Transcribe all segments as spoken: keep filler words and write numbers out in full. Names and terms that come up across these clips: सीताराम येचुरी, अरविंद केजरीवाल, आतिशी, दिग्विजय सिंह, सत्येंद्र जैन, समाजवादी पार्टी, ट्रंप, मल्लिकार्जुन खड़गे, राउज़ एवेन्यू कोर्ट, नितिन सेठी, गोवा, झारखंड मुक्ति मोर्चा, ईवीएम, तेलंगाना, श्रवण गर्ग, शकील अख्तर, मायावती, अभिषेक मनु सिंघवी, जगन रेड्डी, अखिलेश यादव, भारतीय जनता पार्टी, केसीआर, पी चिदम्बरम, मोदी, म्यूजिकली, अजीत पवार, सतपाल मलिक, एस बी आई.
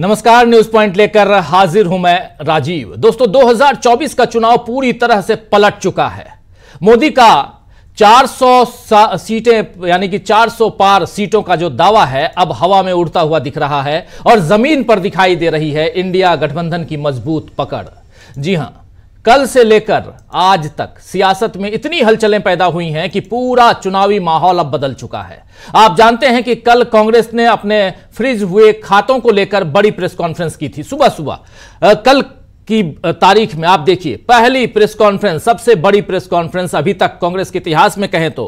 नमस्कार, news point लेकर हाजिर हूं मैं राजीव। दोस्तों, दो हज़ार चौबीस का चुनाव पूरी तरह से पलट चुका है। मोदी का चार सौ सीटें यानी कि चार सौ पार सीटों का जो दावा है अब हवा में उड़ता हुआ दिख रहा है और जमीन पर दिखाई दे रही है इंडिया गठबंधन की मजबूत पकड़। जी हां, कल से लेकर आज तक सियासत में इतनी हलचलें पैदा हुई हैं कि पूरा चुनावी माहौल अब बदल चुका है। आप जानते हैं कि कल कांग्रेस ने अपने फ्रीज हुए खातों को लेकर बड़ी प्रेस कॉन्फ्रेंस की थी सुबह सुबह। कल की तारीख में आप देखिए, पहली प्रेस कॉन्फ्रेंस, सबसे बड़ी प्रेस कॉन्फ्रेंस अभी तक कांग्रेस के इतिहास में कहें तो,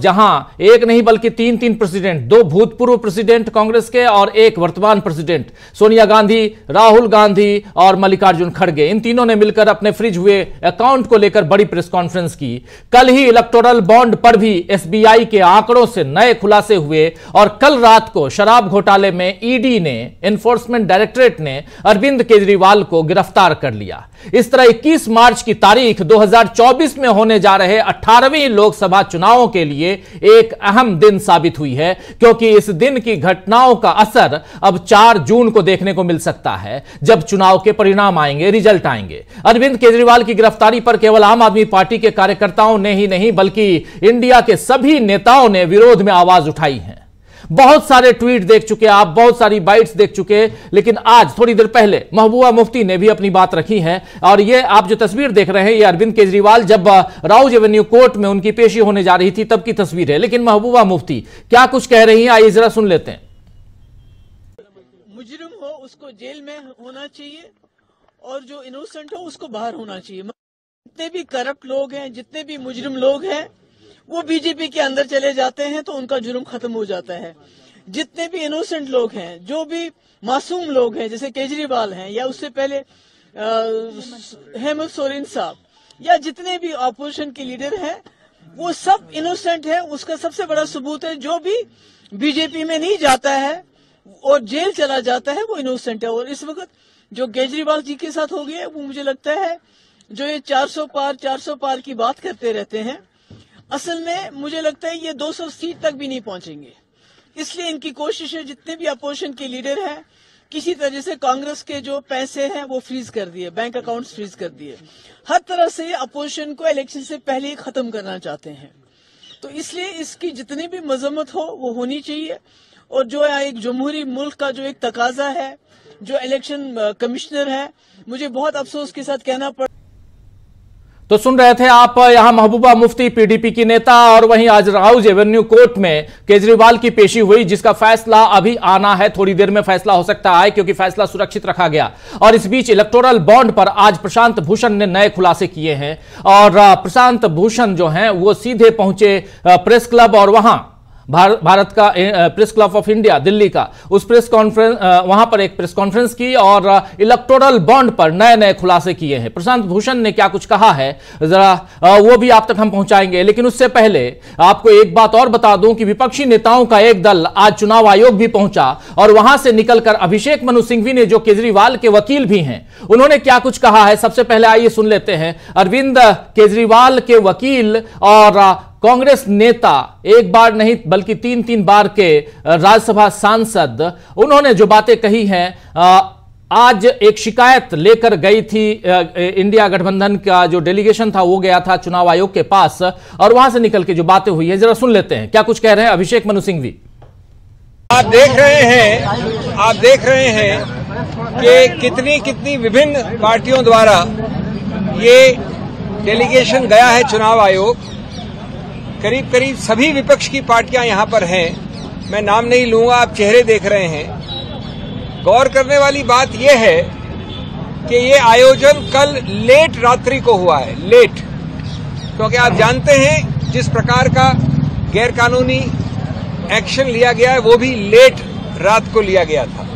जहां एक नहीं बल्कि तीन तीन प्रेसिडेंट, दो भूतपूर्व प्रेसिडेंट कांग्रेस के और एक वर्तमान प्रेसिडेंट सोनिया गांधी, राहुल गांधी और मल्लिकार्जुन खड़गे, इन तीनों ने मिलकर अपने फ्रीज हुए अकाउंट को लेकर बड़ी प्रेस कॉन्फ्रेंस की। कल ही इलेक्टोरल बॉन्ड पर भी एस बी आई के आंकड़ों से नए खुलासे हुए और कल रात को शराब घोटाले में ईडी ने, एनफोर्समेंट डायरेक्टोरेट ने अरविंद केजरीवाल को गिरफ्तार कर लिया। इस तरह इक्कीस मार्च की तारीख दो हज़ार चौबीस में होने जा रहे अठारहवीं लोकसभा चुनावों के लिए एक अहम दिन साबित हुई है, क्योंकि इस दिन की घटनाओं का असर अब चार जून को देखने को मिल सकता है, जब चुनाव के परिणाम आएंगे, रिजल्ट आएंगे। अरविंद केजरीवाल की गिरफ्तारी पर केवल आम आदमी पार्टी के कार्यकर्ताओं ने ही नहीं बल्कि इंडिया के सभी नेताओं ने विरोध में आवाज उठाई है। बहुत सारे ट्वीट देख चुके आप, बहुत सारी बाइट्स देख चुके, लेकिन आज थोड़ी देर पहले महबूबा मुफ्ती ने भी अपनी बात रखी है। और ये आप जो तस्वीर देख रहे हैं, ये अरविंद केजरीवाल जब राउज़ एवेन्यू कोर्ट में उनकी पेशी होने जा रही थी तब की तस्वीर है। लेकिन महबूबा मुफ्ती क्या कुछ कह रही है, आइए जरा सुन लेते हैं। मुजरिम हो उसको जेल में होना चाहिए और जो इनोसेंट हो उसको बाहर होना चाहिए। जितने भी करप्ट लोग हैं, जितने भी मुजरिम लोग हैं, वो बीजेपी के अंदर चले जाते हैं तो उनका जुर्म खत्म हो जाता है। जितने भी इनोसेंट लोग हैं, जो भी मासूम लोग हैं, जैसे केजरीवाल हैं या उससे पहले हेमंत सोरेन साहब या जितने भी ऑपोजिशन के लीडर हैं, वो सब इनोसेंट है। उसका सबसे बड़ा सबूत है जो भी बीजेपी में नहीं जाता है और जेल चला जाता है वो इनोसेंट है। और इस वक्त जो केजरीवाल जी के साथ हो गया, वो मुझे लगता है जो ये चार सौ पार चार सौ पार की बात करते रहते हैं, असल में मुझे लगता है ये दो सौ सीट तक भी नहीं पहुंचेंगे। इसलिए इनकी कोशिश है जितने भी अपोजिशन के लीडर हैं, किसी तरह से कांग्रेस के जो पैसे हैं वो फ्रीज कर दिए, बैंक अकाउंट्स फ्रीज कर दिए, हर तरह से अपोजिशन को इलेक्शन से पहले ही खत्म करना चाहते हैं। तो इसलिए इसकी जितनी भी मजम्मत हो वो होनी चाहिए। और जो एक जमहूरी मुल्क का जो एक तकाजा है, जो इलेक्शन कमिश्नर है, मुझे बहुत अफसोस के साथ कहना पड़। तो सुन रहे थे आप यहां महबूबा मुफ्ती, पीडीपी की नेता, और वहीं आज राउज़ एवेन्यू कोर्ट में केजरीवाल की पेशी हुई, जिसका फैसला अभी आना है। थोड़ी देर में फैसला हो सकता है क्योंकि फैसला सुरक्षित रखा गया। और इस बीच इलेक्टोरल बॉन्ड पर आज प्रशांत भूषण ने नए खुलासे किए हैं। और प्रशांत भूषण जो हैं वो सीधे पहुंचे प्रेस क्लब, और वहां भारत का press club of India Delhi का उस प्रेस कॉन्फ्रेंस, वहां पर एक प्रेस कॉन्फ्रेंस की और इलेक्टोरल बॉन्ड पर नए नए खुलासे किए हैं। प्रशांत भूषण ने क्या कुछ कहा है, जरा वो भी आप तक हम पहुंचाएंगे। लेकिन उससे पहले आपको एक बात और बता दूं कि विपक्षी नेताओं का एक दल आज चुनाव आयोग भी पहुंचा और वहां से निकलकर अभिषेक मनु सिंघवी ने, जो केजरीवाल के वकील भी हैं, उन्होंने क्या कुछ कहा है, सबसे पहले आइए सुन लेते हैं। अरविंद केजरीवाल के वकील और कांग्रेस नेता, एक बार नहीं बल्कि तीन तीन बार के राज्यसभा सांसद, उन्होंने जो बातें कही हैं, आज एक शिकायत लेकर गई थी। इंडिया गठबंधन का जो डेलीगेशन था वो गया था चुनाव आयोग के पास, और वहां से निकल के जो बातें हुई है जरा सुन लेते हैं क्या कुछ कह रहे हैं अभिषेक मनु सिंघवी। आप देख रहे हैं, आप देख रहे हैं कि कितनी कितनी विभिन्न पार्टियों द्वारा ये डेलीगेशन गया है चुनाव आयोग। करीब करीब सभी विपक्ष की पार्टियां यहां पर हैं, मैं नाम नहीं लूंगा, आप चेहरे देख रहे हैं। गौर करने वाली बात यह है कि ये आयोजन कल लेट रात्रि को हुआ है, लेट, क्योंकि आप जानते हैं जिस प्रकार का गैरकानूनी एक्शन लिया गया है वो भी लेट रात को लिया गया था।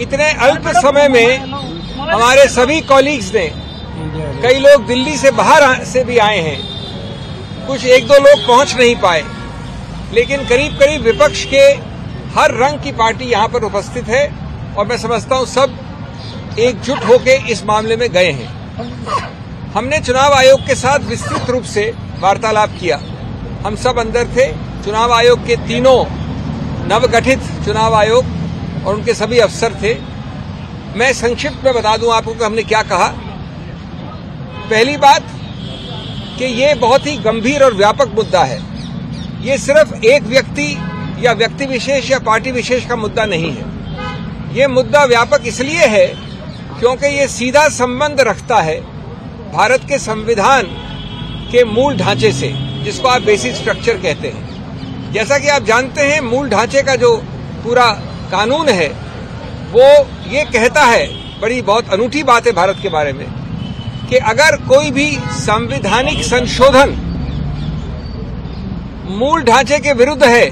इतने अल्प समय में हमारे सभी कॉलीग्स ने, कई लोग दिल्ली से बाहर से भी आए हैं, कुछ एक दो लोग पहुंच नहीं पाए, लेकिन करीब करीब विपक्ष के हर रंग की पार्टी यहां पर उपस्थित है और मैं समझता हूं सब एकजुट होकर इस मामले में गए हैं। हमने चुनाव आयोग के साथ विस्तृत रूप से वार्तालाप किया, हम सब अंदर थे। चुनाव आयोग के तीनों नवगठित चुनाव आयोग और उनके सभी अफसर थे। मैं संक्षिप्त में बता दूं आपको कि हमने क्या कहा। पहली बात कि ये बहुत ही गंभीर और व्यापक मुद्दा है, ये सिर्फ एक व्यक्ति या व्यक्ति विशेष या पार्टी विशेष का मुद्दा नहीं है। ये मुद्दा व्यापक इसलिए है क्योंकि ये सीधा संबंध रखता है भारत के संविधान के मूल ढांचे से, जिसको आप बेसिक स्ट्रक्चर कहते हैं। जैसा कि आप जानते हैं, मूल ढांचे का जो पूरा कानून है वो ये कहता है, बड़ी बहुत अनूठी बात है भारत के बारे में, कि अगर कोई भी संवैधानिक संशोधन मूल ढांचे के विरुद्ध है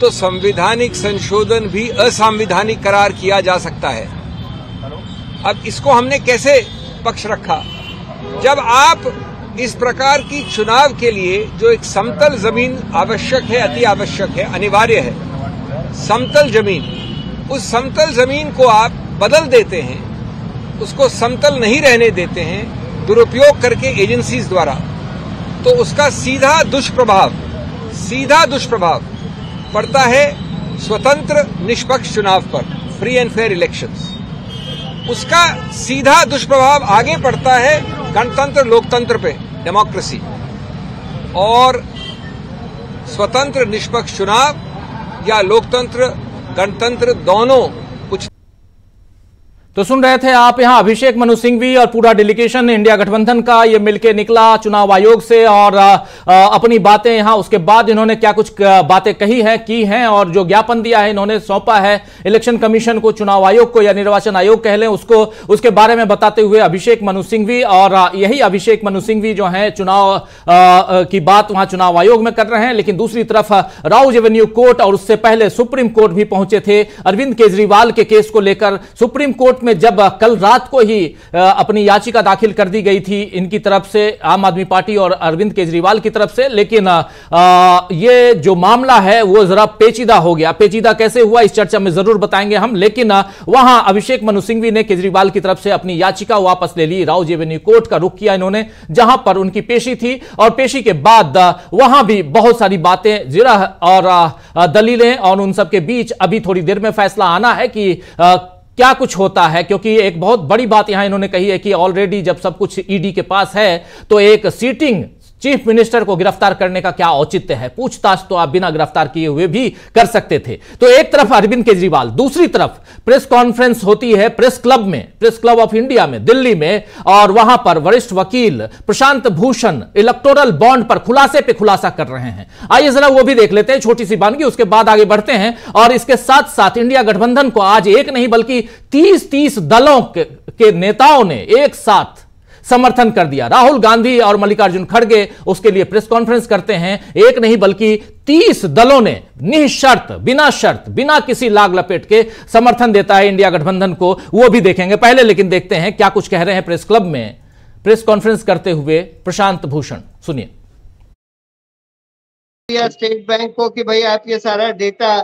तो संवैधानिक संशोधन भी असंवैधानिक करार किया जा सकता है। अब इसको हमने कैसे पक्ष रखा? जब आप इस प्रकार की चुनाव के लिए जो एक समतल जमीन आवश्यक है, अति आवश्यक है, अनिवार्य है, समतल जमीन, उस समतल जमीन को आप बदल देते हैं, उसको समतल नहीं रहने देते हैं दुरुपयोग करके एजेंसीज द्वारा, तो उसका सीधा दुष्प्रभाव सीधा दुष्प्रभाव पड़ता है स्वतंत्र निष्पक्ष चुनाव पर, फ्री एंड फेयर इलेक्शंस। उसका सीधा दुष्प्रभाव आगे पड़ता है गणतंत्र लोकतंत्र पे, डेमोक्रेसी। और स्वतंत्र निष्पक्ष चुनाव या लोकतंत्र गणतंत्र दोनों कुछ। तो सुन रहे थे आप यहां अभिषेक मनु सिंघवी और पूरा डेलीगेशन इंडिया गठबंधन का, ये मिलके निकला चुनाव आयोग से और आ, आ, अपनी बातें यहां, उसके बाद इन्होंने क्या कुछ बातें कही हैं, की हैं, और जो ज्ञापन दिया है इन्होंने सौंपा है इलेक्शन कमीशन को, चुनाव आयोग को या निर्वाचन आयोग कह लें उसको, उसके बारे में बताते हुए अभिषेक मनु सिंघवी। और यही अभिषेक मनु सिंघवी जो है चुनाव आ, आ, की बात वहां चुनाव आयोग में कर रहे हैं, लेकिन दूसरी तरफ राउज़ एवेन्यू कोर्ट और उससे पहले सुप्रीम कोर्ट भी पहुंचे थे अरविंद केजरीवाल के केस को लेकर। सुप्रीम कोर्ट में जब कल रात को ही अपनी याचिका दाखिल कर दी गई थी इनकी तरफ से, आम आदमी पार्टी और अरविंद केजरीवाल की तरफ से, लेकिन ये जो मामला है वो जरा पेचीदा हो गया। पेचीदा कैसे हुआ इस चर्चा में जरूर बताएंगे हम, लेकिन वहां अभिषेक मनु सिंघवी ने केजरीवाल की तरफ से अपनी याचिका वापस ले ली। राउज़ एवेन्यू कोर्ट का रुख किया इन्होंने, जहां पर उनकी पेशी थी, और पेशी के बाद वहां भी बहुत सारी बातें, जिरह और दलीलें, और उन सबके बीच अभी थोड़ी देर में फैसला आना है कि क्या कुछ होता है, क्योंकि एक बहुत बड़ी बात यहां इन्होंने कही है कि ऑलरेडी जब सब कुछ ईडी के पास है तो एक सीटिंग चीफ मिनिस्टर को गिरफ्तार करने का क्या औचित्य है, पूछताछ तो आप बिना गिरफ्तार किए हुए भी कर सकते थे। तो एक तरफ अरविंद केजरीवाल, दूसरी तरफ प्रेस कॉन्फ्रेंस होती है प्रेस क्लब में, प्रेस क्लब ऑफ इंडिया में, दिल्ली में, और वहां पर वरिष्ठ वकील प्रशांत भूषण इलेक्टोरल बॉन्ड पर खुलासे पे खुलासा कर रहे हैं। आइए जरा वो भी देख लेते हैं, छोटी सी बानगी, उसके बाद आगे बढ़ते हैं। और इसके साथ साथ इंडिया गठबंधन को आज एक नहीं बल्कि तीस तीस दलों के नेताओं ने एक साथ समर्थन कर दिया। राहुल गांधी और मल्लिकार्जुन खड़गे उसके लिए प्रेस कॉन्फ्रेंस करते हैं। एक नहीं बल्कि तीस दलों ने निःशर्त, बिना शर्त, बिना किसी लाग लपेट के समर्थन देता है इंडिया गठबंधन को, वो भी देखेंगे। पहले लेकिन देखते हैं क्या कुछ कह रहे हैं प्रेस क्लब में प्रेस कॉन्फ्रेंस करते हुए प्रशांत भूषण, सुनिए। स्टेट बैंक को कि भाई आप ये सारा डेटा,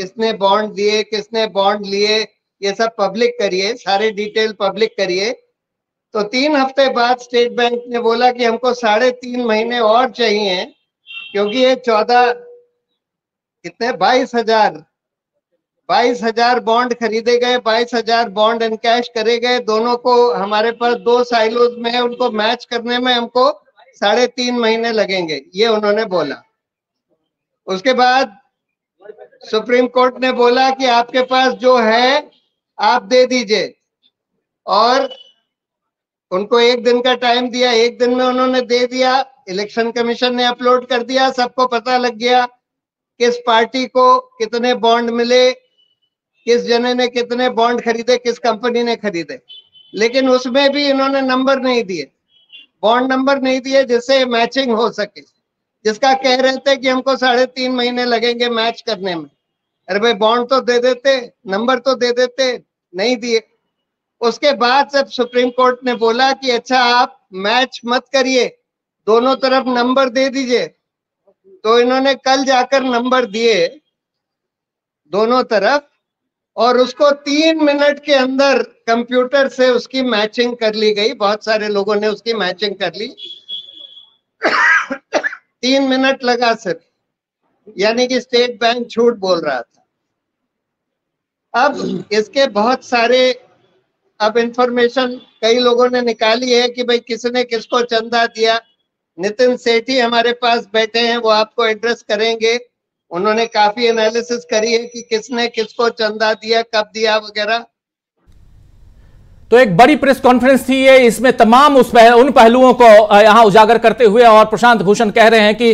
किसने बॉन्ड दिए, किसने बॉन्ड लिए, ये सब पब्लिक करिए, सारे डिटेल पब्लिक करिए। तो तीन हफ्ते बाद स्टेट बैंक ने बोला कि हमको साढ़े तीन महीने और चाहिए, क्योंकि ये चौदह कितने बाईस हजार बाईस हजार बॉन्ड खरीदे गए, बाईस हजार बॉन्ड इनकैश करे गए, दोनों को हमारे पास दो साइलोज में उनको मैच करने में हमको साढ़े तीन महीने लगेंगे, ये उन्होंने बोला। उसके बाद सुप्रीम कोर्ट ने बोला कि आपके पास जो है आप दे दीजिए, और उनको एक दिन का टाइम दिया। एक दिन में उन्होंने दे दिया, इलेक्शन कमीशन ने अपलोड कर दिया, सबको पता लग गया किस पार्टी को कितने बॉन्ड मिले, किस जने ने कितने बॉन्ड खरीदे, किस कंपनी ने खरीदे। लेकिन उसमें भी इन्होंने नंबर नहीं दिए, बॉन्ड नंबर नहीं दिए, जिससे मैचिंग हो सके, जिसका कह रहे थे कि हमको साढ़े तीन महीने लगेंगे मैच करने में। अरे भाई, बॉन्ड तो दे देते, नंबर तो दे देते, नहीं दिए। उसके बाद जब सुप्रीम कोर्ट ने बोला कि अच्छा आप मैच मत करिए, दोनों तरफ नंबर दे दीजिए, तो इन्होंने कल जाकर नंबर दिए दोनों तरफ, और उसको तीन मिनट के अंदर कंप्यूटर से उसकी मैचिंग कर ली गई। बहुत सारे लोगों ने उसकी मैचिंग कर ली तीन मिनट लगा सिर्फ, यानी कि स्टेट बैंक झूठ बोल रहा था। अब इसके बहुत सारे अब इंफॉर्मेशन कई लोगों ने निकाली है कि भाई किसने किसको चंदा दिया। नितिन सेठी हमारे पास बैठे हैं, वो आपको एड्रेस करेंगे। उन्होंने काफी एनालिसिस करी है कि किसने किसको चंदा दिया, कब दिया वगैरह। तो एक बड़ी प्रेस कॉन्फ्रेंस थी ये, इसमें तमाम उस पहल, उन पहलुओं को यहां उजागर करते हुए, और प्रशांत भूषण कह रहे हैं कि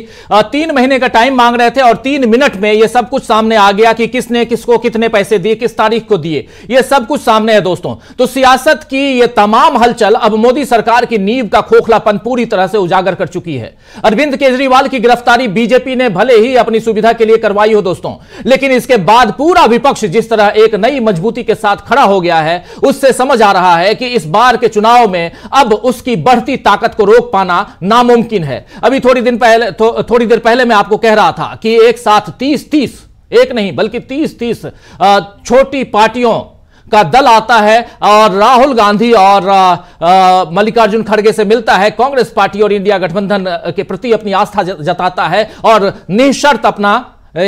तीन महीने का टाइम मांग रहे थे और तीन मिनट में ये सब कुछ सामने आ गया कि किसने किसको कितने पैसे दिए, किस तारीख को दिए, ये सब कुछ सामने है दोस्तों। तो सियासत की ये तमाम हलचल अब मोदी सरकार की नींव का खोखलापन पूरी तरह से उजागर कर चुकी है। अरविंद केजरीवाल की गिरफ्तारी बीजेपी ने भले ही अपनी सुविधा के लिए करवाई हो दोस्तों, लेकिन इसके बाद पूरा विपक्ष जिस तरह एक नई मजबूती के साथ खड़ा हो गया है, उससे समझ आ रहा है कि इस बार के चुनाव में अब उसकी बढ़ती ताकत को रोक पाना नामुमकिन है। अभी थोड़ी दिन पहले थो, थोड़ी देर पहले मैं आपको कह रहा था कि एक साथ तीस तीस, एक नहीं बल्कि तीस तीस छोटी पार्टियों का दल आता है और राहुल गांधी और मल्लिकार्जुन खड़गे से मिलता है, कांग्रेस पार्टी और इंडिया गठबंधन के प्रति अपनी आस्था जताता है और निःशर्त अपना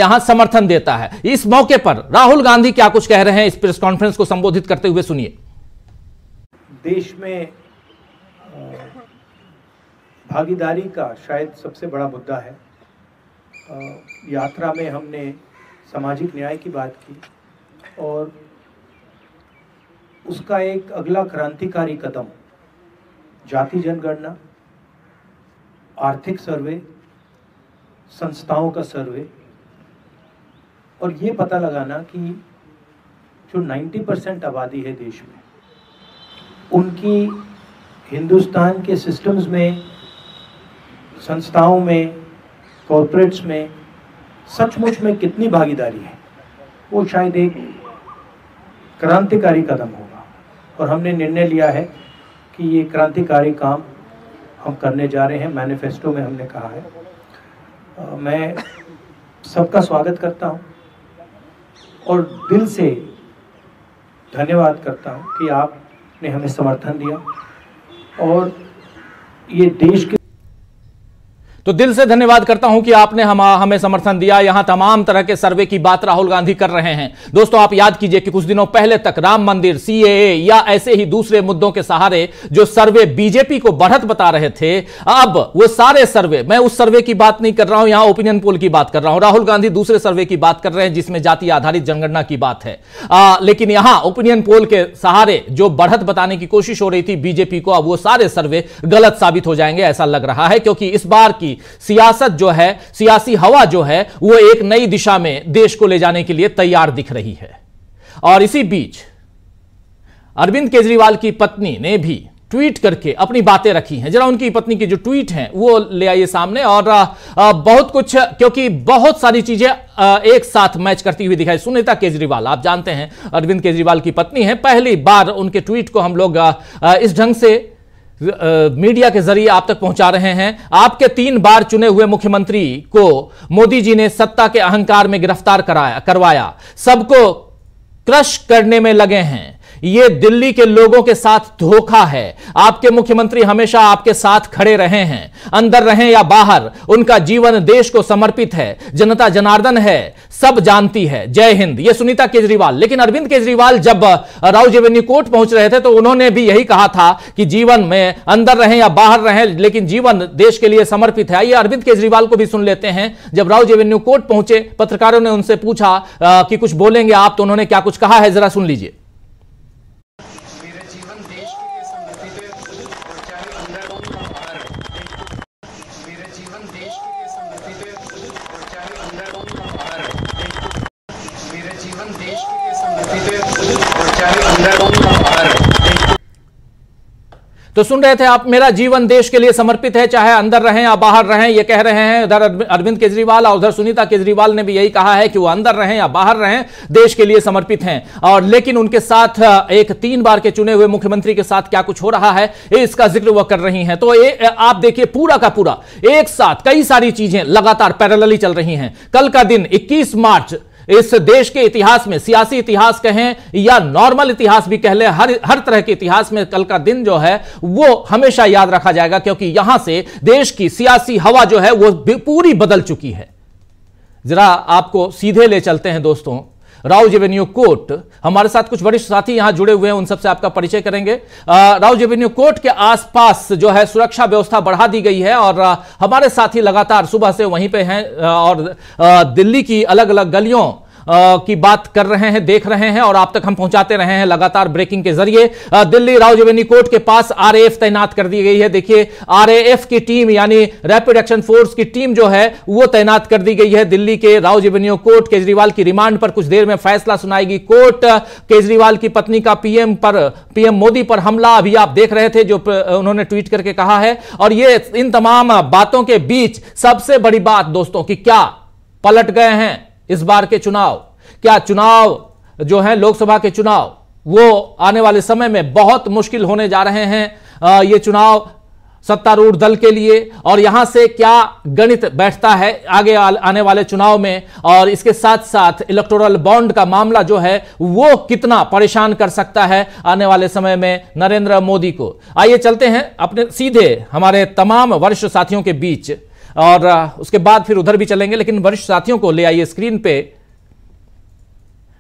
यहां समर्थन देता है। इस मौके पर राहुल गांधी क्या कुछ कह रहे हैं इस प्रेस कॉन्फ्रेंस को संबोधित करते हुए, सुनिए। देश में भागीदारी का शायद सबसे बड़ा मुद्दा है। यात्रा में हमने सामाजिक न्याय की बात की और उसका एक अगला क्रांतिकारी कदम जाति जनगणना, आर्थिक सर्वे, संस्थाओं का सर्वे और ये पता लगाना कि जो नब्बे परसेंट आबादी है देश में, उनकी हिंदुस्तान के सिस्टम्स में, संस्थाओं में, कॉरपोरेट्स में सचमुच में कितनी भागीदारी है, वो शायद एक क्रांतिकारी कदम होगा। और हमने निर्णय लिया है कि ये क्रांतिकारी काम हम करने जा रहे हैं, मैनिफेस्टो में हमने कहा है। मैं सबका स्वागत करता हूँ और दिल से धन्यवाद करता हूँ कि आप ने हमें समर्थन दिया और ये देश के, तो दिल से धन्यवाद करता हूं कि आपने हम हमें समर्थन दिया। यहां तमाम तरह के सर्वे की बात राहुल गांधी कर रहे हैं दोस्तों। आप याद कीजिए कि कुछ दिनों पहले तक राम मंदिर, सी ए ए या ऐसे ही दूसरे मुद्दों के सहारे जो सर्वे बीजेपी को बढ़त बता रहे थे, अब वो सारे सर्वे, मैं उस सर्वे की बात नहीं कर रहा हूं, यहां ओपिनियन पोल की बात कर रहा हूं, राहुल गांधी दूसरे सर्वे की बात कर रहे हैं जिसमें जाति आधारित जनगणना की बात है, आ, लेकिन यहां ओपिनियन पोल के सहारे जो बढ़त बताने की कोशिश हो रही थी बीजेपी को, अब वो सारे सर्वे गलत साबित हो जाएंगे ऐसा लग रहा है, क्योंकि इस बार की सियासत जो है, सियासी हवा जो है, वो एक नई दिशा में देश को ले जाने के लिए तैयार दिख रही है। और इसी बीच अरविंद केजरीवाल की पत्नी ने भी ट्वीट करके अपनी बातें रखी हैं। जरा उनकी पत्नी की जो ट्वीट हैं वो ले आइए सामने। और आ, बहुत कुछ, क्योंकि बहुत सारी चीजें एक साथ मैच करती हुई दिखाई। सुनीता केजरीवाल, आप जानते हैं अरविंद केजरीवाल की पत्नी है, पहली बार उनके ट्वीट को हम लोग आ, इस ढंग से मीडिया के जरिए आप तक पहुंचा रहे हैं। आपके तीन बार चुने हुए मुख्यमंत्री को मोदी जी ने सत्ता के अहंकार में गिरफ्तार कराया करवाया, सबको क्रश करने में लगे हैं। ये दिल्ली के लोगों के साथ धोखा है। आपके मुख्यमंत्री हमेशा आपके साथ खड़े रहे हैं, अंदर रहें या बाहर, उनका जीवन देश को समर्पित है। जनता जनार्दन है, सब जानती है। जय हिंद। ये सुनीता केजरीवाल। लेकिन अरविंद केजरीवाल जब राउज़ एवेन्यू कोर्ट पहुंच रहे थे तो उन्होंने भी यही कहा था कि जीवन में अंदर रहें या बाहर रहें, लेकिन जीवन देश के लिए समर्पित है। ये अरविंद केजरीवाल को भी सुन लेते हैं। जब राउज़ एवेन्यू कोर्ट पहुंचे, पत्रकारों ने उनसे पूछा कि कुछ बोलेंगे आप, तो उन्होंने क्या कुछ कहा है जरा सुन लीजिए। तो सुन रहे थे आप, मेरा जीवन देश के लिए समर्पित है, चाहे अंदर रहें या बाहर रहें, ये कह रहे हैं उधर अरविंद केजरीवाल। और उधर सुनीता केजरीवाल ने भी यही कहा है कि वो अंदर रहें या बाहर रहें, देश के लिए समर्पित हैं। और लेकिन उनके साथ एक तीन बार के चुने हुए मुख्यमंत्री के साथ क्या कुछ हो रहा है, इसका जिक्र वह कर रही हैं। तो ए, आप देखिए पूरा का पूरा एक साथ कई सारी चीजें लगातार पैरेलली चल रही हैं। कल का दिन इक्कीस मार्च इस देश के इतिहास में, सियासी इतिहास कहें या नॉर्मल इतिहास भी कह लें, हर हर तरह के इतिहास में कल का दिन जो है वो हमेशा याद रखा जाएगा, क्योंकि यहां से देश की सियासी हवा जो है वो पूरी बदल चुकी है। जरा आपको सीधे ले चलते हैं दोस्तों राउज़ एवेन्यू कोर्ट। हमारे साथ कुछ वरिष्ठ साथी यहां जुड़े हुए हैं, उन सबसे आपका परिचय करेंगे। राउज़ एवेन्यू कोर्ट के आसपास जो है सुरक्षा व्यवस्था बढ़ा दी गई है और आ, हमारे साथी लगातार सुबह से वहीं पे हैं और आ, दिल्ली की अलग अलग गलियों की बात कर रहे हैं, देख रहे हैं और आप तक हम पहुंचाते रहे हैं लगातार ब्रेकिंग के जरिए। दिल्ली राउज़ एवेन्यू कोर्ट के पास आरएएफ तैनात कर दी गई है। देखिए आरएएफ की टीम यानी रैपिड एक्शन फोर्स की टीम जो है वो तैनात कर दी गई है दिल्ली के राउज़ एवेन्यू कोर्ट। केजरीवाल की रिमांड पर कुछ देर में फैसला सुनाएगी कोर्ट। केजरीवाल की पत्नी का पीएम पर पीएम मोदी पर हमला अभी आप देख रहे थे जो उन्होंने ट्वीट करके कहा है। और ये इन तमाम बातों के बीच सबसे बड़ी बात दोस्तों कि क्या पलट गए हैं इस बार के चुनाव। क्या चुनाव जो है लोकसभा के चुनाव वो आने वाले समय में बहुत मुश्किल होने जा रहे हैं ये चुनाव सत्तारूढ़ दल के लिए, और यहां से क्या गणित बैठता है आगे आने वाले चुनाव में। और इसके साथ साथ इलेक्टोरल बॉन्ड का मामला जो है वो कितना परेशान कर सकता है आने वाले समय में नरेंद्र मोदी को। आइए चलते हैं अपने सीधे हमारे तमाम वरिष्ठ साथियों के बीच और उसके बाद फिर उधर भी चलेंगे, लेकिन वरिष्ठ साथियों को ले आइए स्क्रीन पे।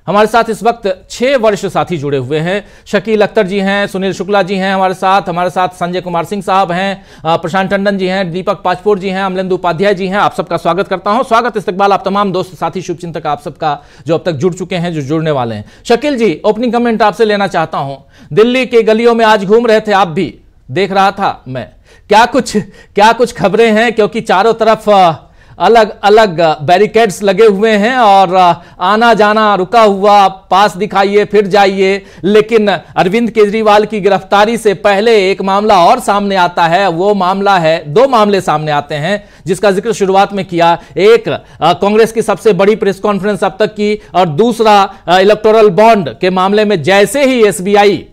हमारे साथ इस वक्त छह वरिष्ठ साथी जुड़े हुए हैं। शकील अख्तर जी हैं, सुनील शुक्ला जी हैं हमारे साथ, हमारे साथ संजय कुमार सिंह साहब हैं, प्रशांत टंडन जी हैं, दीपक पाचपोर जी हैं, अमलेंदु उपाध्याय जी हैं। आप सबका स्वागत करता हूं, स्वागत इस्तकबाल आप तमाम दोस्त साथी शुभचिंतक आप सबका जो अब तक जुड़ चुके हैं, जो जुड़ने वाले हैं। शकील जी, ओपनिंग कमेंट आपसे लेना चाहता हूं। दिल्ली के गलियों में आज घूम रहे थे आप, भी देख रहा था मैं, क्या कुछ क्या कुछ खबरें हैं, क्योंकि चारों तरफ अलग अलग बैरिकेड्स लगे हुए हैं और आना जाना रुका हुआ, पास दिखाइए फिर जाइए। लेकिन अरविंद केजरीवाल की गिरफ्तारी से पहले एक मामला और सामने आता है, वो मामला है, दो मामले सामने आते हैं जिसका जिक्र शुरुआत में किया। एक कांग्रेस की सबसे बड़ी प्रेस कॉन्फ्रेंस अब तक की और दूसरा इलेक्टोरल बॉन्ड के मामले में जैसे ही एस बी आई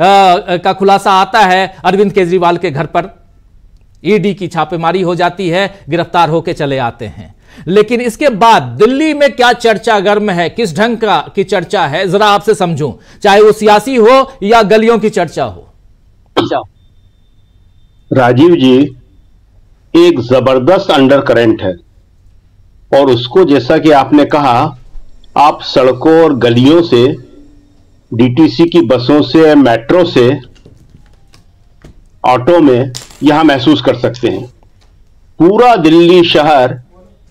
आ, का खुलासा आता है अरविंद केजरीवाल के घर पर ईडी की छापेमारी हो जाती है, गिरफ्तार होकर चले आते हैं। लेकिन इसके बाद दिल्ली में क्या चर्चा गर्म है, किस ढंग का की चर्चा है, जरा आपसे समझूं, चाहे वो सियासी हो या गलियों की चर्चा हो। राजीव जी, एक जबरदस्त अंडर करंट है और उसको जैसा कि आपने कहा आप सड़कों और गलियों से, डीटीसी की बसों से, मेट्रो से, ऑटो में यहां महसूस कर सकते हैं। पूरा दिल्ली शहर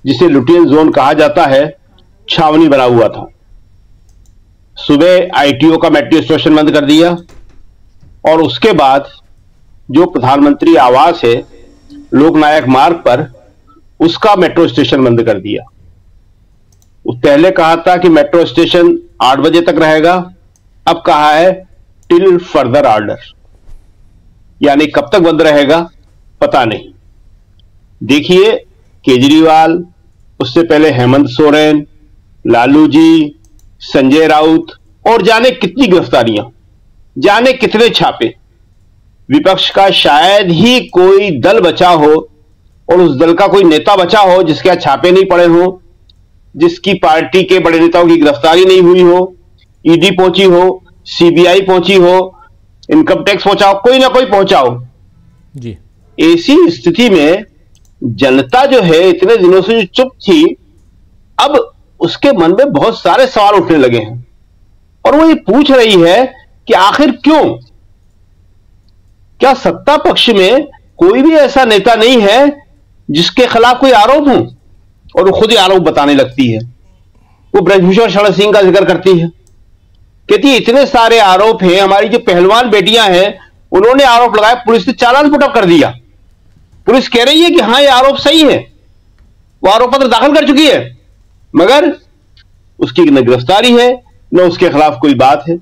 जिसे लुटियन जोन कहा जाता है छावनी बना हुआ था। सुबह आईटीओ का मेट्रो स्टेशन बंद कर दिया और उसके बाद जो प्रधानमंत्री आवास है लोकनायक मार्ग पर, उसका मेट्रो स्टेशन बंद कर दिया। पहले कहा था कि मेट्रो स्टेशन आठ बजे तक रहेगा, अब कहा है टिल फर्दर ऑर्डर, यानी कब तक बंद रहेगा पता नहीं। देखिए केजरीवाल, उससे पहले हेमंत सोरेन, लालू जी, संजय राउत और जाने कितनी गिरफ्तारियां, जाने कितने छापे। विपक्ष का शायद ही कोई दल बचा हो और उस दल का कोई नेता बचा हो जिसके यहां छापे नहीं पड़े हो, जिसकी पार्टी के बड़े नेताओं की गिरफ्तारी नहीं हुई हो, ईडी पहुंची हो, सीबीआई पहुंची हो, इनकम टैक्स पहुंचा हो, कोई ना कोई पहुंचा हो जी। ऐसी स्थिति में जनता जो है इतने दिनों से जो चुप थी, अब उसके मन में बहुत सारे सवाल उठने लगे हैं और वो ये पूछ रही है कि आखिर क्यों। क्या सत्ता पक्ष में कोई भी ऐसा नेता नहीं है जिसके खिलाफ कोई आरोप हो, और वो खुद ही आरोप बताने लगती है। वो ब्रजभूषण शरण सिंह का जिक्र करती है, कहती इतने सारे आरोप हैं, हमारी जो पहलवान बेटियां हैं उन्होंने आरोप लगाया, पुलिस ने चालान पुटअप कर दिया। पुलिस कह रही है कि हाँ ये आरोप सही है, वो आरोप पत्र दाखिल कर चुकी है, मगर उसकी न गिरफ्तारी है न उसके खिलाफ कोई बात है।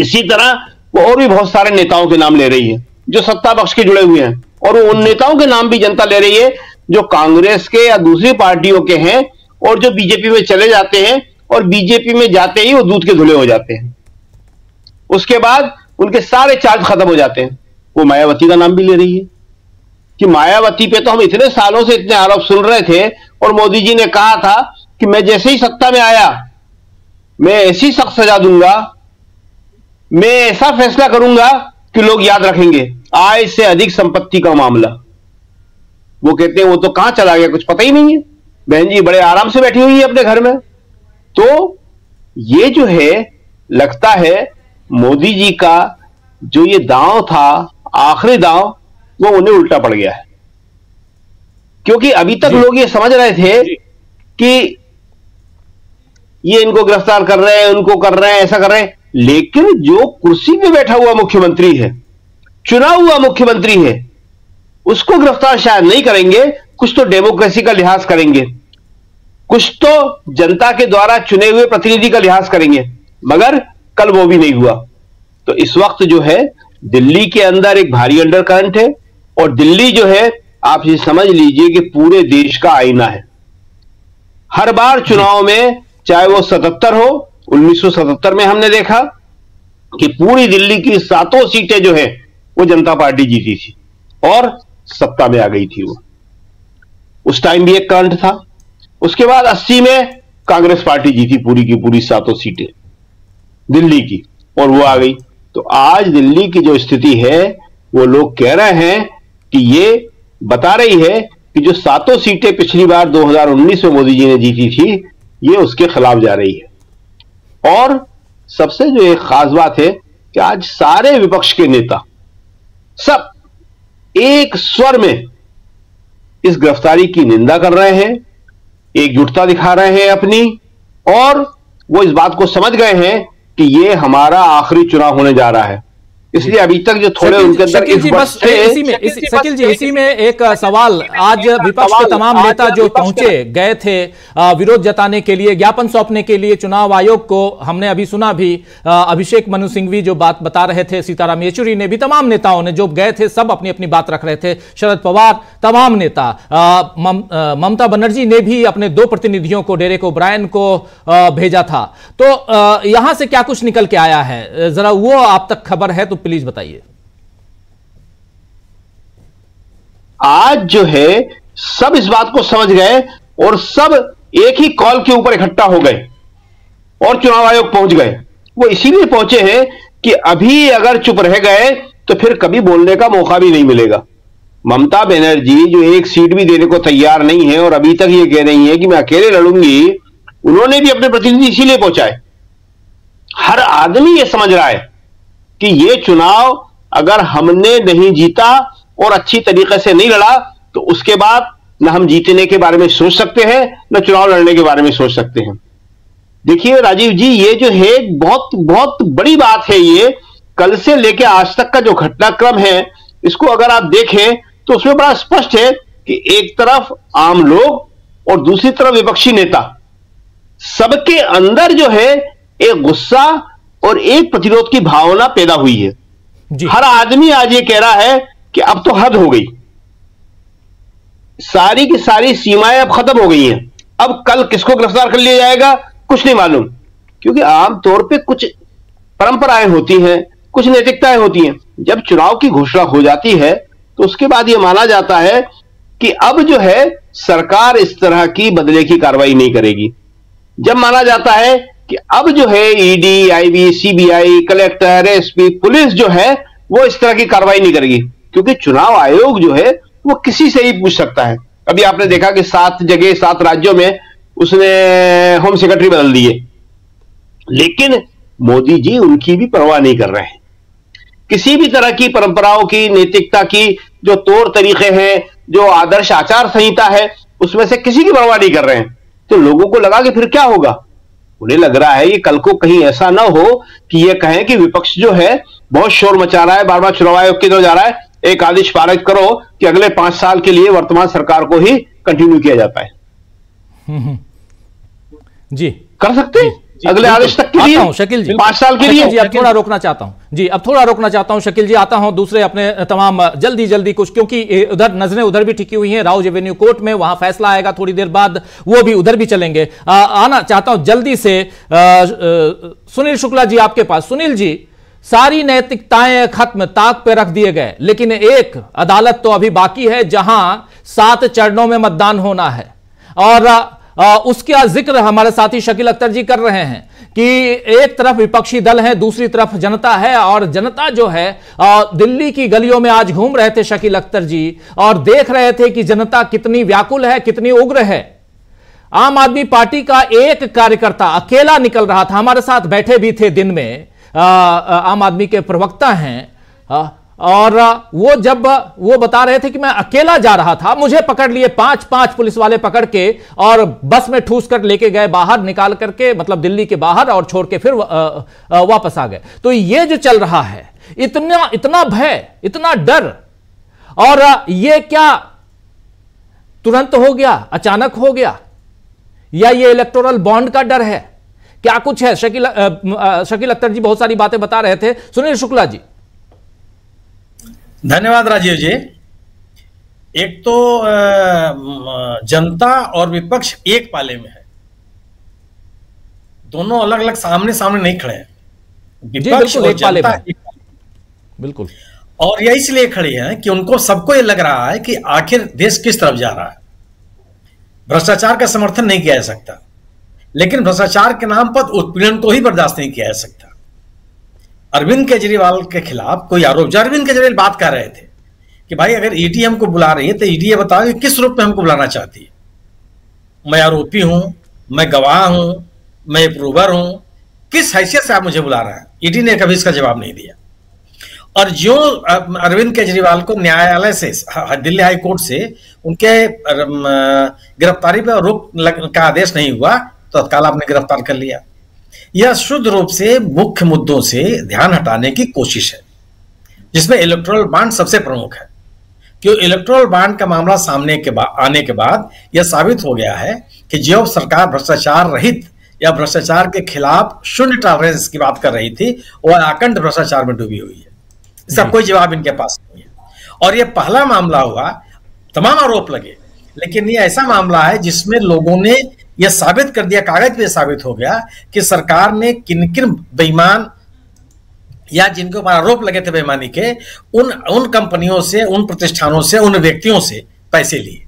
इसी तरह वो और भी बहुत सारे नेताओं के नाम ले रही है जो सत्ता पक्ष के जुड़े हुए हैं, और वो उन नेताओं के नाम भी जनता ले रही है जो कांग्रेस के या दूसरी पार्टियों के हैं और जो बीजेपी में चले जाते हैं और बीजेपी में जाते ही वो दूध के धुले हो जाते हैं। उसके बाद उनके सारे चार्ज खत्म हो जाते हैं। वो मायावती का नाम भी ले रही है कि मायावती पे तो हम इतने सालों से इतने आरोप सुन रहे थे और मोदी जी ने कहा था कि मैं जैसे ही सत्ता में आया मैं ऐसी सख्त सजा दूंगा, मैं ऐसा फैसला करूंगा कि लोग याद रखेंगे। आय से अधिक संपत्ति का मामला, वो कहते हैं वो तो कहां चला गया, कुछ पता ही नहीं है। बहन जी बड़े आराम से बैठी हुई है अपने घर में, तो ये जो है लगता है मोदी जी का जो ये दांव था, आखिरी दांव, वो उन्हें उल्टा पड़ गया है, क्योंकि अभी तक लोग ये समझ रहे थे कि ये इनको गिरफ्तार कर रहे हैं, उनको कर रहे हैं, ऐसा कर रहे हैं, लेकिन जो कुर्सी पे बैठा हुआ मुख्यमंत्री है, चुना हुआ मुख्यमंत्री है, उसको गिरफ्तार शायद नहीं करेंगे, कुछ तो डेमोक्रेसी का लिहाज करेंगे, कुछ तो जनता के द्वारा चुने हुए प्रतिनिधि का लिहाज करेंगे, मगर कल वो भी नहीं हुआ। तो इस वक्त जो है दिल्ली के अंदर एक भारी अंडर करंट है, और दिल्ली जो है आप ये समझ लीजिए कि पूरे देश का आईना है। हर बार चुनाव में, चाहे वो सतहत्तर हो, उन्नीस सौ सतहत्तर में हमने देखा कि पूरी दिल्ली की सातों सीटें जो है वो जनता पार्टी जीती थी और सत्ता में आ गई थी। वो उस टाइम भी एक करंट था। उसके बाद अस्सी में कांग्रेस पार्टी जीती पूरी की पूरी सातों सीटें दिल्ली की, और वो आ गई। तो आज दिल्ली की जो स्थिति है वो लोग कह रहे हैं कि ये बता रही है कि जो सातों सीटें पिछली बार दो हज़ार उन्नीस में मोदी जी ने जीती थी, ये उसके खिलाफ जा रही है। और सबसे जो एक खास बात है कि आज सारे विपक्ष के नेता सब एक स्वर में इस गिरफ्तारी की निंदा कर रहे हैं, एकजुटता दिखा रहे हैं अपनी, और वो इस बात को समझ गए हैं कि ये हमारा आखिरी चुनाव होने जा रहा है। इसलिए अभी तक जो थोड़े उनके अंदर इस बस इसी में इस, शकील जी इसी में एक सवाल, आज विपक्ष के तमाम नेता जो पहुंचे गए थे विरोध जताने के लिए, ज्ञापन सौंपने के लिए चुनाव आयोग को, हमने अभी सुना भी अभिषेक मनु सिंघवी जो बात बता रहे थे, सीताराम येचुरी ने भी, तमाम नेताओं ने जो गए थे सब अपनी अपनी बात रख रहे थे, शरद पवार, तमाम नेता, ममता बनर्जी ने भी अपने दो प्रतिनिधियों को डेरेक ओब्रायन को भेजा था। तो यहां से क्या कुछ निकल के आया है, जरा वो आप तक खबर है तो प्लीज बताइए। आज जो है सब इस बात को समझ गए और सब एक ही कॉल के ऊपर इकट्ठा हो गए और चुनाव आयोग पहुंच गए। वो इसीलिए पहुंचे हैं कि अभी अगर चुप रह गए तो फिर कभी बोलने का मौका भी नहीं मिलेगा। ममता बनर्जी जो एक सीट भी देने को तैयार नहीं है और अभी तक ये कह रही है कि मैं अकेले लड़ूंगी, उन्होंने भी अपने प्रतिनिधि इसीलिए पहुंचाए। हर आदमी यह समझ रहा है कि ये चुनाव अगर हमने नहीं जीता और अच्छी तरीके से नहीं लड़ा तो उसके बाद न हम जीतने के बारे में सोच सकते हैं, न चुनाव लड़ने के बारे में सोच सकते हैं। देखिए राजीव जी, ये जो है बहुत बहुत बड़ी बात है। ये कल से लेकर आज तक का जो घटनाक्रम है, इसको अगर आप देखें तो उसमें बड़ा स्पष्ट है कि एक तरफ आम लोग और दूसरी तरफ विपक्षी नेता, सबके अंदर जो है एक गुस्सा और एक प्रतिरोध की भावना पैदा हुई है जी। हर आदमी आज ये कह रहा है कि अब तो हद हो गई, सारी की सारी सीमाएं अब खत्म हो गई हैं, अब कल किसको गिरफ्तार कर लिया जाएगा कुछ नहीं मालूम, क्योंकि आमतौर पे कुछ परंपराएं होती हैं, कुछ नैतिकताएं होती हैं। जब चुनाव की घोषणा हो जाती है तो उसके बाद यह माना जाता है कि अब जो है सरकार इस तरह की बदले की कार्रवाई नहीं करेगी। जब माना जाता है कि अब जो है ED, IB, CBI, collector, SP, police जो है वो इस तरह की कार्रवाई नहीं करेगी, क्योंकि चुनाव आयोग जो है वो किसी से ही पूछ सकता है। अभी आपने देखा कि सात जगह सात राज्यों में उसने होम सेक्रेटरी बदल दिए, लेकिन मोदी जी उनकी भी परवाह नहीं कर रहे हैं। किसी भी तरह की परंपराओं की, नैतिकता की, जो तौर तरीके हैं, जो आदर्श आचार संहिता है, उसमें से किसी की परवाह नहीं कर रहे हैं। तो लोगों को लगा कि फिर क्या होगा, उन्हें लग रहा है ये कल को कहीं ऐसा ना हो कि ये कहें कि विपक्ष जो है बहुत शोर मचा रहा है, बार बार चुनाव आयोग की तरफ जा रहा है, एक आदेश पारित करो कि अगले पांच साल के लिए वर्तमान सरकार को ही कंटिन्यू किया जाता है। जी कर सकते हैं अगले आदेश तक के लिए, शकील जी पांच साल के लिए। जी अब थोड़ा रोकना चाहता हूं जी अब थोड़ा रोकना चाहता हूं शकील जी, आता हूं दूसरे अपने तमाम जल्दी जल्दी कुछ, क्योंकि उधर नजरें उधर भी टिकी हुई हैं, राउज़ एवेन्यू कोर्ट में, वहां फैसला आएगा थोड़ी देर बाद, वो भी उधर भी चलेंगे। आ, आना चाहता हूं जल्दी से आ, आ, सुनील शुक्ला जी आपके पास। सुनील जी, सारी नैतिकताएं खत्म, ताक पे रख दिए गए, लेकिन एक अदालत तो अभी बाकी है जहां सात चरणों में मतदान होना है, और आ, उसका जिक्र हमारे साथी शकील अख्तर जी कर रहे हैं कि एक तरफ विपक्षी दल है, दूसरी तरफ जनता है, और जनता जो है आ, दिल्ली की गलियों में आज घूम रहे थे शकील अख्तर जी, और देख रहे थे कि जनता कितनी व्याकुल है, कितनी उग्र है। आम आदमी पार्टी का एक कार्यकर्ता अकेला निकल रहा था, हमारे साथ बैठे भी थे दिन में, आ, आम आदमी के प्रवक्ता हैं, आ, और वो जब वो बता रहे थे कि मैं अकेला जा रहा था, मुझे पकड़ लिए, पांच पांच पुलिस वाले पकड़ के और बस में ठूस कर लेके गए बाहर, निकाल करके मतलब दिल्ली के बाहर, और छोड़ के फिर वा, वापस आ गए। तो ये जो चल रहा है, इतना इतना भय, इतना डर, और ये क्या तुरंत हो गया, अचानक हो गया, या ये इलेक्टोरल बॉन्ड का डर है, क्या कुछ है? शकील शकील अख्तर जी बहुत सारी बातें बता रहे थे। सुनील शुक्ला जी। धन्यवाद राजीव जी। एक तो जनता और विपक्ष एक पाले में है, दोनों अलग अलग सामने सामने नहीं खड़े हैं, विपक्ष और जनता एक पाले में। बिल्कुल, और यह इसलिए खड़े हैं कि उनको सबको ये लग रहा है कि आखिर देश किस तरफ जा रहा है। भ्रष्टाचार का समर्थन नहीं किया जा सकता, लेकिन भ्रष्टाचार के नाम पर उत्पीड़न को ही बर्दाश्त नहीं किया जा सकता। अरविंद केजरीवाल के खिलाफ कोई आरोप, जो अरविंद केजरीवाल बात कर रहे थे कि भाई अगर ईडी हमको बुला रही है तो ईडी बताओ कि किस रूप में हमको बुलाना चाहती है, मैं आरोपी हूं, मैं गवाह हूं, मैं प्रूवर हूं, किस हैसियत से आप मुझे बुला रहे हैं? ईडी ने कभी इसका जवाब नहीं दिया। और जो अरविंद केजरीवाल को न्यायालय से, दिल्ली हाई कोर्ट से उनके गिरफ्तारी पर रोक का आदेश नहीं हुआ, तत्काल तो आपने गिरफ्तार कर लिया। यह शुद्ध रूप से मुख्य मुद्दों से ध्यान हटाने की कोशिश है, जिसमें इलेक्टोरल बॉन्ड सबसे प्रमुख है। क्यों? इलेक्टोरल बॉन्ड का मामला सामने के बाद, आने के बाद यह साबित हो गया है कि जो सरकार भ्रष्टाचार रहित या भ्रष्टाचार के खिलाफ शून्य टॉलरेंस की बात कर रही थी, वह अखंड भ्रष्टाचार में डूबी हुई है। इसका कोई जवाब इनके पास नहीं है। और यह पहला मामला हुआ, तमाम आरोप लगे, लेकिन यह ऐसा मामला है जिसमें लोगों ने यह साबित कर दिया, कागज पे साबित हो गया कि सरकार ने किन किन बेईमान या जिनके ऊपर आरोप लगे थे बेईमानी के, उन उन कंपनियों से, उन प्रतिष्ठानों से, उन व्यक्तियों से पैसे लिए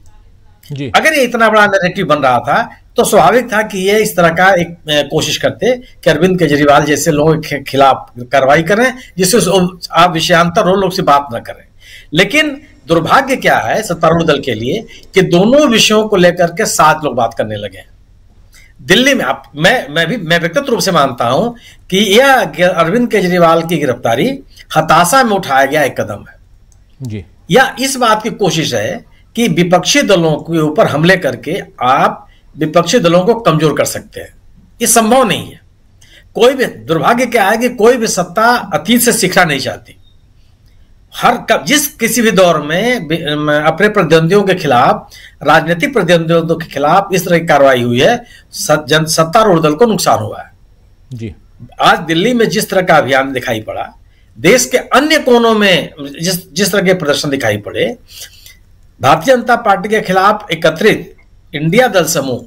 जी। अगर ये इतना बड़ा नैरेटिव बन रहा था तो स्वाभाविक था कि ये इस तरह का एक कोशिश करते कि अरविंद केजरीवाल जैसे लोगों के खिलाफ कार्रवाई करें, जिससे आप विषयांतर हो, लोग से बात न करें। लेकिन दुर्भाग्य क्या है सत्तारूढ़ दल के लिए कि दोनों विषयों को लेकर के सात लोग बात करने लगे। दिल्ली में आप, मैं मैं भी मैं व्यक्तिगत रूप से मानता हूं कि यह अरविंद केजरीवाल की गिरफ्तारी हताशा में उठाया गया एक कदम है जी। या इस बात की कोशिश है कि विपक्षी दलों के ऊपर हमले करके आप विपक्षी दलों को कमजोर कर सकते हैं, ये संभव नहीं है। कोई भी, दुर्भाग्य क्या है कि कोई भी सत्ता अतीत से सीखना नहीं चाहती। हर कब, जिस किसी भी दौर में अपने प्रतिद्वंदियों के खिलाफ, राजनीतिक प्रतिद्वंदियों के खिलाफ इस तरह की कार्रवाई हुई है, जन सत्तारूढ़ दल को नुकसान हुआ है जी। आज दिल्ली में जिस तरह का अभियान दिखाई पड़ा, देश के अन्य कोनों में जिस जिस तरह के प्रदर्शन दिखाई पड़े, भारतीय जनता पार्टी के खिलाफ एकत्रित इंडिया दल समूह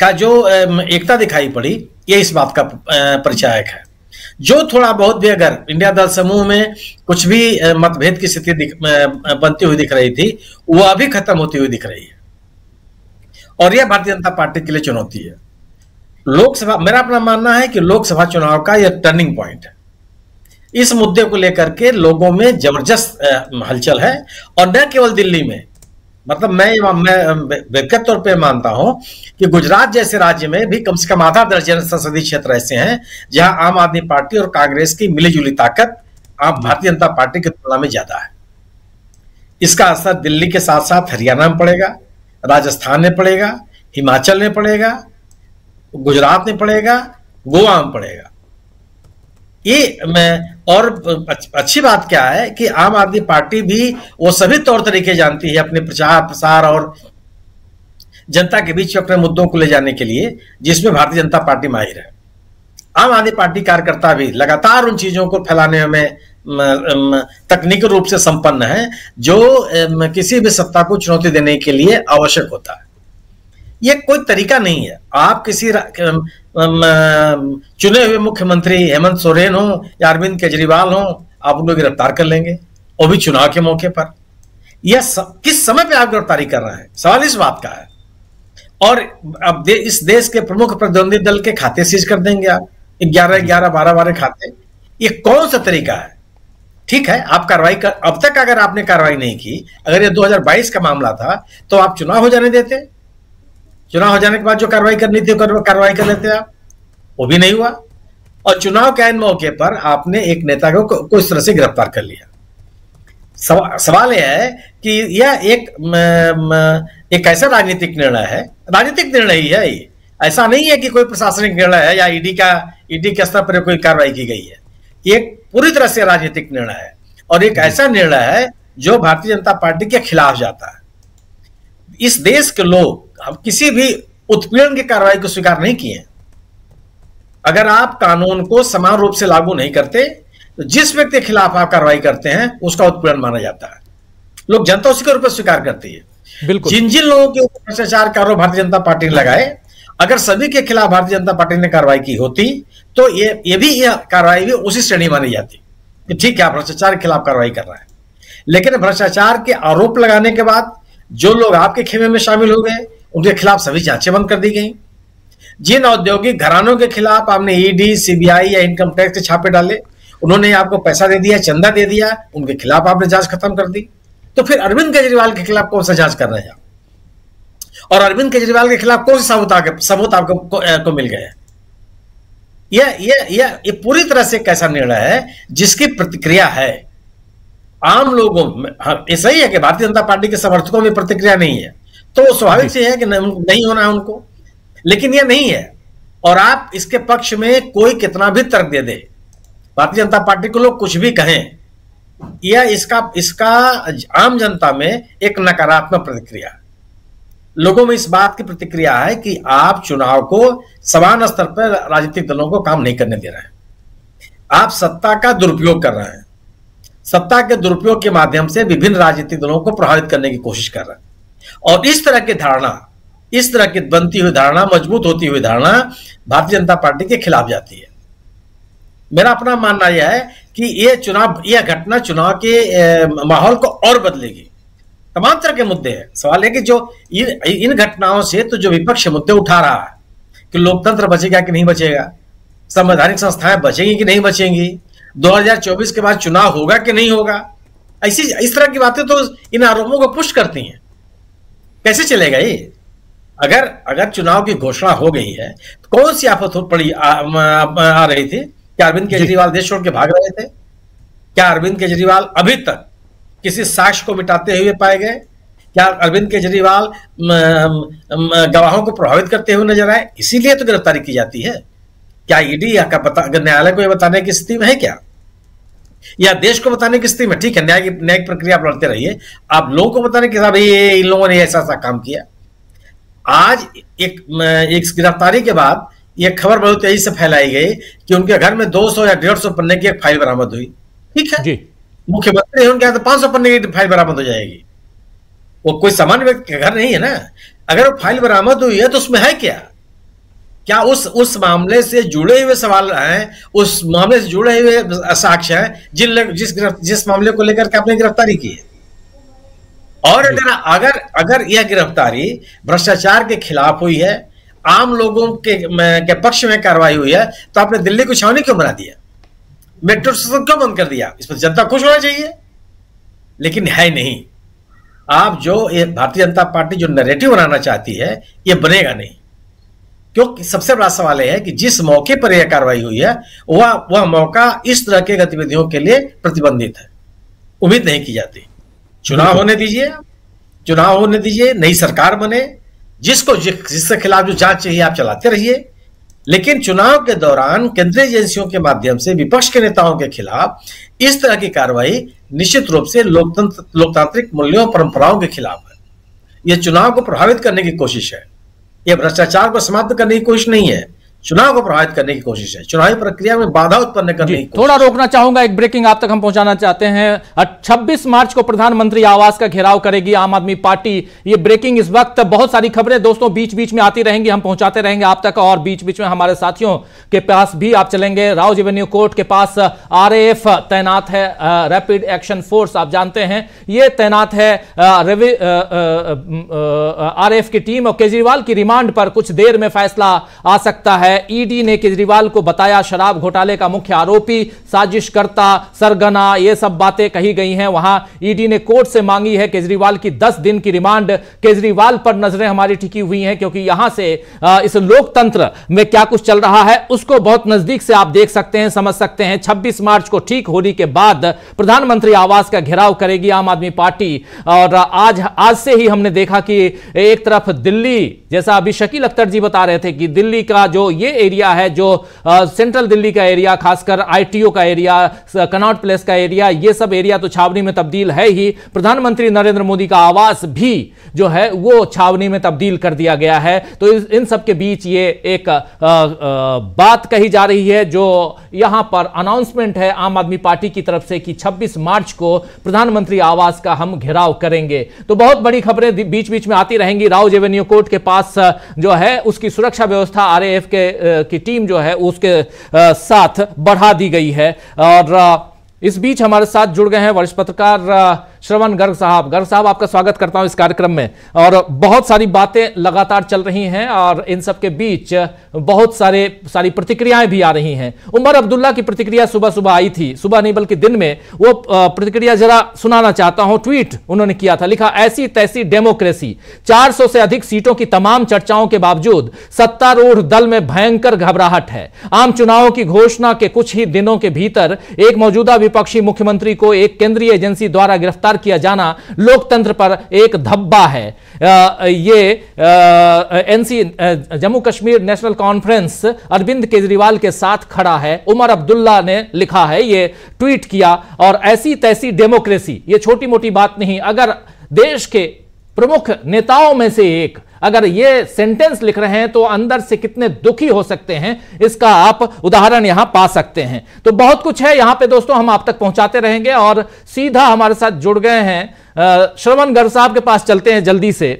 का जो एकता दिखाई पड़ी, ये इस बात का परिचायक है। जो थोड़ा बहुत भी अगर इंडिया दल समूह में कुछ भी मतभेद की स्थिति बनती हुई दिख रही थी, वह अभी खत्म होती हुई दिख रही है, और यह भारतीय जनता पार्टी के लिए चुनौती है। लोकसभा, मेरा अपना मानना है कि लोकसभा चुनाव का यह टर्निंग पॉइंट है। इस मुद्दे को लेकर के लोगों में जबरदस्त हलचल है, और न केवल दिल्ली में, मतलब मैं व्यक्तिगत तौर पे मानता हूं कि गुजरात जैसे राज्य में भी कम से कम आधा दर्जन संसदीय क्षेत्र ऐसे हैं जहां आम आदमी पार्टी और कांग्रेस की मिलीजुली ताकत आप भारतीय जनता पार्टी की तुलना में ज्यादा है। इसका असर दिल्ली के साथ साथ हरियाणा में पड़ेगा, राजस्थान में पड़ेगा, हिमाचल में पड़ेगा, गुजरात में पड़ेगा, गोवा में पड़ेगा। ये मैं, और अच्छी बात क्या है कि आम आदमी पार्टी भी वो सभी तौर तरीके जानती है अपने प्रचार प्रसार और जनता के बीच अपने मुद्दों को ले जाने के लिए, जिसमें भारतीय जनता पार्टी माहिर है। आम आदमी पार्टी कार्यकर्ता भी लगातार उन चीजों को फैलाने में तकनीकी रूप से संपन्न है जो किसी भी सत्ता को चुनौती देने के लिए आवश्यक होता है। ये कोई तरीका नहीं है, आप किसी चुने हुए मुख्यमंत्री हेमंत सोरेन हो या अरविंद केजरीवाल हो, आप उनको गिरफ्तार कर लेंगे, और भी चुनाव के मौके पर। यह किस समय पे आप गिरफ्तारी कर रहे हैं, सवाल इस बात का है। और अब दे, इस देश के प्रमुख प्रतिद्वंदी दल के खाते सीज कर देंगे आप, ग्यारह ग्यारह बारह बारह खाते। ये कौन सा तरीका है? ठीक है, आप कार्रवाई कर, अब तक अगर आपने कार्रवाई नहीं की, अगर ये दो हजार बाईस का मामला था तो आप चुनाव हो जाने देते, चुनाव हो जाने के बाद जो कार्रवाई करनी थी कार्रवाई कर लेते आप, वो भी नहीं हुआ। और चुनाव के मौके पर आपने एक नेता को, को इस तरह से गिरफ्तार कर लिया। सवा, सवाल यह है कि यह एक म, म, एक ऐसा राजनीतिक निर्णय है, राजनीतिक निर्णय ही है ये, ऐसा नहीं है कि कोई प्रशासनिक निर्णय है या ईडी का ईडी के स्तर पर कोई कार्रवाई की गई है। ये पूरी तरह से राजनीतिक निर्णय है और एक ऐसा निर्णय है जो भारतीय जनता पार्टी के खिलाफ जाता है। इस देश के लोग हम किसी भी उत्पीड़न की कार्रवाई को स्वीकार नहीं किए। अगर आप कानून को समान रूप से लागू नहीं करते तो जिस व्यक्ति के खिलाफ आप कार्रवाई करते हैं उसका उत्पीड़न माना जाता है। लोग जनता उसी के रूप में स्वीकार करती है। जिन जिन लोगों के ऊपर भ्रष्टाचार का आरोप भारतीय जनता पार्टी ने लगाए, अगर सभी के खिलाफ भारतीय जनता पार्टी ने कार्रवाई की होती तो ये ये भी यह कार्रवाई भी उसी श्रेणी मानी जाती कि ठीक है, भ्रष्टाचार के खिलाफ कार्रवाई कर रहा है। लेकिन भ्रष्टाचार के आरोप लगाने के बाद जो लोग आपके खेमे में शामिल हो गए उनके खिलाफ सभी जांचें बंद कर दी गई। जिन औद्योगिक घरानों के खिलाफ आपने ईडी, सीबीआई या इनकम टैक्स के छापे डाले, उन्होंने आपको पैसा दे दिया, चंदा दे दिया, उनके खिलाफ आपने जांच खत्म कर दी। तो फिर अरविंद केजरीवाल के खिलाफ कौन सा जांच कर रहे हैं आप? और अरविंद केजरीवाल के खिलाफ कौन से सबूत आपको को, को मिल गए? यह यह यह ये पूरी तरह से एक ऐसा निर्णय है जिसकी प्रतिक्रिया है आम लोगों में। ऐसा ही है कि भारतीय जनता पार्टी के समर्थकों में प्रतिक्रिया नहीं है तो स्वाभाविक से है कि नहीं होना है उनको, लेकिन यह नहीं है। और आप इसके पक्ष में कोई कितना भी तर्क दे दे, भारतीय जनता पार्टी को लोग कुछ भी कहें, यह इसका इसका आम जनता में एक नकारात्मक प्रतिक्रिया, लोगों में इस बात की प्रतिक्रिया है कि आप चुनाव को समान स्तर पर राजनीतिक दलों को काम नहीं करने दे रहे हैं, आप सत्ता का दुरुपयोग कर रहे हैं, सत्ता के दुरुपयोग के माध्यम से विभिन्न राजनीतिक दलों को प्रभावित करने की कोशिश कर रहा है। और इस तरह की धारणा, इस तरह की बनती हुई धारणा, मजबूत होती हुई धारणा भारतीय जनता पार्टी के खिलाफ जाती है। मेरा अपना मानना यह है कि यह चुनाव, यह घटना चुनाव के माहौल को और बदलेगी। तमाम तरह के मुद्दे हैं। सवाल है कि जो इन घटनाओं से तो जो विपक्ष मुद्दे उठा रहा है कि लोकतंत्र बचेगा कि नहीं बचेगा, संवैधानिक संस्थाएं बचेंगी कि नहीं बचेंगी, दो हज़ार चौबीस के बाद चुनाव होगा कि नहीं होगा, ऐसी इस तरह की बातें तो इन आरोपों को पुष्ट करती हैं। कैसे चलेगा ये? अगर अगर चुनाव की घोषणा हो गई है तो कौन सी आफत पड़ी आ, आ, आ रही थी? क्या अरविंद केजरीवाल देश छोड़ के भाग रहे थे? क्या अरविंद केजरीवाल अभी तक किसी साक्ष्य को मिटाते हुए पाए गए? क्या अरविंद केजरीवाल गवाहों को प्रभावित करते हुए नजर आए? इसीलिए तो गिरफ्तारी की जाती है। क्या ईडी या न्यायालय को यह बताने की स्थिति में है क्या, या देश को बताने की स्थिति में? ठीक है, न्यायिक न्यायिक प्रक्रिया आप लड़ते रहिए, आप लोगों को बताने के साथ इन लोगों ने ऐसा ऐसा काम किया। आज एक, एक गिरफ्तारी के बाद यह खबर बहुत तेजी से फैलाई गई कि उनके घर में दो सौ या डेढ़ सौ पन्ने की एक फाइल बरामद हुई। ठीक है, मुख्यमंत्री उनके यहाँ तो पांच सौ पन्ने की फाइल बरामद हो जाएगी। वो कोई सामान्य व्यक्ति का घर नहीं है ना। अगर वो फाइल बरामद हुई है तो उसमें है क्या? क्या उस उस मामले से जुड़े हुए सवाल हैं, उस मामले से जुड़े हुए साक्ष्य हैं जिन जिस जिस मामले को लेकर के आपने गिरफ्तारी की है? और अगर अगर अगर यह गिरफ्तारी भ्रष्टाचार के खिलाफ हुई है, आम लोगों के के पक्ष में कार्रवाई हुई है, तो आपने दिल्ली को छावनी क्यों बना दिया? मेट्रो स्टेशन क्यों बंद कर दिया? इस पर जनता खुश होना चाहिए, लेकिन है नहीं। आप जो भारतीय जनता पार्टी जो नैरेटिव बनाना चाहती है ये बनेगा नहीं, क्योंकि सबसे बड़ा सवाल यह है कि जिस मौके पर यह कार्रवाई हुई है वह वह मौका इस तरह के गतिविधियों के लिए प्रतिबंधित है। उम्मीद नहीं की जाती। चुनाव होने दीजिए, चुनाव होने दीजिए, नई सरकार बने, जिसको जिसके खिलाफ जो जांच चाहिए आप चलाते रहिए। लेकिन चुनाव के दौरान केंद्रीय एजेंसियों के माध्यम से विपक्ष के नेताओं के खिलाफ इस तरह की कार्रवाई निश्चित रूप से लोकतंत्र, लोकतांत्रिक मूल्यों, परंपराओं के खिलाफ है। यह चुनाव को प्रभावित करने की कोशिश है। यह भ्रष्टाचार को समाप्त करने की कोशिश नहीं है, चुनाव को प्रभावित करने की कोशिश है, चुनावी प्रक्रिया में बाधा उत्पन्न करने की। थोड़ा रोकना चाहूंगा, एक ब्रेकिंग आप तक हम पहुंचाना चाहते हैं। छब्बीस मार्च को प्रधानमंत्री आवास का घेराव करेगी आम आदमी पार्टी। ये ब्रेकिंग इस वक्त। बहुत सारी खबरें दोस्तों बीच बीच में आती रहेंगी, हम पहुंचाते रहेंगे आप तक। और बीच बीच में हमारे साथियों के पास भी आप चलेंगे। राउज़ एवेन्यू कोर्ट के पास आर ए एफ तैनात है, रैपिड एक्शन फोर्स, आप जानते हैं ये तैनात है आर ए एफ की टीम। और केजरीवाल की रिमांड पर कुछ देर में फैसला आ सकता है। है। ईडी ने केजरीवाल को बताया शराब घोटाले का मुख्य आरोपी, साजिशकर्ता, सरगना, ये सब बातें कही गई हैं। वहां ईडी ने कोर्ट से मांगी है केजरीवाल की दस दिन की रिमांड। केजरीवाल पर नजरें हमारी टिकी हुई हैं क्योंकि यहां से इस लोकतंत्र में क्या कुछ चल रहा है उसको बहुत नजदीक से आप देख सकते हैं, समझ सकते हैं। छब्बीस मार्च को ठीक होने के बाद प्रधानमंत्री आवास का घेराव करेगी आम आदमी पार्टी। और आज आज से ही हमने देखा कि एक तरफ दिल्ली, जैसा अभी शकील अख्तर जी बता रहे थे कि दिल्ली का जो ये एरिया है, जो सेंट्रल दिल्ली का एरिया, खासकर आईटीओ का एरिया, कनॉट प्लेस का एरिया, ये सब एरिया तो छावनी में तब्दील है ही। प्रधानमंत्री नरेंद्र मोदी का आवास भी जो है वो छावनी में तब्दील कर दिया गया है। तो इन सब के बीच ये एक आ, आ, बात कही जा रही है, जो यहां पर अनाउंसमेंट है आम आदमी पार्टी की तरफ से कि छब्बीस मार्च को प्रधानमंत्री आवास का हम घेराव करेंगे। तो बहुत बड़ी खबरें बीच बीच में आती रहेंगी। राउज़ एवेन्यू कोर्ट के पास जो है उसकी सुरक्षा व्यवस्था आरएएफ के की टीम जो है उसके साथ बढ़ा दी गई है। और इस बीच हमारे साथ जुड़ गए हैं वरिष्ठ पत्रकार श्रवण गर्ग साहब। गर्ग साहब, आपका स्वागत करता हूं इस कार्यक्रम में। और बहुत सारी बातें लगातार चल रही हैं और इन सब के बीच बहुत सारे सारी प्रतिक्रियाएं भी आ रही हैं। उमर अब्दुल्ला की प्रतिक्रिया सुबह सुबह आई थी, सुबह नहीं बल्कि दिन में, वो प्रतिक्रिया जरा सुनाना चाहता हूं। ट्वीट उन्होंने किया था, लिखा ऐसी तैसी डेमोक्रेसी। चार सौ से अधिक सीटों की तमाम चर्चाओं के बावजूद सत्तारूढ़ दल में भयंकर घबराहट है। आम चुनावों की घोषणा के कुछ ही दिनों के भीतर एक मौजूदा विपक्षी मुख्यमंत्री को एक केंद्रीय एजेंसी द्वारा गिरफ्तार किया जाना लोकतंत्र पर एक धब्बा है। आ, ये NC Jammu Kashmir National Conference अरविंद केजरीवाल के साथ खड़ा है, उमर अब्दुल्ला ने लिखा है, ये ट्वीट किया। और ऐसी तैसी डेमोक्रेसी, ये छोटी मोटी बात नहीं। अगर देश के प्रमुख नेताओं में से एक अगर ये सेंटेंस लिख रहे हैं तो अंदर से कितने दुखी हो सकते हैं, इसका आप उदाहरण यहां पा सकते हैं। तो बहुत कुछ है यहां पे दोस्तों, हम आप तक पहुंचाते रहेंगे। और सीधा हमारे साथ जुड़ गए हैं श्रवण गर्ग साहब के पास, चलते हैं जल्दी से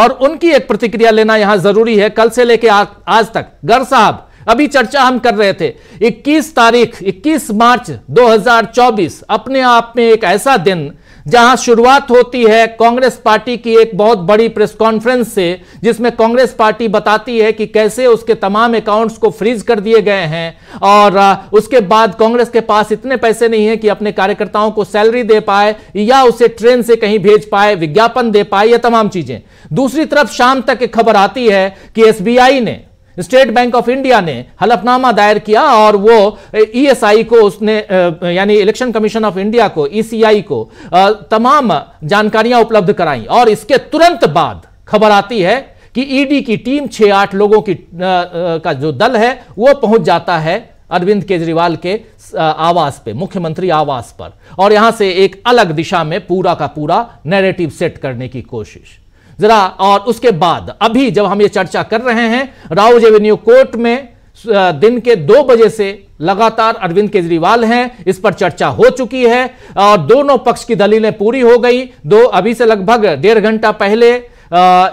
और उनकी एक प्रतिक्रिया लेना यहां जरूरी है। कल से लेके आज तक गर्ग साहब, अभी चर्चा हम कर रहे थे इक्कीस तारीख इक्कीस मार्च दो हजार चौबीस अपने आप में एक ऐसा दिन जहां शुरुआत होती है कांग्रेस पार्टी की एक बहुत बड़ी प्रेस कॉन्फ्रेंस से, जिसमें कांग्रेस पार्टी बताती है कि कैसे उसके तमाम अकाउंट्स को फ्रीज कर दिए गए हैं और उसके बाद कांग्रेस के पास इतने पैसे नहीं है कि अपने कार्यकर्ताओं को सैलरी दे पाए या उसे ट्रेन से कहीं भेज पाए, विज्ञापन दे पाए, यह तमाम चीजें। दूसरी तरफ शाम तक एक खबर आती है कि एस बी आई ने, स्टेट बैंक ऑफ इंडिया ने हलफनामा दायर किया और वो ईएसआई को, उसने यानी इलेक्शन कमीशन ऑफ इंडिया को, ईसीआई को तमाम जानकारियां उपलब्ध कराई। और इसके तुरंत बाद खबर आती है कि ईडी की टीम छह आठ लोगों की का जो दल है वो पहुंच जाता है अरविंद केजरीवाल के आवास पे, मुख्यमंत्री आवास पर, और यहां से एक अलग दिशा में पूरा का पूरा नैरेटिव सेट करने की कोशिश जरा। और उसके बाद अभी जब हम ये चर्चा कर रहे हैं राउज़ एवेन्यू कोर्ट में दिन के दो बजे से लगातार अरविंद केजरीवाल हैं, इस पर चर्चा हो चुकी है और दोनों पक्ष की दलीलें पूरी हो गई। दो अभी से लगभग डेढ़ घंटा पहले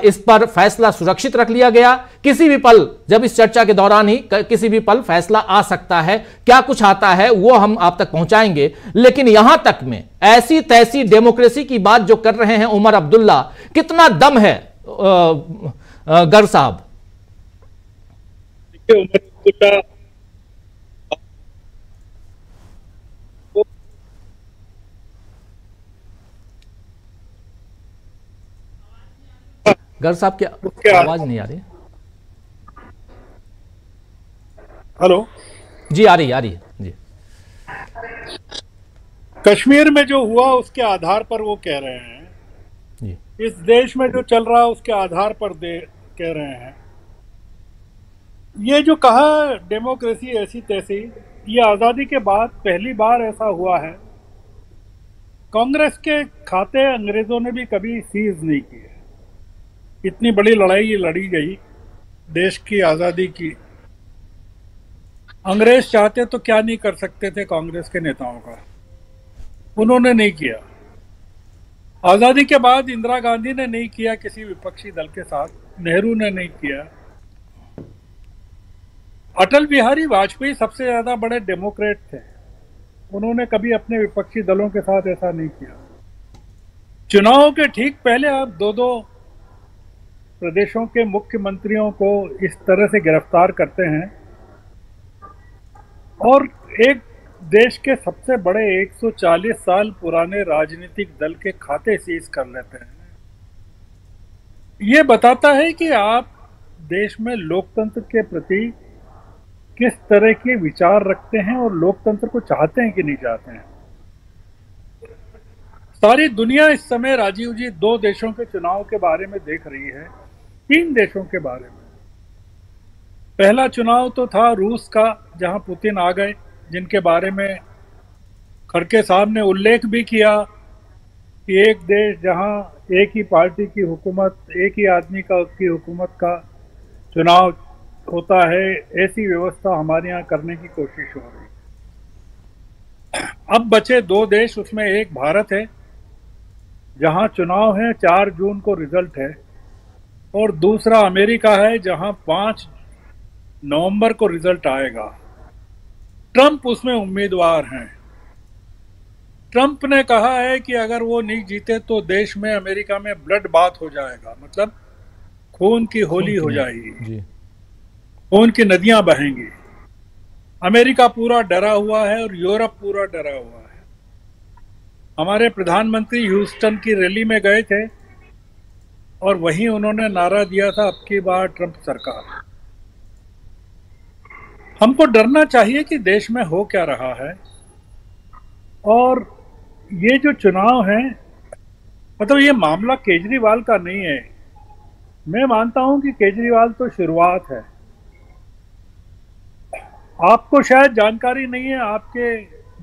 इस पर फैसला सुरक्षित रख लिया गया। किसी भी पल, जब इस चर्चा के दौरान ही किसी भी पल फैसला आ सकता है, क्या कुछ आता है वो हम आप तक पहुंचाएंगे। लेकिन यहां तक में ऐसी तैसी डेमोक्रेसी की बात जो कर रहे हैं उमर अब्दुल्ला, कितना दम है गर साहब? गर्ग साहब की आवाज नहीं आ रही। हेलो जी, आ रही आ रही है जी। कश्मीर में जो हुआ उसके आधार पर वो कह रहे हैं जी, इस देश में जो चल रहा है उसके आधार पर दे कह रहे हैं। ये जो कहा डेमोक्रेसी ऐसी तैसी, ये आज़ादी के बाद पहली बार ऐसा हुआ है। कांग्रेस के खाते अंग्रेजों ने भी कभी सीज नहीं किए। इतनी बड़ी लड़ाई लड़ी गई देश की आज़ादी की। अंग्रेज चाहते तो क्या नहीं कर सकते थे कांग्रेस के नेताओं का, उन्होंने नहीं किया। आज़ादी के बाद इंदिरा गांधी ने नहीं किया किसी विपक्षी दल के साथ, नेहरू ने नहीं किया। अटल बिहारी वाजपेयी सबसे ज़्यादा बड़े डेमोक्रेट थे, उन्होंने कभी अपने विपक्षी दलों के साथ ऐसा नहीं किया। चुनाव के ठीक पहले आप दो दो प्रदेशों के मुख्यमंत्रियों को इस तरह से गिरफ्तार करते हैं और एक देश के सबसे बड़े एक सौ चालीस साल पुराने राजनीतिक दल के खाते सीज कर लेते हैं। ये बताता है कि आप देश में लोकतंत्र के प्रति किस तरह के विचार रखते हैं और लोकतंत्र को चाहते हैं कि नहीं चाहते हैं। सारी दुनिया इस समय राजीव जी दो देशों के चुनाव के बारे में देख रही है, तीन देशों के बारे में। पहला चुनाव तो था रूस का, जहां पुतिन आ गए, जिनके बारे में खड़के साहब ने उल्लेख भी किया कि एक देश जहां एक ही पार्टी की हुकूमत, एक ही आदमी का उसकी हुकूमत का चुनाव होता है, ऐसी व्यवस्था हमारे यहाँ करने की कोशिश हो रही है। अब बचे दो देश, उसमें एक भारत है जहां चुनाव है, चार जून को रिजल्ट है, और दूसरा अमेरिका है जहां पाँच नवंबर को रिजल्ट आएगा। ट्रंप उसमें उम्मीदवार हैं। ट्रंप ने कहा है कि अगर वो नहीं जीते तो देश में, अमेरिका में ब्लड बाथ हो जाएगा, मतलब खून की होली हो जाएगी, खून की नदियां बहेंगी। अमेरिका पूरा डरा हुआ है और यूरोप पूरा डरा हुआ है। हमारे प्रधानमंत्री ह्यूस्टन की रैली में गए थे और वहीं उन्होंने नारा दिया था, अब की बार ट्रंप सरकार। हमको डरना चाहिए कि देश में हो क्या रहा है। और ये जो चुनाव है, मतलब ये मामला केजरीवाल का नहीं है। मैं मानता हूं कि केजरीवाल तो शुरुआत है। आपको शायद जानकारी नहीं है, आपके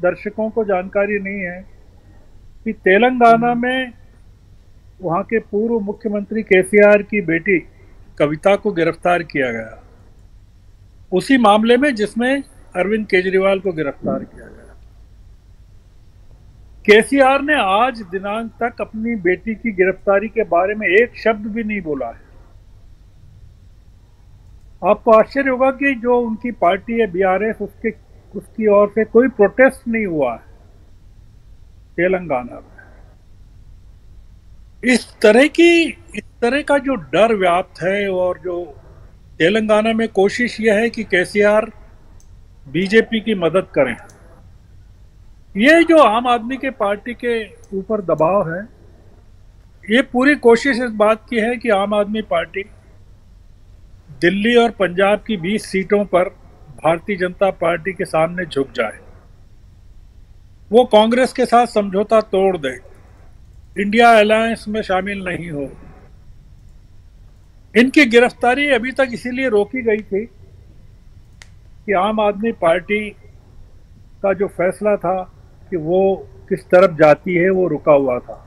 दर्शकों को जानकारी नहीं है कि तेलंगाना में वहां के पूर्व मुख्यमंत्री केसीआर की बेटी कविता को गिरफ्तार किया गया, उसी मामले में जिसमें अरविंद केजरीवाल को गिरफ्तार किया गया। केसीआर ने आज दिनांक तक अपनी बेटी की गिरफ्तारी के बारे में एक शब्द भी नहीं बोला है। आपको आश्चर्य होगा कि जो उनकी पार्टी है बीआरएस, उसके उसकी ओर से कोई प्रोटेस्ट नहीं हुआ है तेलंगाना में। इस तरह की इस तरह का जो डर व्याप्त है, और जो तेलंगाना में कोशिश यह है कि केसीआर बीजेपी की मदद करें। ये जो आम आदमी के पार्टी के ऊपर दबाव है, ये पूरी कोशिश इस बात की है कि आम आदमी पार्टी दिल्ली और पंजाब की बीस सीटों पर भारतीय जनता पार्टी के सामने झुक जाए, वो कांग्रेस के साथ समझौता तोड़ दे, इंडिया अलायंस में शामिल नहीं हो। इनकी गिरफ्तारी अभी तक इसीलिए रोकी गई थी कि आम आदमी पार्टी का जो फैसला था कि वो किस तरफ जाती है, वो रुका हुआ था।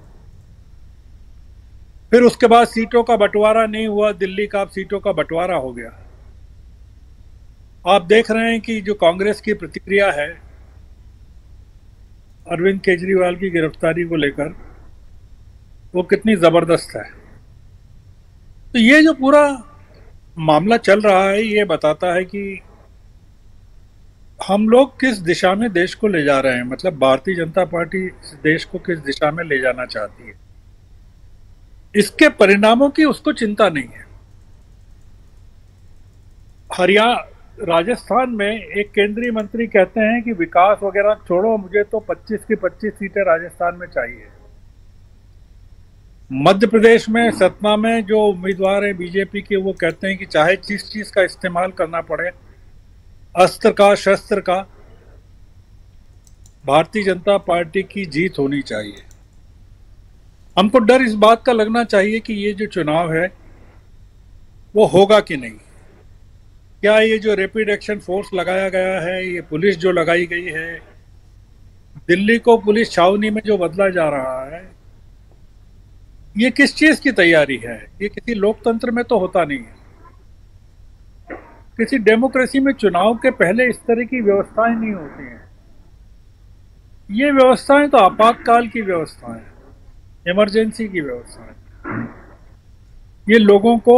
फिर उसके बाद सीटों का बंटवारा नहीं हुआ दिल्ली का, अब सीटों का बंटवारा हो गया। आप देख रहे हैं कि जो कांग्रेस की प्रतिक्रिया है अरविंद केजरीवाल की गिरफ्तारी को लेकर, वो कितनी जबरदस्त है। तो ये जो पूरा मामला चल रहा है, ये बताता है कि हम लोग किस दिशा में देश को ले जा रहे हैं, मतलब भारतीय जनता पार्टी इस देश को किस दिशा में ले जाना चाहती है। इसके परिणामों की उसको चिंता नहीं है। हरियाणा, राजस्थान में एक केंद्रीय मंत्री कहते हैं कि विकास वगैरह छोड़ो, मुझे तो पच्चीस की पच्चीस सीटें राजस्थान में चाहिए। मध्य प्रदेश में सतना में जो उम्मीदवार है बीजेपी के, वो कहते हैं कि चाहे जिस चीज का इस्तेमाल करना पड़े, अस्त्र का, शस्त्र का, भारतीय जनता पार्टी की जीत होनी चाहिए। हमको डर इस बात का लगना चाहिए कि ये जो चुनाव है वो होगा कि नहीं। क्या ये जो रैपिड एक्शन फोर्स लगाया गया है, ये पुलिस जो लगाई गई है, दिल्ली को पुलिस छावनी में जो बदला जा रहा है, ये किस चीज़ की तैयारी है? ये किसी लोकतंत्र में तो होता नहीं है। किसी डेमोक्रेसी में चुनाव के पहले इस तरह की व्यवस्थाएं नहीं होती हैं। ये व्यवस्थाएं तो आपातकाल की व्यवस्थाएं, इमरजेंसी की व्यवस्थाएं, ये लोगों को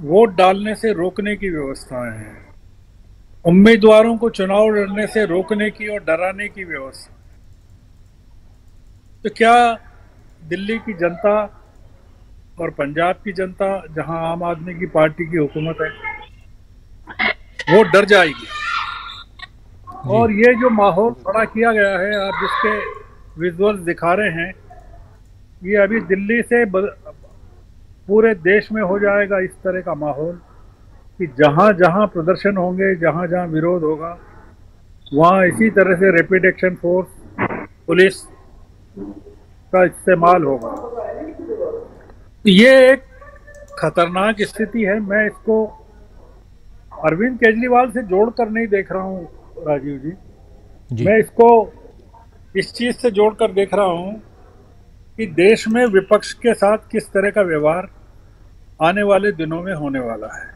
वोट डालने से रोकने की व्यवस्थाएं हैं, उम्मीदवारों को चुनाव लड़ने से रोकने की और डराने की व्यवस्था। तो क्या दिल्ली की जनता और पंजाब की जनता, जहां आम आदमी की पार्टी की हुकूमत है, वो डर जाएगी? और ये जो माहौल खड़ा किया गया है, आप जिसके विजुअल्स दिखा रहे हैं, ये अभी दिल्ली से पूरे देश में हो जाएगा इस तरह का माहौल कि जहाँ जहाँ प्रदर्शन होंगे, जहाँ जहाँ विरोध होगा, वहाँ इसी तरह से रैपिड एक्शन फोर्स पुलिस का इस्तेमाल होगा। ये एक खतरनाक स्थिति है। मैं इसको अरविंद केजरीवाल से जोड़कर नहीं देख रहा हूँ राजीव जी, जी। मैं इसको इस चीज़ से जोड़कर देख रहा हूँ कि देश में विपक्ष के साथ किस तरह का व्यवहार आने वाले दिनों में होने वाला है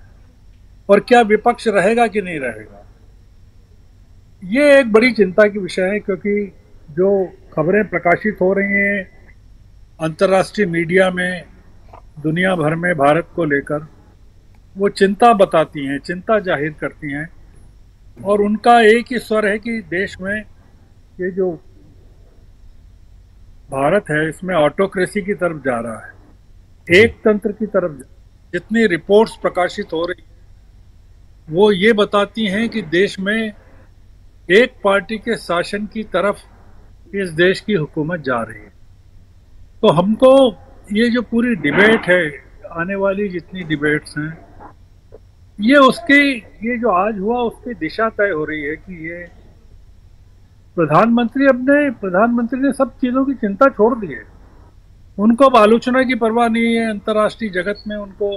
और क्या विपक्ष रहेगा कि नहीं रहेगा। ये एक बड़ी चिंता की विषय है, क्योंकि जो खबरें प्रकाशित हो रही हैं अंतर्राष्ट्रीय मीडिया में दुनिया भर में भारत को लेकर, वो चिंता बताती हैं, चिंता जाहिर करती हैं, और उनका एक ही स्वर है कि देश में ये जो भारत है इसमें ऑटोक्रेसी की तरफ जा रहा है, एक तंत्र की तरफ। जितनी रिपोर्ट्स प्रकाशित हो रही वो ये बताती हैं कि देश में एक पार्टी के शासन की तरफ इस देश की हुकूमत जा रही है। तो हमको ये जो पूरी डिबेट है, आने वाली जितनी डिबेट्स हैं, ये उसकी, ये जो आज हुआ उसकी दिशा तय हो रही है कि ये प्रधानमंत्री अपने प्रधानमंत्री ने सब चीज़ों की चिंता छोड़ दी है। उनको अब आलोचना की परवाह नहीं है, अंतर्राष्ट्रीय जगत में उनको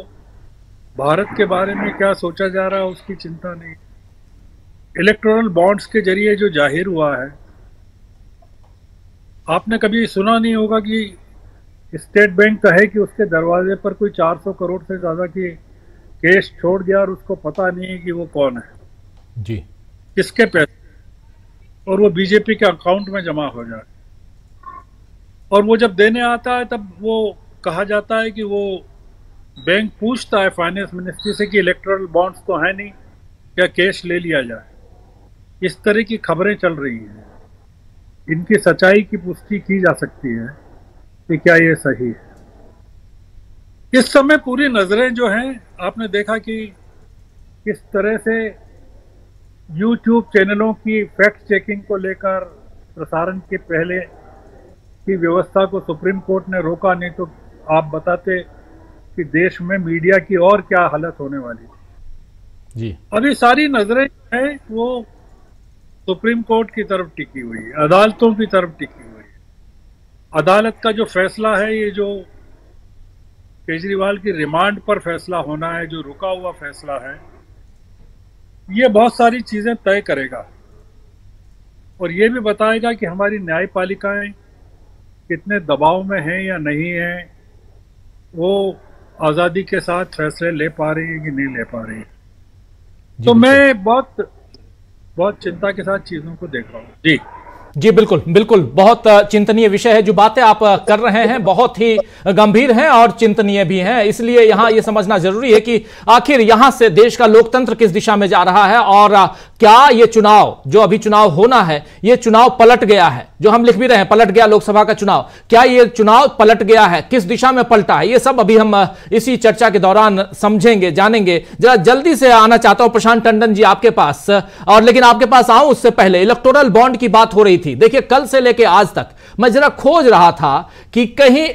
भारत के बारे में क्या सोचा जा रहा है उसकी चिंता नहीं। इलेक्टोरल बॉन्ड्स के जरिए जो जाहिर हुआ है, आपने कभी सुना नहीं होगा कि स्टेट बैंक कहे कि उसके दरवाजे पर कोई चार सौ करोड़ से ज़्यादा की केस छोड़ गया और उसको पता नहीं है कि वो कौन है जी, किसके पैसे, और वो बीजेपी के अकाउंट में जमा हो जाए, और वो जब देने आता है तब वो कहा जाता है कि वो बैंक पूछता है फाइनेंस मिनिस्ट्री से कि इलेक्टोरल बॉन्ड्स तो है नहीं, क्या कैश ले लिया जाए। इस तरह की खबरें चल रही हैं, इनकी सच्चाई की पुष्टि की जा सकती है कि क्या ये सही है। इस समय पूरी नज़रें जो हैं, आपने देखा कि किस तरह से यूट्यूब चैनलों की फैक्ट चेकिंग को लेकर प्रसारण के पहले की व्यवस्था को सुप्रीम कोर्ट ने रोका, नहीं तो आप बताते कि देश में मीडिया की और क्या हालत होने वाली थी जी। अभी सारी नज़रें हैं वो सुप्रीम कोर्ट की तरफ टिकी हुई है, अदालतों की तरफ टिकी हुई है। अदालत का जो फैसला है, ये जो केजरीवाल की रिमांड पर फैसला होना है, जो रुका हुआ फैसला है, ये बहुत सारी चीज़ें तय करेगा और ये भी बताएगा कि हमारी न्यायपालिकाएं कितने दबाव में हैं या नहीं हैं, वो आज़ादी के साथ फैसले ले पा रही है कि नहीं ले पा रही है। तो मैं बहुत बहुत चिंता के साथ चीजों को देख रहा हूँ जी जी बिल्कुल बिल्कुल। बहुत चिंतनीय विषय है, जो बातें आप कर रहे हैं बहुत ही गंभीर हैं और चिंतनीय भी हैं, इसलिए यहाँ ये समझना जरूरी है कि आखिर यहाँ से देश का लोकतंत्र किस दिशा में जा रहा है और क्या ये चुनाव, जो अभी चुनाव होना है, ये चुनाव पलट गया है, जो हम लिख भी रहे हैं पलट गया लोकसभा का चुनाव, क्या ये चुनाव पलट गया है, किस दिशा में पलटा है, ये सब अभी हम इसी चर्चा के दौरान समझेंगे जानेंगे। जरा जल्दी से आना चाहता हूं प्रशांत टंडन जी आपके पास, और लेकिन आपके पास आऊं उससे पहले इलेक्टोरल बॉन्ड की बात हो रही थी। देखिए कल से लेकर आज तक मैं जरा खोज रहा था कि कहीं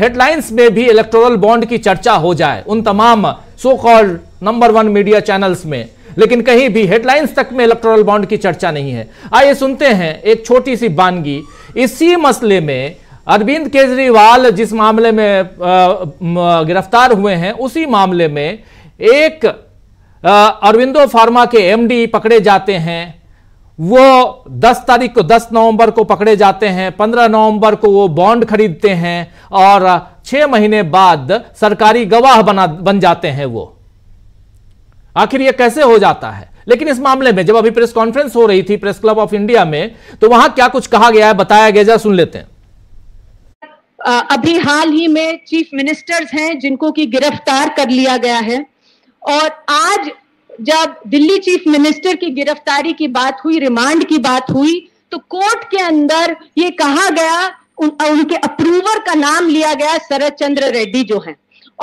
हेडलाइंस में भी इलेक्टोरल बॉन्ड की चर्चा हो जाए उन तमाम so called number one media channels में, लेकिन कहीं भी हेडलाइंस तक में इलेक्टोरल बॉन्ड की चर्चा नहीं है। आइए सुनते हैं एक छोटी सी बानगी। इसी मसले में अरविंद केजरीवाल जिस मामले में गिरफ्तार हुए हैं, उसी मामले में एक अरविंदो फार्मा के एमडी पकड़े जाते हैं, वो दस तारीख को दस नवंबर को पकड़े जाते हैं, पंद्रह नवंबर को वो बॉन्ड खरीदते हैं और छह महीने बाद सरकारी गवाह बना बन जाते हैं वो। आखिर ये कैसे हो जाता है? लेकिन इस मामले में जब अभी प्रेस कॉन्फ्रेंस हो रही थी प्रेस क्लब ऑफ इंडिया में, तो वहां क्या कुछ कहा गया है, बताया गया, जरा सुन लेते हैं। अभी हाल ही में चीफ मिनिस्टर्स हैं जिनको की गिरफ्तार कर लिया गया है, और आज जब दिल्ली चीफ मिनिस्टर की गिरफ्तारी की बात हुई, रिमांड की बात हुई, तो कोर्ट के अंदर ये कहा गया, उन, उनके अप्रूवर का नाम लिया गया शरद चंद्र रेड्डी जो है।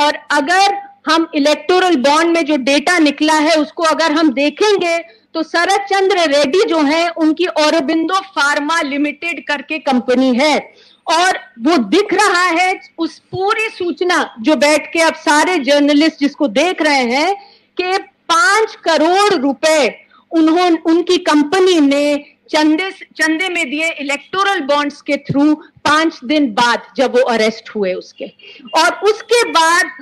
और अगर हम इलेक्टोरल बॉन्ड में जो डेटा निकला है उसको अगर हम देखेंगे तो शरद चंद्र रेड्डी जो हैं उनकी औरबिंदो फार्मा लिमिटेड करके कंपनी है और वो दिख रहा है उस पूरी सूचना जो बैठ के अब सारे जर्नलिस्ट जिसको देख रहे हैं कि पांच करोड़ रुपए उन्होंने उनकी कंपनी ने चंदे चंदे में दिए इलेक्टोरल बॉन्ड्स के थ्रू पांच दिन बाद जब वो अरेस्ट हुए उसके और उसके बाद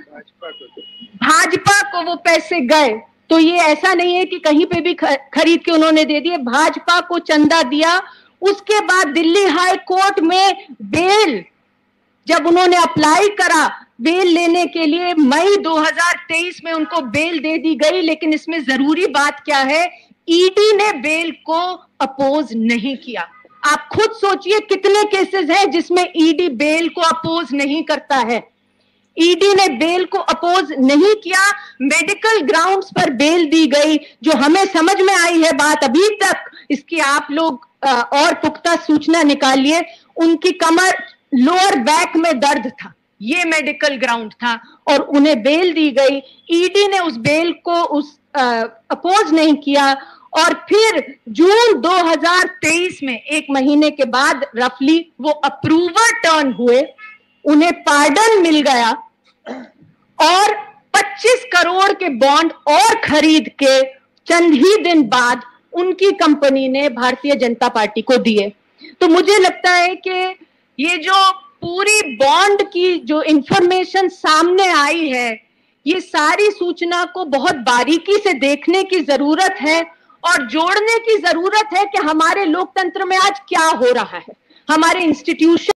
भाजपा को वो पैसे गए। तो ये ऐसा नहीं है कि कहीं पे भी खरीद के उन्होंने दे दिए, भाजपा को चंदा दिया। उसके बाद दिल्ली हाई कोर्ट में बेल जब उन्होंने अप्लाई करा बेल लेने के लिए मई दो हज़ार तेईस में उनको बेल दे दी गई, लेकिन इसमें जरूरी बात क्या है, ईडी ने बेल को अपोज नहीं किया। आप खुद सोचिए कितने केसेस हैं जिसमें ईडी बेल को अपोज नहीं करता है। ईडी ने बेल को अपोज नहीं किया, मेडिकल ग्राउंड्स पर बेल दी गई। जो हमें समझ में आई है बात अभी तक, इसकी आप लोग और पुख्ता सूचना निकालिए, उनकी कमर लोअर बैक में दर्द था, ये मेडिकल ग्राउंड था और उन्हें बेल दी गई। ईडी ने उस बेल को उस अपोज नहीं किया और फिर जून दो हज़ार तेईस में एक महीने के बाद रफली वो अप्रूवर टर्न हुए, उन्हें पार्डन मिल गया और पच्चीस करोड़ के बॉन्ड और खरीद के चंद ही दिन बाद उनकी कंपनी ने भारतीय जनता पार्टी को दिए। तो मुझे लगता है कि ये जो पूरी बॉन्ड की जो इंफॉर्मेशन सामने आई है, ये सारी सूचना को बहुत बारीकी से देखने की जरूरत है और जोड़ने की जरूरत है कि हमारे लोकतंत्र में आज क्या हो रहा है, हमारे इंस्टीट्यूशन।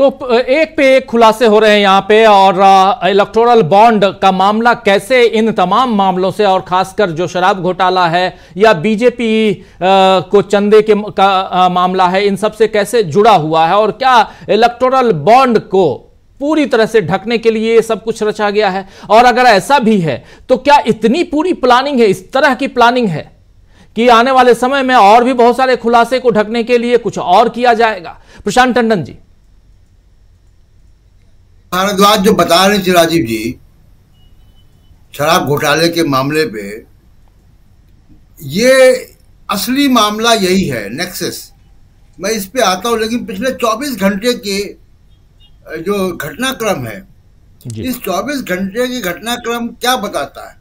तो एक पे एक खुलासे हो रहे हैं यहाँ पे और इलेक्टोरल बॉन्ड का मामला कैसे इन तमाम मामलों से और खासकर जो शराब घोटाला है या बीजेपी को चंदे के का मामला है, इन सब से कैसे जुड़ा हुआ है और क्या इलेक्टोरल बॉन्ड को पूरी तरह से ढकने के लिए सब कुछ रचा गया है, और अगर ऐसा भी है तो क्या इतनी पूरी प्लानिंग है, इस तरह की प्लानिंग है कि आने वाले समय में और भी बहुत सारे खुलासे को ढकने के लिए कुछ और किया जाएगा। प्रशांत टंडन जी, भारद्वाज जो बता रहे थे राजीव जी शराब घोटाले के मामले पे, ये असली मामला यही है, नेक्सस। मैं इस पे आता हूँ, लेकिन पिछले चौबीस घंटे के जो घटनाक्रम है, इस चौबीस घंटे के घटनाक्रम क्या बताता है?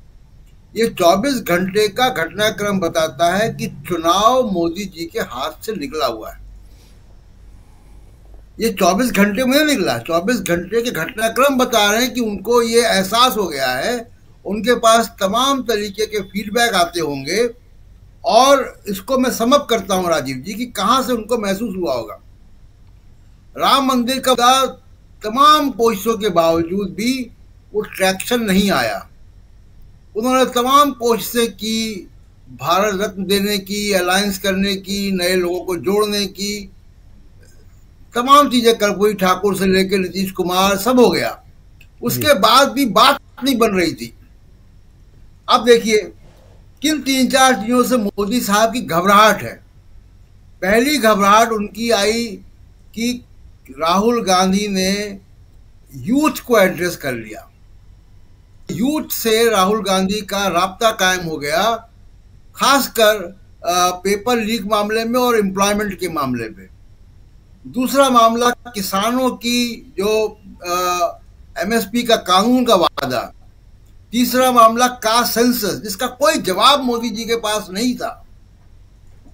ये चौबीस घंटे का घटनाक्रम बताता है कि चुनाव मोदी जी के हाथ से निकला हुआ है। ये चौबीस घंटे में निकला, चौबीस घंटे के घटनाक्रम बता रहे हैं कि उनको ये एहसास हो गया है, उनके पास तमाम तरीके के फीडबैक आते होंगे और इसको मैं समझ करता हूँ राजीव जी कि कहाँ से उनको महसूस हुआ होगा। राम मंदिर का तमाम कोशिशों के बावजूद भी वो ट्रैक्शन नहीं आया। उन्होंने तमाम कोशिशें की, भारत रत्न देने की, अलायंस करने की, नए लोगों को जोड़ने की, तमाम चीजें, कर्पूरी ठाकुर से लेकर नीतीश कुमार सब हो गया, उसके बाद भी बात नहीं बन रही थी। अब देखिए किन तीन चार चीजों से मोदी साहब की घबराहट है। पहली घबराहट उनकी आई कि राहुल गांधी ने यूथ को एड्रेस कर लिया, यूथ से राहुल गांधी का राब्ता कायम हो गया, खासकर पेपर लीक मामले में और एम्प्लॉयमेंट के मामले में। दूसरा मामला किसानों की जो एमएसपी का कानून का वादा। तीसरा मामला कास्ट सेंसस, जिसका कोई जवाब मोदी जी के पास नहीं था।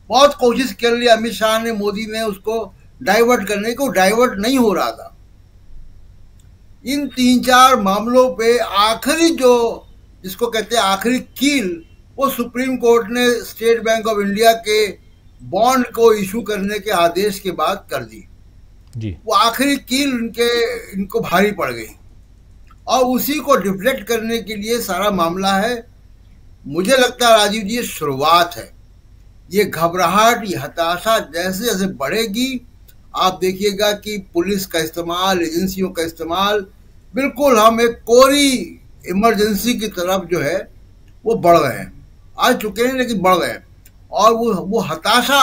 बहुत कोशिश कर ली अमित शाह ने, मोदी ने उसको डाइवर्ट करने को, डाइवर्ट नहीं हो रहा था। इन तीन चार मामलों पे आखिरी जो जिसको कहते हैं आखिरी कील, वो सुप्रीम कोर्ट ने स्टेट बैंक ऑफ इंडिया के बॉन्ड को इशू करने के आदेश के बाद कर दी जी। वो आखिरी कील उनके इनको भारी पड़ गई और उसी को डिफ्लेक्ट करने के लिए सारा मामला है। मुझे लगता है राजीव जी ये शुरुआत है, ये घबराहट, ये हताशा जैसे जैसे बढ़ेगी आप देखिएगा कि पुलिस का इस्तेमाल, एजेंसियों का इस्तेमाल, बिल्कुल हम एक कोरी इमरजेंसी की तरफ जो है वो बढ़ रहे हैं, आ चुके हैं लेकिन बढ़ रहे हैं। और वो वो हताशा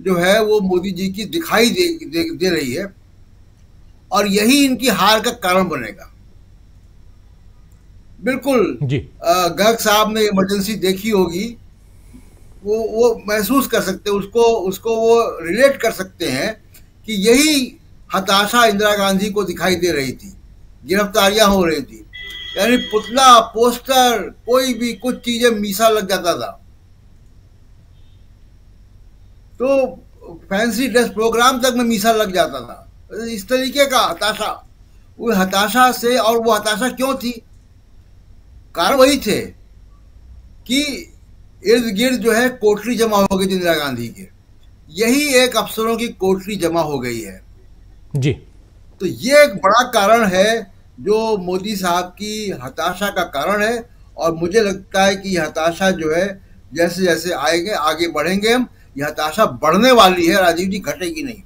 जो है वो मोदी जी की दिखाई दे, दे, दे रही है और यही इनकी हार का कारण बनेगा। बिल्कुल गर्ग साहब ने इमरजेंसी देखी होगी, वो वो महसूस कर सकते, उसको उसको वो रिलेट कर सकते हैं कि यही हताशा इंदिरा गांधी को दिखाई दे रही थी, गिरफ्तारियां हो रही थी, यानी पुतला, पोस्टर, कोई भी कुछ चीजें मीसा लग जाता था। तो फैंसी ड्रेस प्रोग्राम तक में मीसा लग जाता था, इस तरीके का हताशा। वो हताशा से, और वो हताशा क्यों थी, कारण वही थे कि इर्द गिर्द जो है कोठरी जमा हो गई इंदिरा गांधी के, यही एक अफसरों की कोठरी जमा हो गई है जी। तो ये एक बड़ा कारण है जो मोदी साहब की हताशा का कारण है, और मुझे लगता है कि हताशा जो है जैसे जैसे आएंगे आगे बढ़ेंगे हम, यह हताशा बढ़ने वाली है राजीव जी, घटेगी नहीं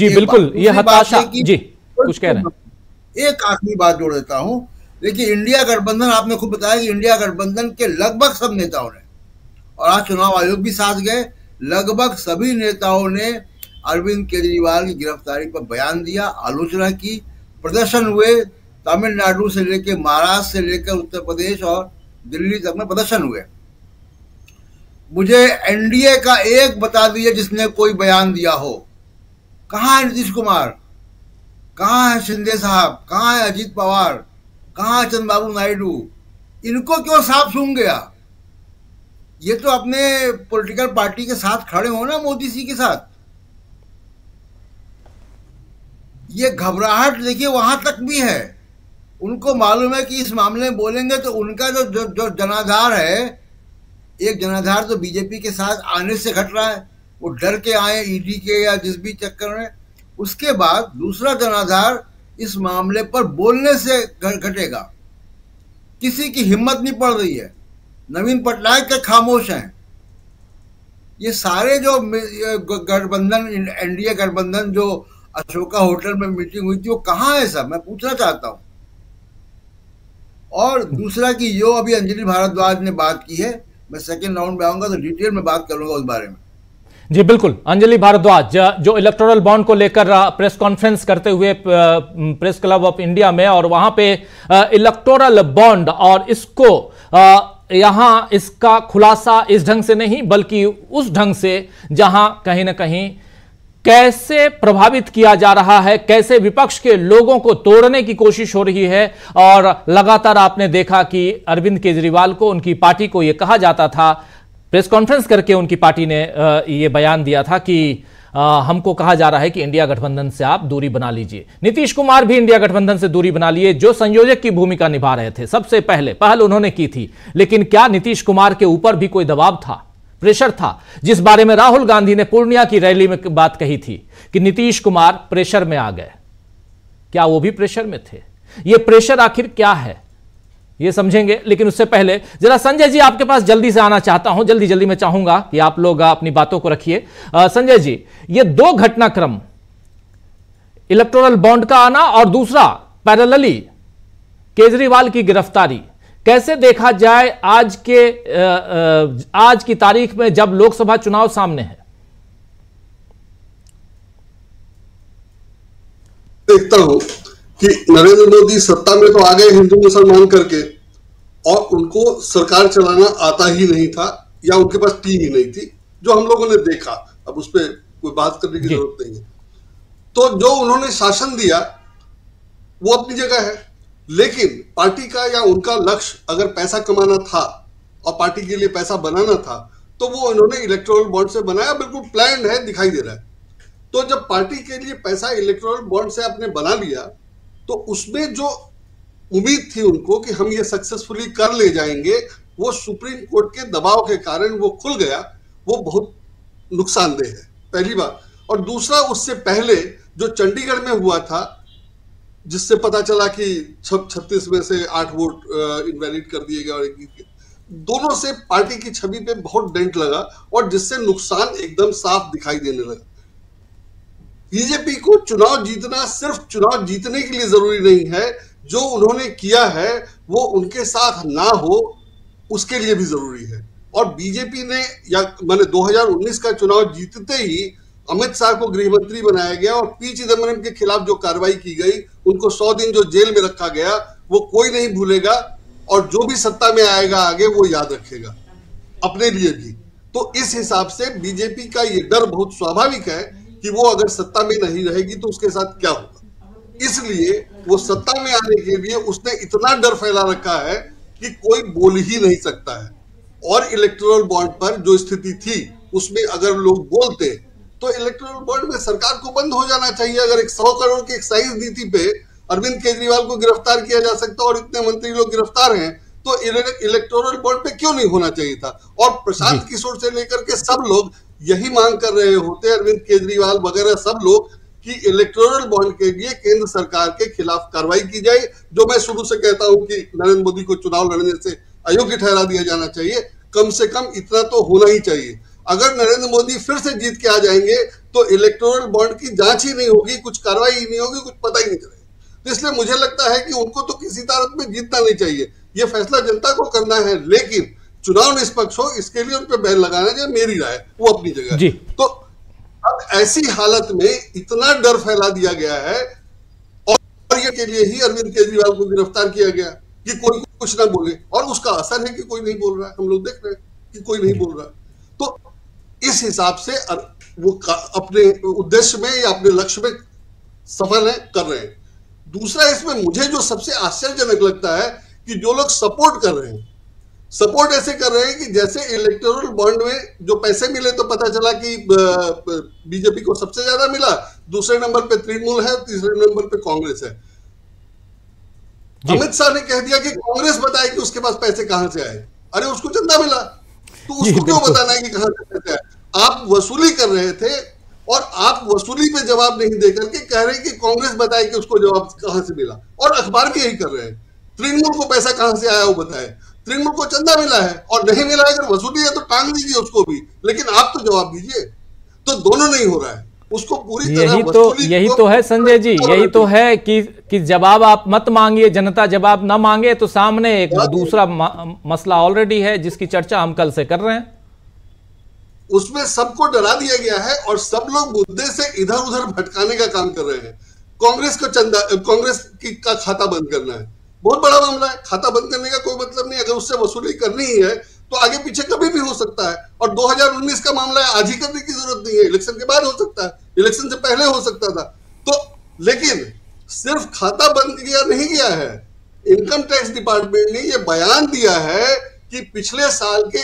जी। बिल्कुल, ये हताशा जी कुछ कह रहे हैं। एक आखिरी बात जोड़ देता हूँ, देखिए इंडिया गठबंधन, आपने खुद बताया कि इंडिया गठबंधन के लगभग सब नेताओं ने, और आज चुनाव आयोग भी साथ गए, लगभग सभी नेताओं ने अरविंद केजरीवाल की गिरफ्तारी पर बयान दिया, आलोचना की, प्रदर्शन हुए, तमिलनाडु से लेकर महाराष्ट्र से लेकर उत्तर प्रदेश और दिल्ली तक में प्रदर्शन हुए। मुझे एनडीए का एक बता दीजिए जिसने कोई बयान दिया हो। कहाँ है नीतीश कुमार, कहाँ है शिंदे साहब, कहाँ है अजीत पवार, कहाँ है चंद्रबाबू नायडू, इनको क्यों साफ सूंघ गया? ये तो अपने पॉलिटिकल पार्टी के साथ खड़े हो ना, मोदी जी के साथ। ये घबराहट देखिए वहां तक भी है, उनको मालूम है कि इस मामले में बोलेंगे तो उनका जो जो, जो जनाधार है, एक जनाधार तो बीजेपी के साथ आने से घट रहा है, वो डर के आए ईडी के या जिस भी चक्कर में, उसके बाद दूसरा जनाधार इस मामले पर बोलने से घटेगा। किसी की हिम्मत नहीं पड़ रही है, नवीन पटनायक के खामोश हैं, ये सारे जो गठबंधन, एनडीए गठबंधन जो अशोका होटल में मीटिंग हुई थी, वो कहाँ है सब, मैं पूछना चाहता हूँ। और दूसरा कि जो अभी अंजलि भारद्वाज ने बात की है, मैं सेकेंड राउंड में आऊंगा तो डिटेल में बात करूंगा उस बारे में जी। बिल्कुल, अंजलि भारद्वाज जो इलेक्टोरल बॉन्ड को लेकर प्रेस कॉन्फ्रेंस करते हुए प्रेस क्लब ऑफ इंडिया में, और वहां पे इलेक्टोरल बॉन्ड और इसको यहां इसका खुलासा इस ढंग से नहीं बल्कि उस ढंग से जहां कहीं ना कहीं कैसे प्रभावित किया जा रहा है, कैसे विपक्ष के लोगों को तोड़ने की कोशिश हो रही है। और लगातार आपने देखा कि अरविंद केजरीवाल को, उनकी पार्टी को यह कहा जाता था, प्रेस कॉन्फ्रेंस करके उनकी पार्टी ने ये बयान दिया था कि हमको कहा जा रहा है कि इंडिया गठबंधन से आप दूरी बना लीजिए। नीतीश कुमार भी इंडिया गठबंधन से दूरी बना लिए, जो संयोजक की भूमिका निभा रहे थे, सबसे पहले पहल उन्होंने की थी। लेकिन क्या नीतीश कुमार के ऊपर भी कोई दबाव था, प्रेशर था, जिस बारे में राहुल गांधी ने पूर्णिया की रैली में बात कही थी कि नीतीश कुमार प्रेशर में आ गए? क्या वो भी प्रेशर में थे? ये प्रेशर आखिर क्या है, ये समझेंगे। लेकिन उससे पहले जरा संजय जी आपके पास जल्दी से आना चाहता हूं, जल्दी जल्दी मैं चाहूंगा कि आप लोग अपनी बातों को रखिए। संजय जी, ये दो घटनाक्रम, इलेक्टोरल बॉन्ड का आना और दूसरा पैरेलली केजरीवाल की गिरफ्तारी, कैसे देखा जाए आज के आज की तारीख में जब लोकसभा चुनाव सामने है? देखता हूं कि नरेंद्र मोदी सत्ता में तो आ गए हिंदू मुसलमान करके, और उनको सरकार चलाना आता ही नहीं था या उनके पास टीम ही नहीं थी, जो हम लोगों ने देखा। अब उस पर कोई बात करने की जरूरत नहीं है। तो जो उन्होंने शासन दिया वो अपनी जगह है, लेकिन पार्टी का या उनका लक्ष्य अगर पैसा कमाना था और पार्टी के लिए पैसा बनाना था तो वो उन्होंने इलेक्टोरल बॉन्ड से बनाया, बिल्कुल प्लान्ड है, दिखाई दे रहा है। तो जब पार्टी के लिए पैसा इलेक्टोरल बॉन्ड से आपने बना लिया तो उसमें जो उम्मीद थी उनको कि हम ये सक्सेसफुली कर ले जाएंगे, वो सुप्रीम कोर्ट के दबाव के कारण वो खुल गया, वो बहुत नुकसानदेह है, पहली बात। और दूसरा, उससे पहले जो चंडीगढ़ में हुआ था, जिससे पता चला कि छत्तीस में से आठ वोट इनवैलिड कर दिए गए और एक, दोनों से पार्टी की छवि पे बहुत डेंट लगा और जिससे नुकसान एकदम साफ दिखाई देने लगा। बीजेपी को चुनाव जीतना सिर्फ चुनाव जीतने के लिए जरूरी नहीं है, जो उन्होंने किया है वो उनके साथ ना हो उसके लिए भी जरूरी है। और बीजेपी ने, या मैंने दो हज़ार उन्नीस का चुनाव जीतते ही अमित शाह को गृहमंत्री बनाया गया और पी चिदम्बरम के खिलाफ जो कार्रवाई की गई, उनको सौ दिन जो जेल में रखा गया वो कोई नहीं भूलेगा। और जो भी सत्ता में आएगा आगे वो याद रखेगा अपने लिए भी। तो इस हिसाब से बीजेपी का ये डर बहुत स्वाभाविक है कि वो अगर सत्ता में नहीं रहेगी तो उसके साथ क्या होगा, इसलिए वो सत्ता में आने के लिए उसने इतना डर फैला रखा है कि कोई बोल ही नहीं सकता है। और इलेक्टोरल बॉन्ड पर जो स्थिति थी उसमें अगर लोग बोलते तो इलेक्टोरल बॉन्ड में सरकार को बंद हो जाना चाहिए। अगर एक सौ करोड़ की एक्साइज नीति पे अरविंद केजरीवाल को गिरफ्तार किया जा सकता और इतने मंत्री लोग गिरफ्तार हैं तो इलेक्टोरल बोर्ड पे क्यों नहीं होना चाहिए था। और प्रशांत किशोर से लेकर के सब लोग यही मांग कर रहे होते, अरविंद केजरीवाल वगैरह सब लोग, कि इलेक्टोरल बॉन्ड के लिए केंद्र सरकार के खिलाफ कार्रवाई की जाए। जो मैं शुरू से कहता हूं कि नरेंद्र मोदी को चुनाव लड़ने से अयोग्य ठहरा दिया जाना चाहिए, कम से कम इतना तो होना ही चाहिए। अगर नरेंद्र मोदी फिर से जीत के आ जाएंगे तो इलेक्टोरल बॉन्ड की जांच ही नहीं होगी, कुछ कार्रवाई ही नहीं होगी, कुछ पता ही नहीं चलेगा। इसलिए मुझे लगता है कि उनको तो किसी तरह में जीतना नहीं चाहिए, ये फैसला जनता को करना है, लेकिन चुनाव निष्पक्ष हो इसके लिए उन पर बैन लगाना चाहिए, मेरी राय, वो अपनी जगह। तो अब ऐसी हालत में इतना डर फैला दिया गया है और ये के लिए ही अरविंद केजरीवाल को गिरफ्तार किया गया कि कोई कुछ ना बोले, और उसका असर है कि कोई नहीं बोल रहा है, हम लोग देख रहे हैं कि कोई नहीं बोल रहा। तो इस हिसाब से वो अपने उद्देश्य में या अपने लक्ष्य में सफल है कर रहे हैं। दूसरा, इसमें मुझे जो सबसे आश्चर्यजनक लगता है कि जो लोग सपोर्ट कर रहे हैं, सपोर्ट ऐसे कर रहे हैं कि जैसे इलेक्टोरल बॉन्ड में जो पैसे मिले तो पता चला कि बीजेपी को सबसे ज्यादा मिला, दूसरे नंबर पे तृणमूल है, तीसरे नंबर पे कांग्रेस है। अमित शाह ने कह दिया कि कांग्रेस बताए कि उसके पास पैसे कहां से आए। अरे उसको चंदा मिला तो उसको क्यों बताना है कि कहां से पैसे आए। आप वसूली कर रहे थे और आप वसूली पे जवाब नहीं देकर के कह रहे कि कांग्रेस बताए कि उसको जवाब कहां से मिला, और अखबार भी यही कर रहे हैं, तृणमूल को पैसा कहां से आया वो बताए। तृणमूल को चंदा मिला है और नहीं मिला है, अगर वसूली है तो टांग दीजिए उसको भी, लेकिन आप तो जवाब दीजिए। तो दोनों नहीं हो रहा है, उसको पूरी तरह यही तो यही तो है संजय जी, यही तो है कि कि जवाब आप मत मांगिए, जनता जवाब ना मांगे। तो सामने एक दूसरा मसला ऑलरेडी है जिसकी चर्चा हम कल से कर रहे हैं, उसमें सबको डरा दिया गया है और सब लोग मुद्दे से इधर उधर भटकाने का काम कर रहे हैं। कांग्रेस को चंदा, कांग्रेस की का खाता बंद करना है, बहुत बड़ा मामला है, खाता बंद करने का कोई मतलब नहीं। अगर उससे वसूली करनी ही है तो आगे पीछे कभी भी हो सकता है, और दो हज़ार उन्नीस का मामला है, आज ही करने की जरूरत नहीं है, इलेक्शन के बाद हो सकता है, इलेक्शन से पहले हो सकता था। तो लेकिन सिर्फ खाता बंद किया नहीं गया है, इनकम टैक्स डिपार्टमेंट ने यह बयान दिया है कि पिछले साल के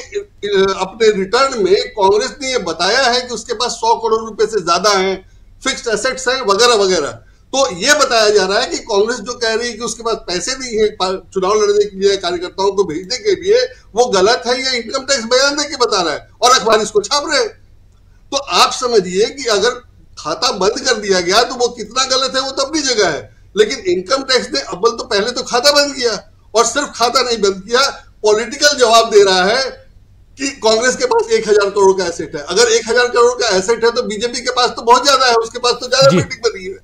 अपने रिटर्न में कांग्रेस ने ये बताया है कि उसके पास सौ करोड़ रुपए से ज्यादा हैं, फिक्स्ड एसेट्स हैं, वगैरह वगैरह। तो ये बताया जा रहा है कि कांग्रेस जो कह रही है कि उसके पास पैसे नहीं है चुनाव लड़ने के लिए, कार्यकर्ताओं को भेजने के लिए, वो गलत है, ये इनकम टैक्स बयान दे के बता रहा है और अखबार इसको छाप रहे हैं। तो आप समझिए कि अगर खाता बंद कर दिया गया तो वो कितना गलत है, वो तो अपनी जगह है, लेकिन इनकम टैक्स ने अव्वल तो पहले तो खाता बंद किया, और सिर्फ खाता नहीं बंद किया, पॉलिटिकल जवाब दे रहा है कि कांग्रेस के पास एक हजार करोड़ का एसेट है। अगर एक हजार करोड़ का एसेट है तो बीजेपी के पास तो बहुत ज्यादा है, उसके पास तो ज्यादा मीटिंग बनी है,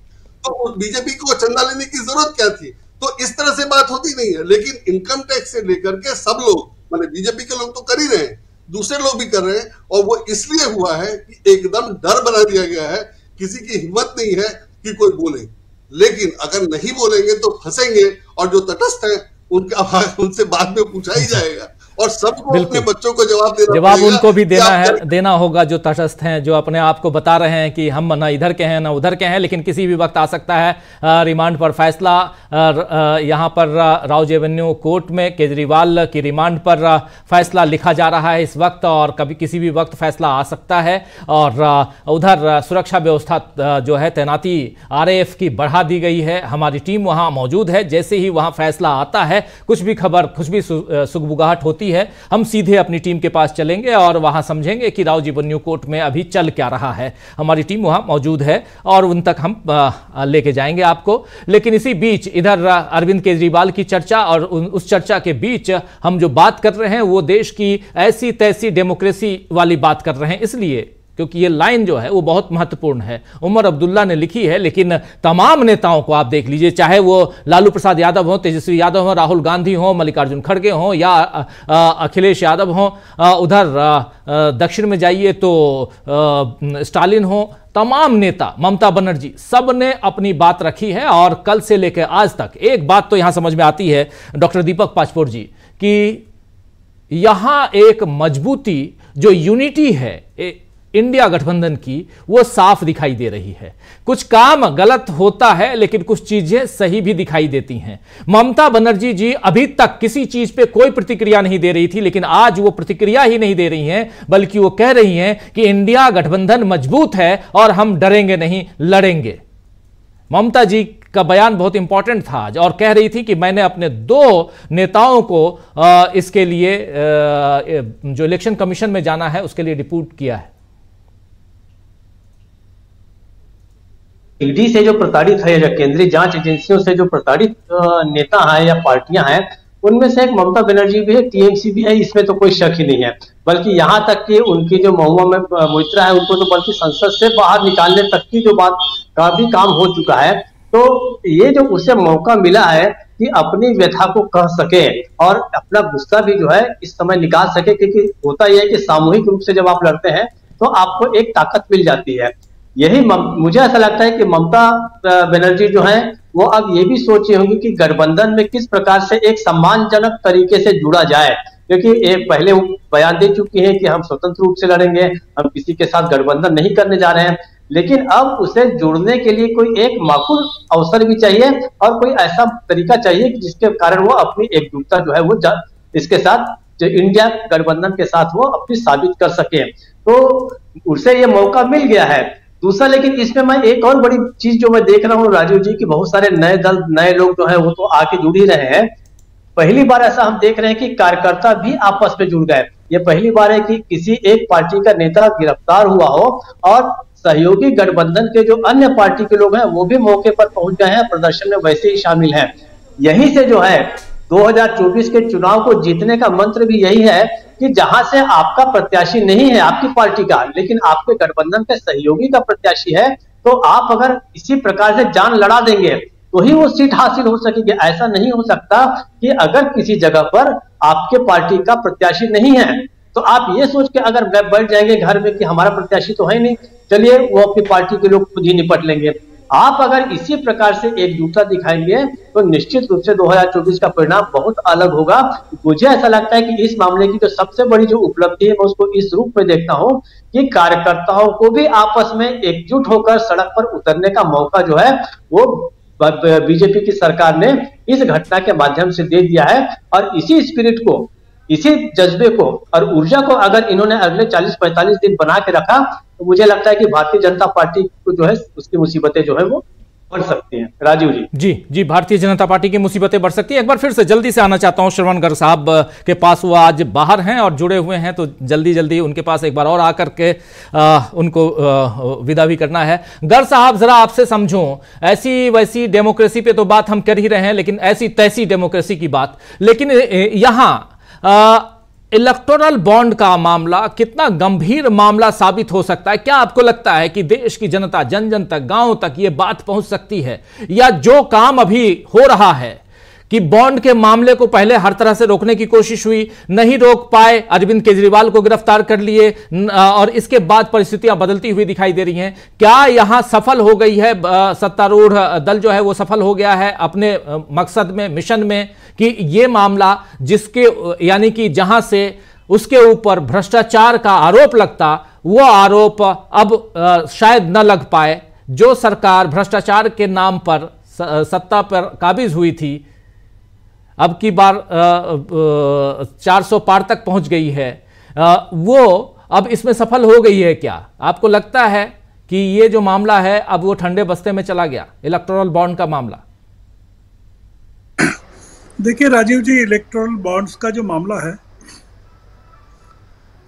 तो बीजेपी को चंदा लेने की जरूरत क्या थी। तो इस तरह से बात होती नहीं है, लेकिन इनकम टैक्स से लेकर के सब लोग, माने बीजेपी के लोग तो कर ही रहे हैं, दूसरे लोग भी कर रहे हैं, और वो इसलिए हुआ है कि एकदम डर बना दिया गया है, किसी की हिम्मत नहीं है कि कोई बोले, लेकिन अगर नहीं बोलेंगे तो फंसेंगे, और जो तटस्थ है उनका उनसे बाद में पूछा ही जाएगा, और सबको, अपने बच्चों को जवाब देना जवाब उनको भी देना है देना होगा जो तटस्थ हैं, जो अपने आप को बता रहे हैं कि हम ना इधर के हैं ना उधर के हैं, लेकिन किसी भी वक्त आ सकता है रिमांड पर फैसला। यहाँ पर राउज़ एवेन्यू कोर्ट में केजरीवाल की रिमांड पर फैसला लिखा जा रहा है इस वक्त, और कभी किसी भी वक्त फैसला आ सकता है। और उधर सुरक्षा व्यवस्था जो है तैनाती आर ए एफ की बढ़ा दी गई है, हमारी टीम वहाँ मौजूद है, जैसे ही वहाँ फैसला आता है कुछ भी खबर, कुछ भी सुगबुगाहट होती है, हम सीधे अपनी टीम के पास चलेंगे और वहां समझेंगे कि राउज़ एवेन्यू कोर्ट में अभी चल क्या रहा है। हमारी टीम वहां मौजूद है और उन तक हम लेके जाएंगे आपको। लेकिन इसी बीच इधर अरविंद केजरीवाल की चर्चा, और उस चर्चा के बीच हम जो बात कर रहे हैं वो देश की ऐसी तैसी डेमोक्रेसी वाली बात कर रहे हैं, इसलिए क्योंकि ये लाइन जो है वो बहुत महत्वपूर्ण है, उमर अब्दुल्ला ने लिखी है। लेकिन तमाम नेताओं को आप देख लीजिए, चाहे वो लालू प्रसाद यादव हों, तेजस्वी यादव हों, राहुल गांधी हों, मल्लिकार्जुन खड़गे हों या अखिलेश यादव हों, उधर दक्षिण में जाइए तो स्टालिन हों, तमाम नेता, ममता बनर्जी, सब ने अपनी बात रखी है। और कल से लेकर आज तक एक बात तो यहाँ समझ में आती है डॉक्टर दीपक पाचपोर जी की, यहाँ एक मजबूती जो यूनिटी है इंडिया गठबंधन की वो साफ दिखाई दे रही है। कुछ काम गलत होता है लेकिन कुछ चीजें सही भी दिखाई देती हैं। ममता बनर्जी जी अभी तक किसी चीज पे कोई प्रतिक्रिया नहीं दे रही थी, लेकिन आज वो प्रतिक्रिया ही नहीं दे रही हैं, बल्कि वो कह रही हैं कि इंडिया गठबंधन मजबूत है और हम डरेंगे नहीं, लड़ेंगे। ममता जी का बयान बहुत इंपॉर्टेंट था आज, और कह रही थी कि मैंने अपने दो नेताओं को इसके लिए जो इलेक्शन कमीशन में जाना है उसके लिए डिप्यूट किया है। ईडी से जो प्रताड़ित है या केंद्रीय जांच एजेंसियों से जो प्रताड़ित नेता हैं या पार्टियां हैं, उनमें से एक ममता बनर्जी भी है, टीएमसी भी है, इसमें तो कोई शक ही नहीं है। बल्कि यहाँ तक कि उनकी जो महुआ में मुहित्रा है उनको तो बल्कि संसद से बाहर निकालने तक की जो बात का भी काम हो चुका है। तो ये जो उसे मौका मिला है कि अपनी व्यथा को कह सके और अपना गुस्सा भी जो है इस समय निकाल सके, क्योंकि होता यह है कि सामूहिक रूप से जब आप लड़ते हैं तो आपको एक ताकत मिल जाती है। यही मुझे ऐसा लगता है कि ममता बनर्जी जो है वो अब ये भी सोची होंगी कि गठबंधन में किस प्रकार से एक सम्मानजनक तरीके से जुड़ा जाए, क्योंकि एक पहले वो बयान दे चुकी हैं कि हम स्वतंत्र रूप से लड़ेंगे, हम किसी के साथ गठबंधन नहीं करने जा रहे हैं। लेकिन अब उसे जुड़ने के लिए कोई एक माकूल अवसर भी चाहिए और कोई ऐसा तरीका चाहिए जिसके कारण वो अपनी एकजुटता जो है वो इसके साथ जो इंडिया गठबंधन के साथ वो अपनी साबित कर सके। तो उसे ये मौका मिल गया है। दूसरा, लेकिन इसमें मैं एक और बड़ी चीज जो मैं देख रहा हूँ राजीव जी, की बहुत सारे नए दल नए लोग जो है वो तो आके जुड़ ही रहे हैं। पहली बार ऐसा हम देख रहे हैं कि कार्यकर्ता भी आपस में जुड़ गए। ये पहली बार है कि किसी एक पार्टी का नेता गिरफ्तार हुआ हो और सहयोगी गठबंधन के जो अन्य पार्टी के लोग हैं वो भी मौके पर पहुंच गए हैं, प्रदर्शन में वैसे ही शामिल है। यहीं से जो है दो हज़ार चौबीस के चुनाव को जीतने का मंत्र भी यही है कि जहां से आपका प्रत्याशी नहीं है आपकी पार्टी का, लेकिन आपके गठबंधन के सहयोगी का प्रत्याशी है, तो आप अगर इसी प्रकार से जान लड़ा देंगे तो ही वो सीट हासिल हो सकेगी। ऐसा नहीं हो सकता कि अगर किसी जगह पर आपके पार्टी का प्रत्याशी नहीं है तो आप ये सोच के अगर बैठ जाएंगे घर में कि हमारा प्रत्याशी तो है नहीं, चलिए वो अपनी पार्टी के लोग खुद ही निपट लेंगे। आप अगर इसी प्रकार से एकजुटता दिखाएंगे तो निश्चित रूप से दो हज़ार चौबीस का परिणाम बहुत अलग होगा। मुझे ऐसा लगता है कि इस मामले की जो सबसे बड़ी जो उपलब्धि है मैं उसको इस रूप में देखता हूं कि कार्यकर्ताओं को भी आपस में एकजुट होकर सड़क पर उतरने का मौका जो है वो बीजेपी की सरकार ने इस घटना के माध्यम से दे दिया है। और इसी स्पिरिट को, इसी जज्बे को और ऊर्जा को अगर इन्होंने अगले चालीस पैंतालीस दिन बना के रखा तो मुझे लगता है कि भारतीय जनता पार्टी को जो है उसकी मुसीबतें जो है वो बढ़ सकती हैं। राजीव जी जी जी भारतीय जनता पार्टी की मुसीबतें बढ़ सकती हैं। एक बार फिर से जल्दी से आना चाहता हूं श्रवण गर्ग साहब के पास, वो आज बाहर हैं और जुड़े हुए हैं, तो जल्दी जल्दी उनके पास एक बार और आकर के आ, उनको आ, विदा भी करना है। गर्ग साहब, जरा आपसे समझो, ऐसी वैसी डेमोक्रेसी पे तो बात हम कर ही रहे हैं, लेकिन ऐसी तैसी डेमोक्रेसी की बात, लेकिन यहाँ इलेक्टोरल बॉन्ड का मामला कितना गंभीर मामला साबित हो सकता है? क्या आपको लगता है कि देश की जनता, जन जन तक, गांव तक ये बात पहुंच सकती है, या जो काम अभी हो रहा है कि बॉन्ड के मामले को पहले हर तरह से रोकने की कोशिश हुई, नहीं रोक पाए, अरविंद केजरीवाल को गिरफ्तार कर लिए और इसके बाद परिस्थितियां बदलती हुई दिखाई दे रही हैं, क्या यहां सफल हो गई है सत्तारूढ़ दल जो है वो सफल हो गया है अपने मकसद में, मिशन में, कि ये मामला जिसके यानी कि जहां से उसके ऊपर भ्रष्टाचार का आरोप लगता वो आरोप अब शायद न लग पाए, जो सरकार भ्रष्टाचार के नाम पर सत्ता पर काबिज हुई थी अब की बार चार सौ पार तक पहुंच गई है, आ, वो अब इसमें सफल हो गई है? क्या आपको लगता है कि ये जो मामला है अब वो ठंडे बस्ते में चला गया, इलेक्टोरल बॉन्ड का मामला? देखिए राजीव जी, इलेक्टोरल बॉन्ड्स का जो मामला है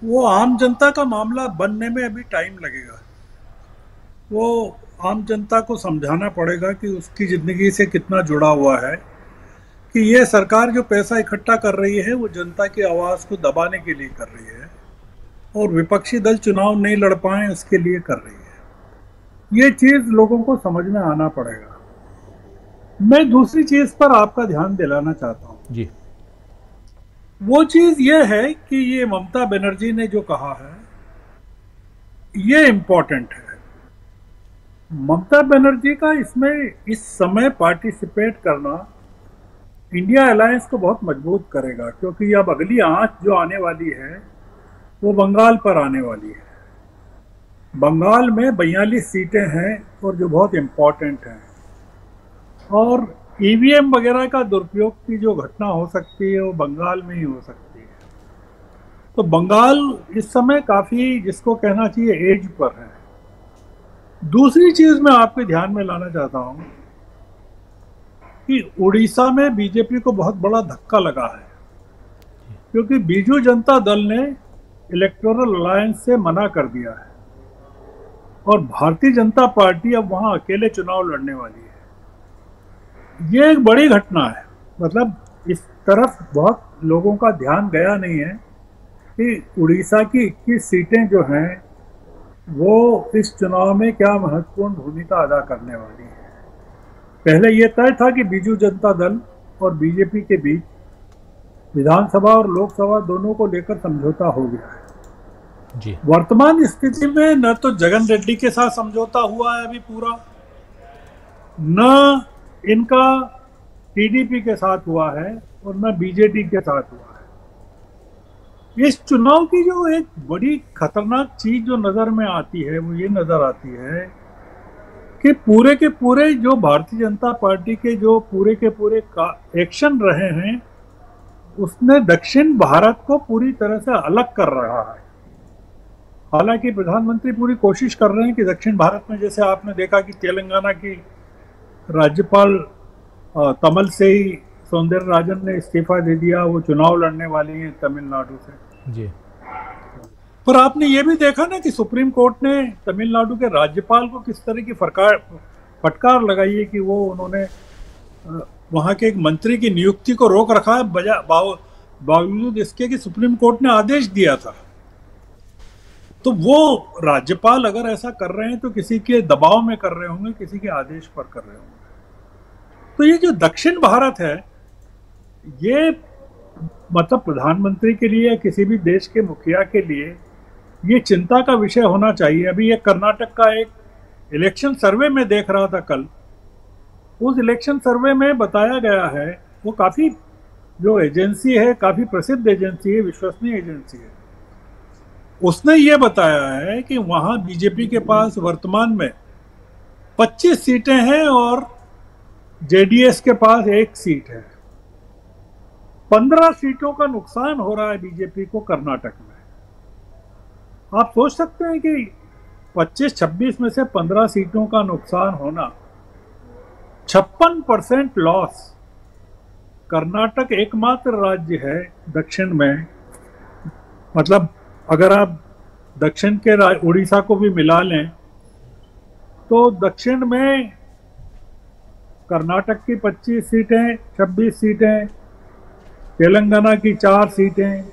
वो आम जनता का मामला बनने में अभी टाइम लगेगा। वो आम जनता को समझाना पड़ेगा कि उसकी ज़िंदगी से कितना जुड़ा हुआ है, कि ये सरकार जो पैसा इकट्ठा कर रही है वो जनता की आवाज़ को दबाने के लिए कर रही है। और विपक्षी दल चुनाव नहीं लड़ पाएं उसके लिए कर रही है। ये चीज़ लोगों को समझ में आना पड़ेगा। मैं दूसरी चीज़ पर आपका ध्यान दिलाना चाहता हूँ जी। वो चीज़ ये है कि ये ममता बनर्जी ने जो कहा है ये इम्पोर्टेंट है। ममता बनर्जी का इसमें इस समय पार्टिसिपेट करना इंडिया अलायंस को बहुत मजबूत करेगा, क्योंकि अब अगली आंच जो आने वाली है वो बंगाल पर आने वाली है। बंगाल में बयालीस सीटें हैं और जो बहुत इम्पोर्टेंट हैं, और ई वी एम वगैरह का दुरुपयोग की जो घटना हो सकती है वो बंगाल में ही हो सकती है। तो बंगाल इस समय काफ़ी, जिसको कहना चाहिए, एज पर है। दूसरी चीज़ मैं आपके ध्यान में लाना चाहता हूँ कि उड़ीसा में बीजेपी को बहुत बड़ा धक्का लगा है, क्योंकि बीजू जनता दल ने इलेक्टोरल अलायंस से मना कर दिया है और भारतीय जनता पार्टी अब वहाँ अकेले चुनाव लड़ने वाली है। ये एक बड़ी घटना है, मतलब इस तरफ बहुत लोगों का ध्यान गया नहीं है कि उड़ीसा की इक्कीस सीटें जो हैं वो इस चुनाव में क्या महत्वपूर्ण भूमिका अदा करने वाली है। पहले ये तय था कि बीजू जनता दल और बीजेपी के बीच विधानसभा और लोकसभा दोनों को लेकर समझौता हो गया है जी। वर्तमान स्थिति में न तो जगन रेड्डी के साथ समझौता हुआ है अभी पूरा, न इनका टी डी पी के साथ हुआ है और न बी जे डी के साथ हुआ है। इस चुनाव की जो एक बड़ी खतरनाक चीज जो नज़र में आती है वो ये नज़र आती है कि पूरे के पूरे जो भारतीय जनता पार्टी के जो पूरे के पूरे का एक्शन रहे हैं उसने दक्षिण भारत को पूरी तरह से अलग कर रहा है। हालांकि प्रधानमंत्री पूरी कोशिश कर रहे हैं कि दक्षिण भारत में, जैसे आपने देखा कि तेलंगाना की राज्यपाल तमिल से ही सौंदरराजन ने इस्तीफा दे दिया, वो चुनाव लड़ने वाली हैं तमिलनाडु से जी। पर आपने ये भी देखा ना कि सुप्रीम कोर्ट ने तमिलनाडु के राज्यपाल को किस तरह की फटकार फटकार लगाई है कि वो उन्होंने वहाँ के एक मंत्री की नियुक्ति को रोक रखा है, बजा बावजूद इसके कि सुप्रीम कोर्ट ने आदेश दिया था। तो वो राज्यपाल अगर ऐसा कर रहे हैं तो किसी के दबाव में कर रहे होंगे, किसी के आदेश पर कर रहे होंगे। तो ये जो दक्षिण भारत है ये मतलब प्रधानमंत्री के लिए या किसी भी देश के मुखिया के लिए ये चिंता का विषय होना चाहिए। अभी ये कर्नाटक का एक इलेक्शन सर्वे में देख रहा था कल, उस इलेक्शन सर्वे में बताया गया है, वो काफ़ी जो एजेंसी है काफ़ी प्रसिद्ध एजेंसी है, विश्वसनीय एजेंसी है, उसने ये बताया है कि वहाँ बीजेपी के पास वर्तमान में पच्चीस सीटें हैं और जे डी एस के पास एक सीट है। पंद्रह सीटों का नुकसान हो रहा है बीजेपी को कर्नाटक में। आप सोच सकते हैं कि पच्चीस छब्बीस में से पंद्रह सीटों का नुकसान होना, छप्पन परसेंट लॉस। कर्नाटक एकमात्र राज्य है दक्षिण में, मतलब अगर आप दक्षिण के उड़ीसा को भी मिला लें तो दक्षिण में कर्नाटक की पच्चीस सीटें, छब्बीस सीटें, तेलंगाना की चार सीटें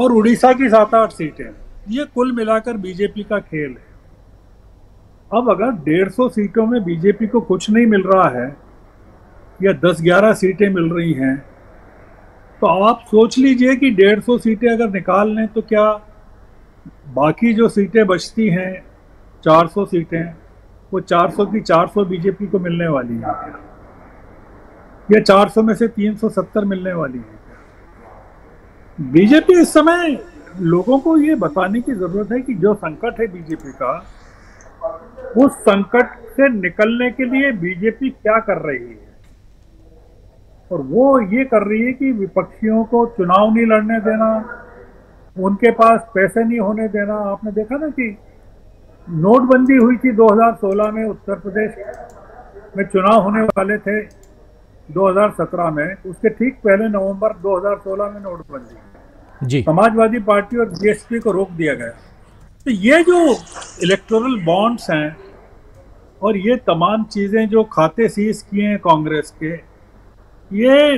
और उड़ीसा की सात आठ सीटें, ये कुल मिलाकर बीजेपी का खेल है। अब अगर डेढ़ सौ सीटों में बीजेपी को कुछ नहीं मिल रहा है या दस ग्यारह सीटें मिल रही हैं, तो आप सोच लीजिए कि डेढ़ सौ सीटें अगर निकाल लें तो क्या बाकी जो सीटें बचती हैं चार सौ सीटें, वो चार सौ की चार सौ बीजेपी को मिलने वाली हैं या चार सौ में से तीन सौ सत्तर मिलने वाली हैं। बीजेपी इस समय, लोगों को ये बताने की ज़रूरत है कि जो संकट है बीजेपी का, उस संकट से निकलने के लिए बीजेपी क्या कर रही है, और वो ये कर रही है कि विपक्षियों को चुनाव नहीं लड़ने देना, उनके पास पैसे नहीं होने देना। आपने देखा ना कि नोटबंदी हुई थी दो हज़ार सोलह में, उत्तर प्रदेश में चुनाव होने वाले थे दो हज़ार सत्रह में, उसके ठीक पहले नवंबर दो हज़ार सोलह में नोटबंदी जी, समाजवादी पार्टी और बी एस पी को रोक दिया गया। तो ये जो इलेक्टोरल बॉन्ड्स हैं और ये तमाम चीज़ें जो खाते सीज किए हैं कांग्रेस के, ये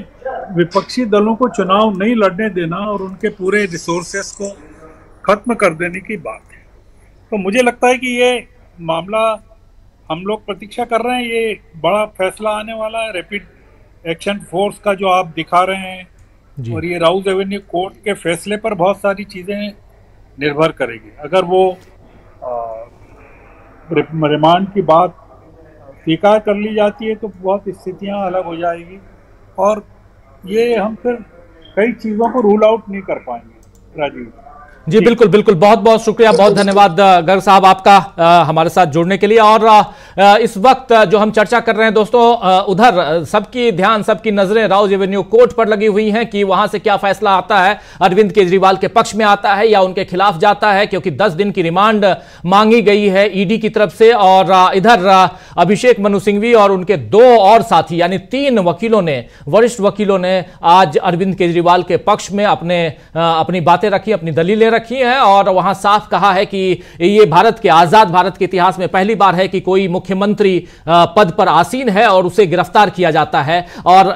विपक्षी दलों को चुनाव नहीं लड़ने देना और उनके पूरे रिसोर्सेस को खत्म कर देने की बात है। तो मुझे लगता है कि ये मामला हम लोग प्रतीक्षा कर रहे हैं, ये बड़ा फैसला आने वाला है। रैपिड एक्शन फोर्स का जो आप दिखा रहे हैं और ये राउज़ एवेन्यू कोर्ट के फैसले पर बहुत सारी चीज़ें निर्भर करेगी। अगर वो रिमांड की बात स्वीकार कर ली जाती है तो बहुत स्थितियां अलग हो जाएगी और ये हम फिर कई चीज़ों को रूल आउट नहीं कर पाएंगे। राजीव जी, बिल्कुल बिल्कुल, बहुत बहुत शुक्रिया, बहुत धन्यवाद गर्ग साहब आपका आ, हमारे साथ जुड़ने के लिए। और आ, इस वक्त जो हम चर्चा कर रहे हैं दोस्तों, आ, उधर सबकी ध्यान, सबकी नजरें राउज़ एवेन्यू कोर्ट पर लगी हुई हैं कि वहां से क्या फैसला आता है, अरविंद केजरीवाल के पक्ष में आता है या उनके खिलाफ जाता है, क्योंकि दस दिन की रिमांड मांगी गई है ईडी की तरफ से। और आ, इधर अभिषेक मनु सिंघवी और उनके दो और साथी यानी तीन वकीलों ने, वरिष्ठ वकीलों ने आज अरविंद केजरीवाल के पक्ष में अपने अपनी बातें रखी, अपनी दलीलें रखी है और वहां साफ कहा है कि ये भारत के, आजाद भारत के इतिहास में पहली बार है कि कोई मुख्यमंत्री पद पर आसीन है और उसे गिरफ्तार किया जाता है। और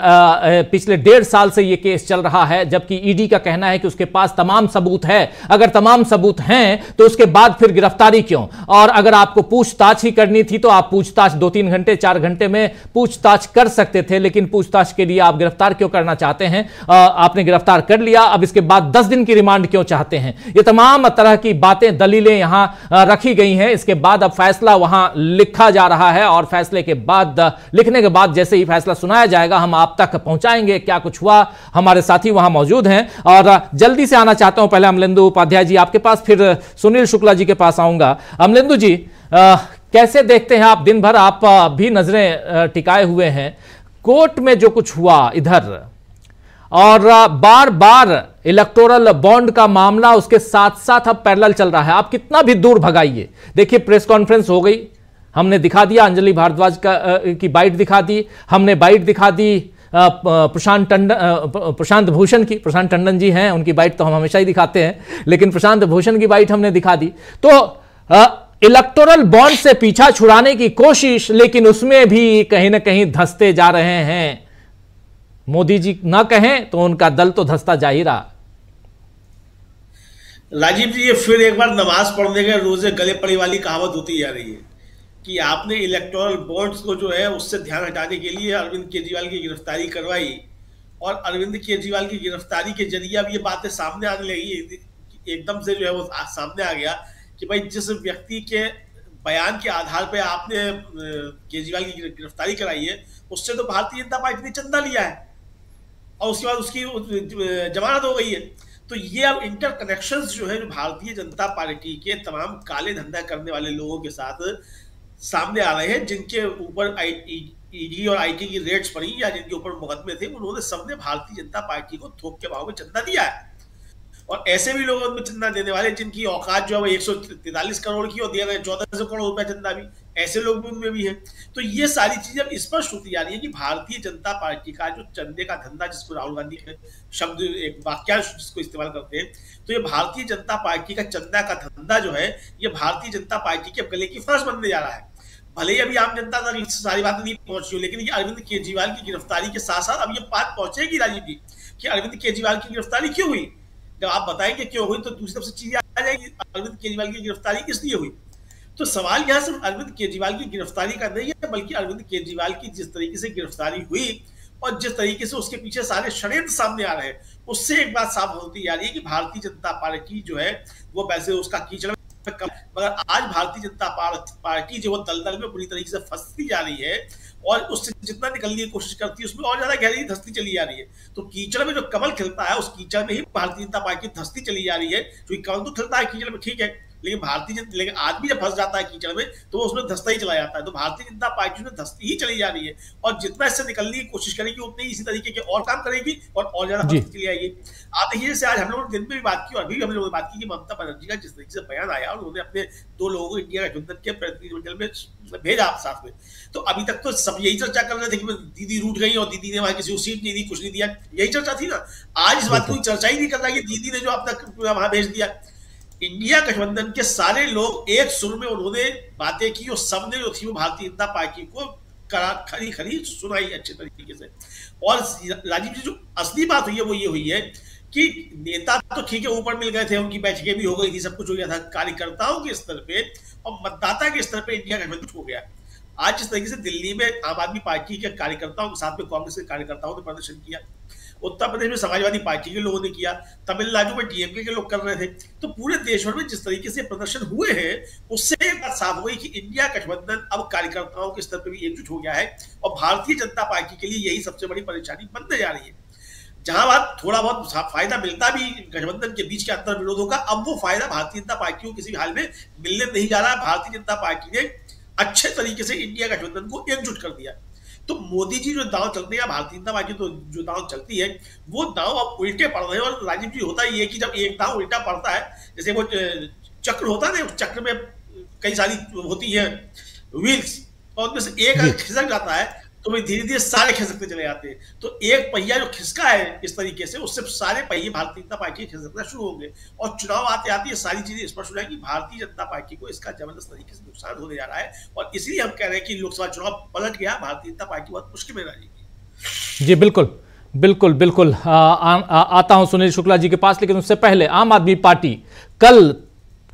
पिछले डेढ़ साल से ये केस चल रहा है, जबकि ईडी का कहना है कि उसके पास तमाम सबूत है। अगर तमाम सबूत हैं तो उसके बाद फिर गिरफ्तारी क्यों? और अगर आपको पूछताछ ही करनी थी तो आप पूछताछ दो तीन घंटे, चार घंटे में पूछताछ कर सकते थे, लेकिन पूछताछ के लिए आप गिरफ्तार क्यों करना चाहते हैं? आपने गिरफ्तार कर लिया, अब इसके बाद दस दिन की रिमांड क्यों चाहते हैं? ये तमाम तरह की बातें, दलीलें यहां रखी गई हैं। इसके बाद अब फैसला वहां लिखा जा रहा है और फैसले के बाद, लिखने के बाद जैसे ही फैसला सुनाया जाएगा हम आप तक पहुंचाएंगे। क्या कुछ हुआ, हमारे साथी वहां मौजूद हैं और जल्दी से आना चाहता हूं, पहले अमलेंदु उपाध्याय जी आपके पास, फिर सुनील शुक्ला जी के पास आऊंगा। अमलेंदु जी, आ, कैसे देखते हैं आप, दिन भर आप भी नजरें टिकाए हुए हैं कोर्ट में जो कुछ हुआ इधर, और बार बार इलेक्टोरल बॉन्ड का मामला उसके साथ साथ अब पैरेलल चल रहा है, आप कितना भी दूर भगाइए। देखिए, प्रेस कॉन्फ्रेंस हो गई, हमने दिखा दिया, अंजलि भारद्वाज का की बाइट दिखा दी, हमने बाइट दिखा दी प्रशांत टंडन, प्रशांत भूषण की, प्रशांत टंडन जी हैं, उनकी बाइट तो हम हमेशा ही दिखाते हैं, लेकिन प्रशांत भूषण की बाइट हमने दिखा दी। तो इलेक्टोरल बॉन्ड से पीछा छुड़ाने की कोशिश, लेकिन उसमें भी कहीं ना कहीं धंसते जा रहे हैं। मोदी जी ना कहें तो उनका दल तो धंसता जा ही रहा। राजीव जी, ये फिर एक बार नमाज पढ़ने के रोजे गले पड़ी वाली कहावत होती जा रही है कि आपने इलेक्टोरल बॉन्ड्स को जो है उससे ध्यान हटाने के लिए अरविंद केजरीवाल की गिरफ्तारी करवाई और अरविंद केजरीवाल की गिरफ्तारी के जरिए अब ये बातें सामने आने लगी, एकदम से जो है वो सामने आ गया कि भाई जिस व्यक्ति के बयान के आधार पर आपने केजरीवाल की गिरफ्तारी कराई है उससे तो भारतीय जनता पार्टी ने चंदा लिया है और उसके बाद उसकी जमानत हो गई है। तो ये अब इंटरकनेक्शंस जो है जो भारतीय जनता पार्टी के तमाम काले धंधा करने वाले लोगों के साथ सामने आ रहे हैं, जिनके ऊपर ईडी और आईटी की रेड्स पड़ी या जिनके ऊपर मुकदमे थे, उन्होंने सबने भारतीय जनता पार्टी को थोक के भाव में चंदा दिया है। और ऐसे भी लोगों में चंदा देने वाले जिनकी औकात जो है एक सौ तैतालीस करोड़ की और दिया गया चौदह सौ करोड़ रुपया चंदा, भी ऐसे लोग उनमें भी है। तो ये सारी चीजें अब स्पष्ट होती जा रही है कि भारतीय जनता पार्टी का जो चंदे का धंधा, जिसको राहुल गांधी के शब्द एक वाक्यांश जिसको इस्तेमाल करते हैं, तो ये भारतीय जनता पार्टी का चंदा का धंधा जो है ये भारतीय जनता पार्टी के गले की फांस बनने जा रहा है। भले ही अभी आम जनता तक सारी बातें नहीं पहुंची हो, लेकिन ये अरविंद केजरीवाल की गिरफ्तारी के साथ साथ अब ये बात पहुंचेगी राजीव जी कि अरविंद केजरीवाल की गिरफ्तारी क्यों हुई। जब आप बताएंगे क्यों हुई तो दूसरी तरफ से चीजें आ जाएगी, अरविंद केजरीवाल की गिरफ्तारी इसलिए हुई। तो सवाल यहाँ सिर्फ अरविंद केजरीवाल की गिरफ्तारी का नहीं है, बल्कि अरविंद केजरीवाल की जिस तरीके से गिरफ्तारी हुई और जिस तरीके से उसके पीछे सारे षड्यंत्र सामने आ रहे हैं, उससे एक बात साफ होती जा रही है कि भारतीय जनता पार्टी जो है वो वैसे उसका कीचड़ में कम, मगर आज भारतीय जनता पार्टी जो दलदल में पूरी तरीके से फंसती जा रही है और उससे जितना निकलने की कोशिश करती है उसमें और ज्यादा गहरी धंसती चली जा रही है। तो कीचड़ में जो कमल खिलता है उस कीचड़ में ही भारतीय जनता पार्टी धंसती चली जा रही है। क्योंकि कमल तो खिलता है कीचड़ में, ठीक है, लेकिन भारतीय जनता, लेकिन आदमी जब फंस जाता है कीचड़ में तो वो उसमें धंसता ही चला जाता है। तो भारतीय जनता पार्टी में धंसती ही चली जा रही है और जितना इससे निकलने की कोशिश करेगी उतनी इसी तरीके के और काम करेगी और और ज्यादा धंसती चली आएगी। आप देखिए, जैसे आज हम लोगों ने दिन में भी बात की और अभी भी हम लोगों ने बात की कि ममता बनर्जी का जिस तरीके से बयान आया और उन्होंने अपने दो लोगों को इंडिया गठबंधन के प्रतिनिधिमंडल में भेजा आप साथ में, तो अभी तक तो सब यही चर्चा कर रहे थे कि दीदी रूठ गई और दीदी ने वहां किसी को सीट नहीं दी, कुछ नहीं दिया, यही चर्चा थी ना। आज इस बात को चर्चा ही नहीं कर रहा कि दीदी ने जो आप तक वहां भेज दिया। इंडिया गठबंधन के सारे लोग एक सुर में उन्होंने बातें की और सबने जो थी वो भारतीय जनता पार्टी को खरी खरी सुनाई अच्छे तरीके से। और राजीव जी, जो असली बात हुई है वो ये हुई है कि नेता तो ठीक है ऊपर मिल गए थे, उनकी बैठकें भी हो गई थी, सब कुछ हो गया था, कार्यकर्ताओं के स्तर पे और मतदाता के स्तर पे इंडिया गठबंधन हो गया। आज जिस तरीके से दिल्ली में आम आदमी पार्टी के कार्यकर्ताओं के साथ में कांग्रेस के कार्यकर्ताओं ने प्रदर्शन किया, उत्तर प्रदेश में समाजवादी पार्टी के लोगों ने किया, तमिलनाडु में डीएमके के लोग कर रहे थे, तो पूरे देश भर में जिस तरीके से प्रदर्शन हुए हैं उससे एक बात साफ हो गई कि इंडिया गठबंधन अब कार्यकर्ताओं के स्तर पर भी एकजुट हो गया है और भारतीय जनता पार्टी के लिए यही सबसे बड़ी परेशानी बनने जा रही है। जहां बात थोड़ा बहुत फायदा मिलता भी गठबंधन के बीच के अंतर विरोधों का, अब वो फायदा भारतीय जनता पार्टी को किसी भी हाल में मिलने नहीं जा रहा। भारतीय जनता पार्टी ने अच्छे तरीके से इंडिया गठबंधन को एकजुट कर दिया, तो मोदी जी जो दांव चलते हैं, भारतीय जनता पार्टी तो जो दांव चलती है वो दांव अब उल्टे पड़ रहे हैं। और राजीव जी, होता ही है कि जब एक दांव उल्टा पड़ता है, जैसे वो चक्र होता है ना, उस चक्र में कई सारी होती है व्हील्स और उनमें से एक अगर खिसक जाता है तो भाई धीरे धीरे सारे खिसकते चले जाते हैं। तो एक पहिया जो खिसका है इस तरीके से, उससे सारे पहिए भारतीय जनता पार्टी खिसकना शुरू होंगे और चुनाव आते आते ये सारी चीजें स्पष्ट हो जाएगी। भारतीय जनता पार्टी को इसका जबरदस्त तरीके से नुकसान होने जा रहा है और इसलिए हम कह रहे हैं कि लोकसभा चुनाव पलट गया, भारतीय जनता पार्टी बहुत मुश्किल में रह जाएगी। जी बिल्कुल बिल्कुल बिल्कुल आ, आ, आ, आता हूँ सुनील शुक्ला जी के पास, लेकिन उससे पहले आम आदमी पार्टी कल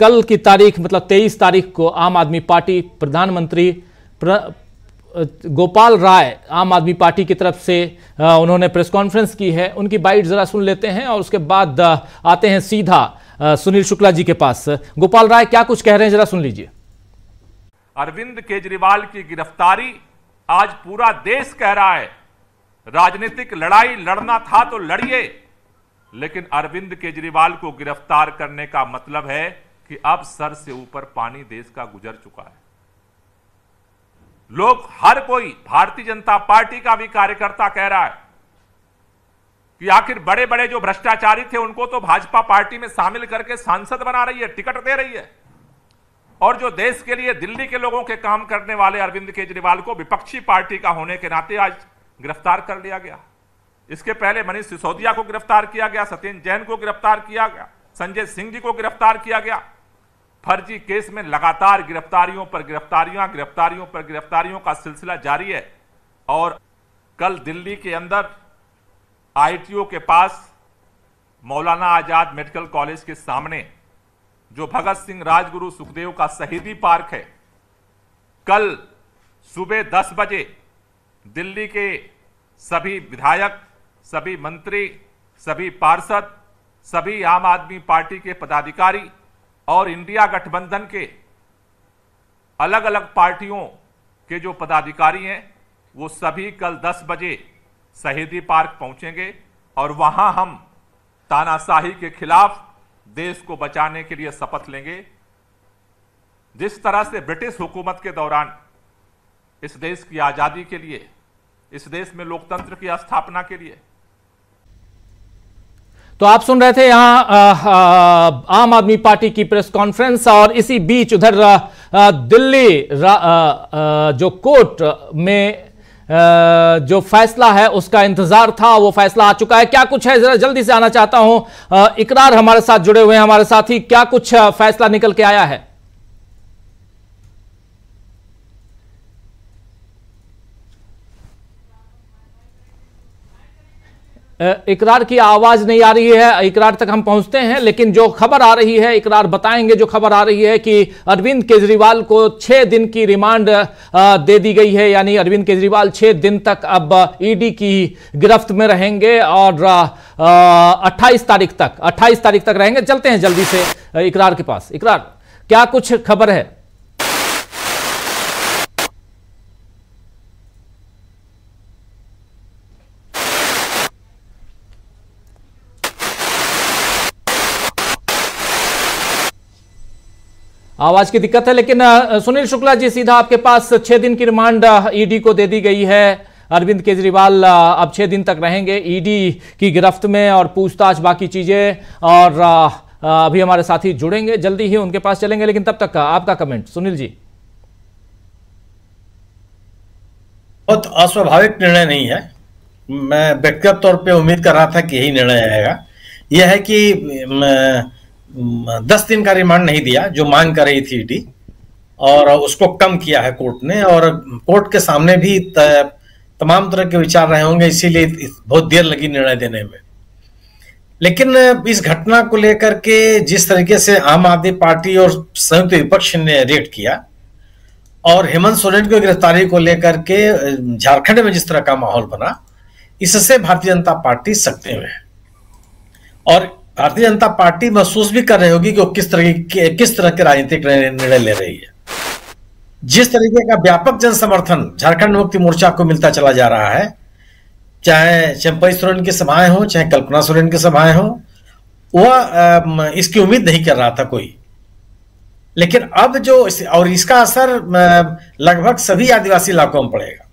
कल की तारीख मतलब तेईस तारीख को आम आदमी पार्टी प्रधानमंत्री गोपाल राय आम आदमी पार्टी की तरफ से उन्होंने प्रेस कॉन्फ्रेंस की है, उनकी बाइट जरा सुन लेते हैं और उसके बाद आते हैं सीधा सुनील शुक्ला जी के पास। गोपाल राय क्या कुछ कह रहे हैं जरा सुन लीजिए। अरविंद केजरीवाल की गिरफ्तारी आज पूरा देश कह रहा है। राजनीतिक लड़ाई लड़ना था तो लड़िए, लेकिन अरविंद केजरीवाल को गिरफ्तार करने का मतलब है कि अब सर से ऊपर पानी देश का गुजर चुका है। लोग, हर कोई, भारतीय जनता पार्टी का भी कार्यकर्ता कह रहा है कि आखिर बड़े बड़े जो भ्रष्टाचारी थे उनको तो भाजपा पार्टी में शामिल करके सांसद बना रही है, टिकट दे रही है, और जो देश के लिए, दिल्ली के लोगों के काम करने वाले अरविंद केजरीवाल को विपक्षी पार्टी का होने के नाते आज गिरफ्तार कर लिया गया। इसके पहले मनीष सिसोदिया को गिरफ्तार किया गया, सत्येंद्र जैन को गिरफ्तार किया गया, संजय सिंह जी को गिरफ्तार किया गया। फर्जी केस में लगातार गिरफ्तारियों पर गिरफ्तारियां गिरफ्तारियों पर गिरफ्तारियों का सिलसिला जारी है। और कल दिल्ली के अंदर आईटीओ के पास मौलाना आजाद मेडिकल कॉलेज के सामने जो भगत सिंह, राजगुरु, सुखदेव का शहीदी पार्क है, कल सुबह दस बजे दिल्ली के सभी विधायक, सभी मंत्री, सभी पार्षद, सभी आम आदमी पार्टी के पदाधिकारी और इंडिया गठबंधन के अलग अलग पार्टियों के जो पदाधिकारी हैं वो सभी कल दस बजे शहीदी पार्क पहुंचेंगे और वहां हम तानाशाही के खिलाफ देश को बचाने के लिए शपथ लेंगे। जिस तरह से ब्रिटिश हुकूमत के दौरान इस देश की आज़ादी के लिए, इस देश में लोकतंत्र की स्थापना के लिए। तो आप सुन रहे थे यहाँ आम आदमी पार्टी की प्रेस कॉन्फ्रेंस। और इसी बीच उधर दिल्ली जो कोर्ट में जो फैसला है उसका इंतजार था, वो फैसला आ चुका है। क्या कुछ है जरा जल्दी से आना चाहता हूँ, इकरार हमारे साथ जुड़े हुए हैं, हमारे साथी, क्या कुछ फैसला निकल के आया है? इकरार की आवाज नहीं आ रही है, इकरार तक हम पहुंचते हैं, लेकिन जो खबर आ रही है, इकरार बताएंगे, जो खबर आ रही है कि अरविंद केजरीवाल को छह दिन की रिमांड दे दी गई है, यानी अरविंद केजरीवाल छह दिन तक अब ईडी की गिरफ्त में रहेंगे और अट्ठाईस तारीख तक अट्ठाईस तारीख तक रहेंगे। चलते हैं जल्दी से इकरार के पास। इकरार, क्या कुछ खबर है? आवाज की दिक्कत है, लेकिन सुनील शुक्ला जी सीधा आपके पास, छह दिन की रिमांड ईडी को दे दी गई है, अरविंद केजरीवाल अब छह दिन तक रहेंगे ईडी की गिरफ्त में और पूछताछ बाकी चीजें, और अभी हमारे साथी जुड़ेंगे, जल्दी ही उनके पास चलेंगे, लेकिन तब तक आपका कमेंट सुनील जी। बहुत अस्वाभाविक निर्णय नहीं है, मैं व्यक्तिगत तौर पर उम्मीद कर रहा था कि यही निर्णय आएगा। यह है कि दस दिन का रिमांड नहीं दिया जो मांग कर रही थी ईडी, और उसको कम किया है कोर्ट ने, और कोर्ट के सामने भी तमाम तरह के विचार रहे होंगे, इसीलिए बहुत देर लगी निर्णय देने में। लेकिन इस घटना को लेकर के जिस तरीके से आम आदमी पार्टी और संयुक्त विपक्ष ने रिएक्ट किया और हेमंत सोरेन की गिरफ्तारी को लेकर के झारखंड में जिस तरह का माहौल बना, इससे भारतीय जनता पार्टी सकते हुए है और भारतीय जनता पार्टी महसूस भी कर रही होगी कि वो किस तरह के किस तरह के राजनीतिक निर्णय ले रही है। जिस तरीके का व्यापक जन समर्थन झारखंड मुक्ति मोर्चा को मिलता चला जा रहा है, चाहे चंपई सोरेन की सभाएं हों, चाहे कल्पना सोरेन की सभाएं हों, वह इसकी उम्मीद नहीं कर रहा था कोई। लेकिन अब जो इस, और इसका असर लगभग सभी आदिवासी इलाकों में पड़ेगा।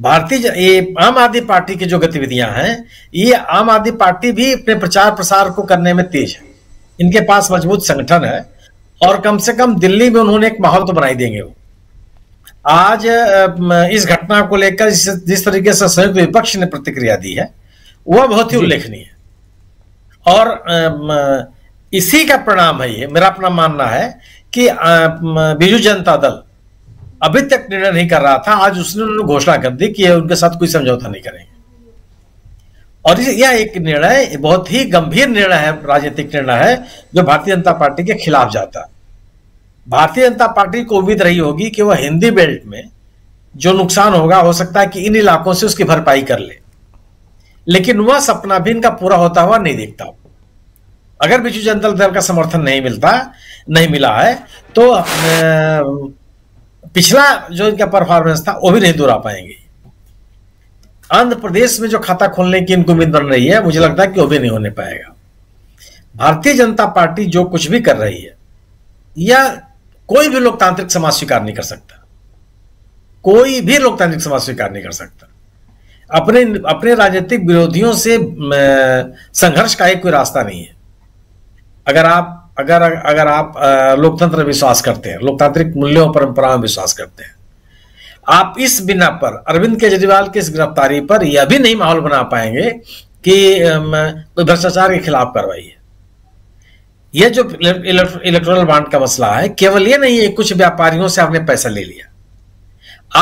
भारतीय ये आम आदमी पार्टी की जो गतिविधियां हैं, ये आम आदमी पार्टी भी अपने प्रचार प्रसार को करने में तेज है। इनके पास मजबूत संगठन है और कम से कम दिल्ली में उन्होंने एक माहौल तो बनाई देंगे। वो आज इस घटना को लेकर जिस तरीके से संयुक्त विपक्ष ने प्रतिक्रिया दी है, वह बहुत ही उल्लेखनीय है और इसी का परिणाम है। ये मेरा अपना मानना है कि बीजू जनता दल अभी तक निर्णय नहीं कर रहा था, आज उसने उन्होंने घोषणा कर दी कि उनके साथ कोई समझौता नहीं करेंगे। और यह एक निर्णय बहुत ही गंभीर निर्णय है, राजनीतिक निर्णय है जो भारतीय जनता पार्टी के खिलाफ जाता है। भारतीय जनता पार्टी को उम्मीद रही होगी कि वह हिंदी बेल्ट में जो नुकसान होगा, हो सकता है कि इन इलाकों से उसकी भरपाई कर ले, लेकिन वह सपना भी इनका पूरा होता हुआ नहीं देखता। अगर बीजू जनता दल का समर्थन नहीं मिलता नहीं मिला है तो पिछला जो इनका परफॉर्मेंस था वो भी नहीं दोहरा पाएंगे। आंध्र प्रदेश में जो खाता खोलने की इनको उम्मीद बन रही है, मुझे लगता है कि वो भी नहीं होने पाएगा। भारतीय जनता पार्टी जो कुछ भी कर रही है, यह कोई भी लोकतांत्रिक समाज स्वीकार नहीं कर सकता, कोई भी लोकतांत्रिक समाज स्वीकार नहीं कर सकता। अपने अपने राजनीतिक विरोधियों से संघर्ष का एक कोई रास्ता नहीं है। अगर आप अगर अगर आप लोकतंत्र में विश्वास करते हैं, लोकतांत्रिक मूल्यों परंपराओं में विश्वास करते हैं, आप इस बिना पर अरविंद केजरीवाल की इस गिरफ्तारी पर यह भी नहीं माहौल बना पाएंगे कि कोई भ्रष्टाचार के खिलाफ कार्रवाई है। यह जो इलेक्टोरल बॉन्ड का मसला है, केवल ये नहीं है कुछ व्यापारियों से आपने पैसा ले लिया,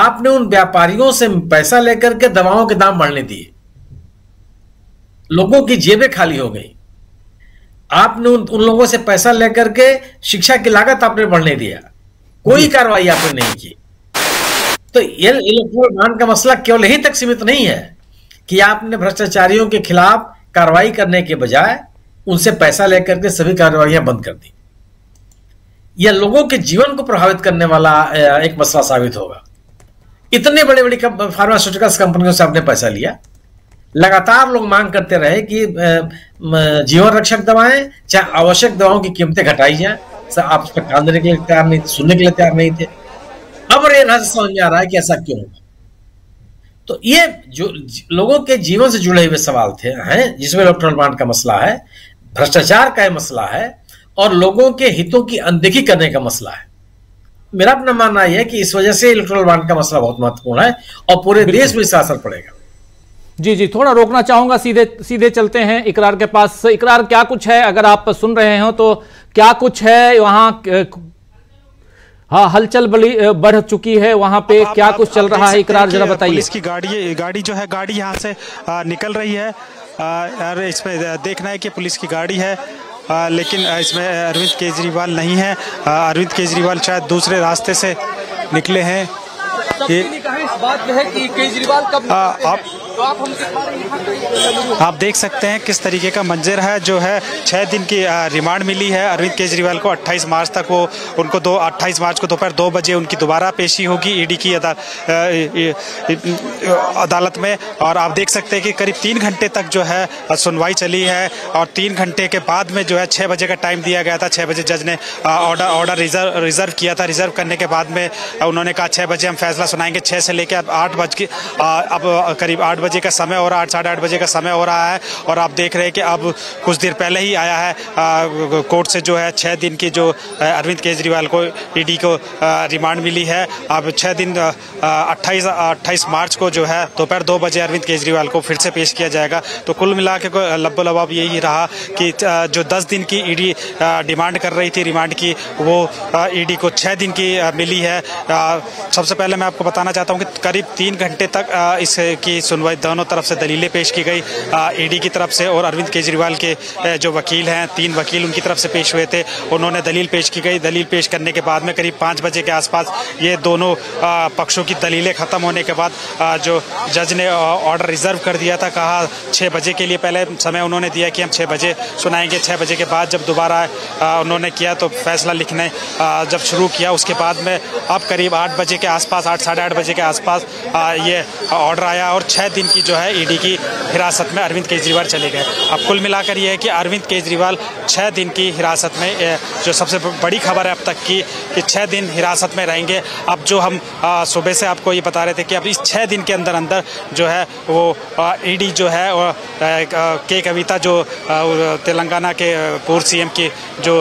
आपने उन व्यापारियों से पैसा लेकर के दवाओं के दाम बढ़ने दिए, लोगों की जेबें खाली हो गई। आपने उन, उन लोगों से पैसा लेकर के शिक्षा की लागत आपने बढ़ने दिया, कोई कार्रवाई आपने नहीं की। तो यह इलेक्टोरल बॉन्ड का मसला केवल यहीं तक सीमित नहीं है कि आपने भ्रष्टाचारियों के खिलाफ कार्रवाई करने के बजाय उनसे पैसा लेकर के सभी कार्रवाइयां बंद कर दी। यह लोगों के जीवन को प्रभावित करने वाला एक मसला साबित होगा। इतने बड़े बड़े फार्मास्यूटिकल्स कंपनियों से आपने पैसा लिया, लगातार लोग मांग करते रहे कि जीवन रक्षक दवाएं, चाहे आवश्यक दवाओं की कीमतें घटाई जाए, आप उस पर कान देने के लिए तैयार नहीं थे, सुनने के लिए तैयार नहीं थे। अब यह समझ में आ रहा है कि ऐसा क्यों होगा। तो ये जो लोगों के जीवन से जुड़े हुए सवाल थे हैं, जिसमें इलेक्टोरल बॉन्ड का मसला है, भ्रष्टाचार का मसला है और लोगों के हितों की अनदेखी करने का मसला है। मेरा अपना मानना यह है कि इस वजह से इलेक्टोरल बॉन्ड का मसला बहुत महत्वपूर्ण है और पूरे देश में इसका असर पड़ेगा। जी जी थोड़ा रोकना चाहूंगा, सीधे सीधे चलते हैं इकरार के पास। इकरार, क्या कुछ है, अगर आप सुन रहे हो तो क्या कुछ है वहां? हाँ, हलचल बढ़ चुकी है वहाँ पे, क्या कुछ चल रहा है इकरार, जरा बताइए। इसकी गाड़ी गाड़ी जो है गाड़ी यहाँ से निकल रही है और इसमें देखना है कि पुलिस की गाड़ी है, लेकिन इसमें अरविंद केजरीवाल नहीं है। अरविंद केजरीवाल शायद दूसरे रास्ते से निकले हैं। केजरीवाल कब आप आप देख सकते हैं किस तरीके का मंजर है। जो है छः दिन की रिमांड मिली है अरविंद केजरीवाल को। अट्ठाईस मार्च तक वो उनको दो अट्ठाईस मार्च को दोपहर दो बजे उनकी दोबारा पेशी होगी ईडी की अदा, अदालत में। और आप देख सकते हैं कि करीब तीन घंटे तक जो है सुनवाई चली है और तीन घंटे के बाद में जो है छः बजे का टाइम दिया गया था। छः बजे जज ने ऑर्डर ऑर्डर रिजर्व रिजर्व किया था। रिजर्व करने के बाद में उन्होंने कहा छः बजे हम फैसला सुनाएंगे। छः से लेकर अब आठ बज के अब करीब आठ बजे का समय हो रहा है, आठ साढ़े आठ बजे का समय हो रहा है। और आप देख रहे हैं कि अब कुछ देर पहले ही आया है आ, कोर्ट से जो है छः दिन की जो अरविंद केजरीवाल को ईडी को रिमांड मिली है। अब छः दिन अट्ठाईस अट्ठाईस मार्च को जो है दोपहर दो बजे अरविंद केजरीवाल को फिर से पेश किया जाएगा। तो कुल मिला के लब्बो लबाब यही रहा कि जो दस दिन की ईडी डिमांड कर रही थी रिमांड की, वो ईडी को छः दिन की मिली है। सबसे पहले मैं आपको बताना चाहता हूँ कि करीब तीन घंटे तक इसकी सुनवाई हुआ, दोनों तरफ से दलीलें पेश की गई, ईडी की तरफ से और अरविंद केजरीवाल के जो वकील हैं, तीन वकील उनकी तरफ से पेश हुए थे, उन्होंने दलील पेश की गई। दलील पेश करने के बाद में करीब पाँच बजे के आसपास ये दोनों पक्षों की दलीलें खत्म होने के बाद जो जज ने ऑर्डर रिजर्व कर दिया था, कहा छः बजे के लिए पहले समय उन्होंने दिया कि हम छः बजे सुनाएंगे। छः बजे के बाद जब दोबारा उन्होंने किया तो फैसला लिखने जब शुरू किया उसके बाद में अब करीब आठ बजे के आसपास, आठ साढ़े आठ बजे के आसपास ये ऑर्डर आया और छः दिन की जो है ईडी की हिरासत में अरविंद केजरीवाल चले गए। अब कुल मिलाकर ये है कि अरविंद केजरीवाल छः दिन की हिरासत में, जो सबसे बड़ी खबर है अब तक की, कि छः दिन हिरासत में रहेंगे। अब जो हम सुबह से आपको ये बता रहे थे कि अब इस छः दिन के अंदर अंदर जो है वो ईडी जो है और के कविता जो तेलंगाना के पूर्व सीएम की जो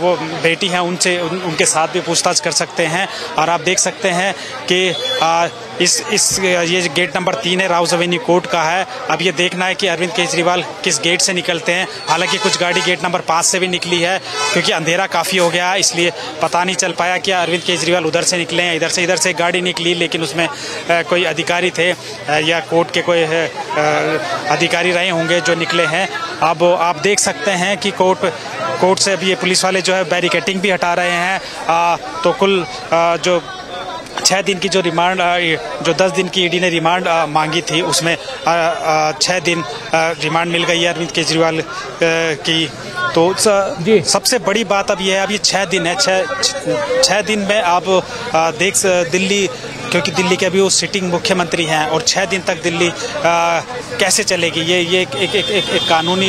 वो बेटी हैं उनसे उन, उनके साथ भी पूछताछ कर सकते हैं। और आप देख सकते हैं कि इस इस ये गेट नंबर तीन है, राउज़ एवेन्यू कोर्ट का है। अब ये देखना है कि अरविंद केजरीवाल किस गेट से निकलते हैं। हालांकि कुछ गाड़ी गेट नंबर पाँच से भी निकली है, क्योंकि अंधेरा काफ़ी हो गया है, इसलिए पता नहीं चल पाया कि अरविंद केजरीवाल उधर से निकले हैं, इधर से। इधर से गाड़ी निकली लेकिन उसमें कोई अधिकारी थे या कोर्ट के कोई अधिकारी रहे होंगे जो निकले हैं। अब आप देख सकते हैं कि कोर्ट कोर्ट से अभी ये पुलिस वाले जो है बैरिकेटिंग भी हटा रहे हैं। तो कुल जो छः दिन की जो रिमांड, जो दस दिन की ईडी ने रिमांड मांगी थी, उसमें छः दिन रिमांड मिल गई है अरविंद केजरीवाल की। तो सबसे बड़ी बात अब यह है, अब ये छः दिन है, छः छः दिन में आप देख दिल्ली, क्योंकि दिल्ली के अभी वो सिटिंग मुख्यमंत्री हैं और छः दिन तक दिल्ली आ, कैसे चलेगी, ये ये एक एक, एक, एक, एक कानूनी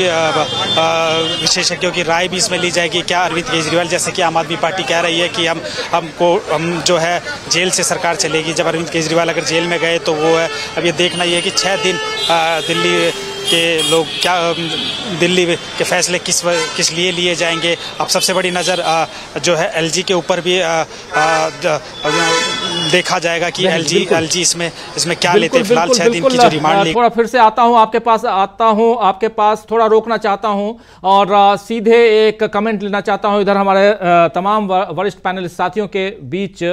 विशेषज्ञों की राय भी इसमें ली जाएगी। क्या अरविंद केजरीवाल, जैसे कि आम आदमी पार्टी कह रही है कि हम हमको हम जो है जेल से सरकार चलेगी, जब अरविंद केजरीवाल अगर जेल में गए तो वो है। अब ये देखना ये है कि छः दिन आ, दिल्ली के लोग क्या, दिल्ली के फैसले किस किस लिए लिए जाएंगे। अब सबसे बड़ी नज़र जो है एलजी के ऊपर भी आ, आ, द, देखा जाएगा कि एलजी एलजी इसमें इसमें क्या लेते हैं। फिलहाल छह दिन की जो रिमांड, थोड़ा फिर से आता हूं आपके पास आता हूं आपके पास थोड़ा रोकना चाहता हूं और सीधे एक कमेंट लेना चाहता हूं। इधर हमारे तमाम वरिष्ठ पैनलिस्ट साथियों के बीच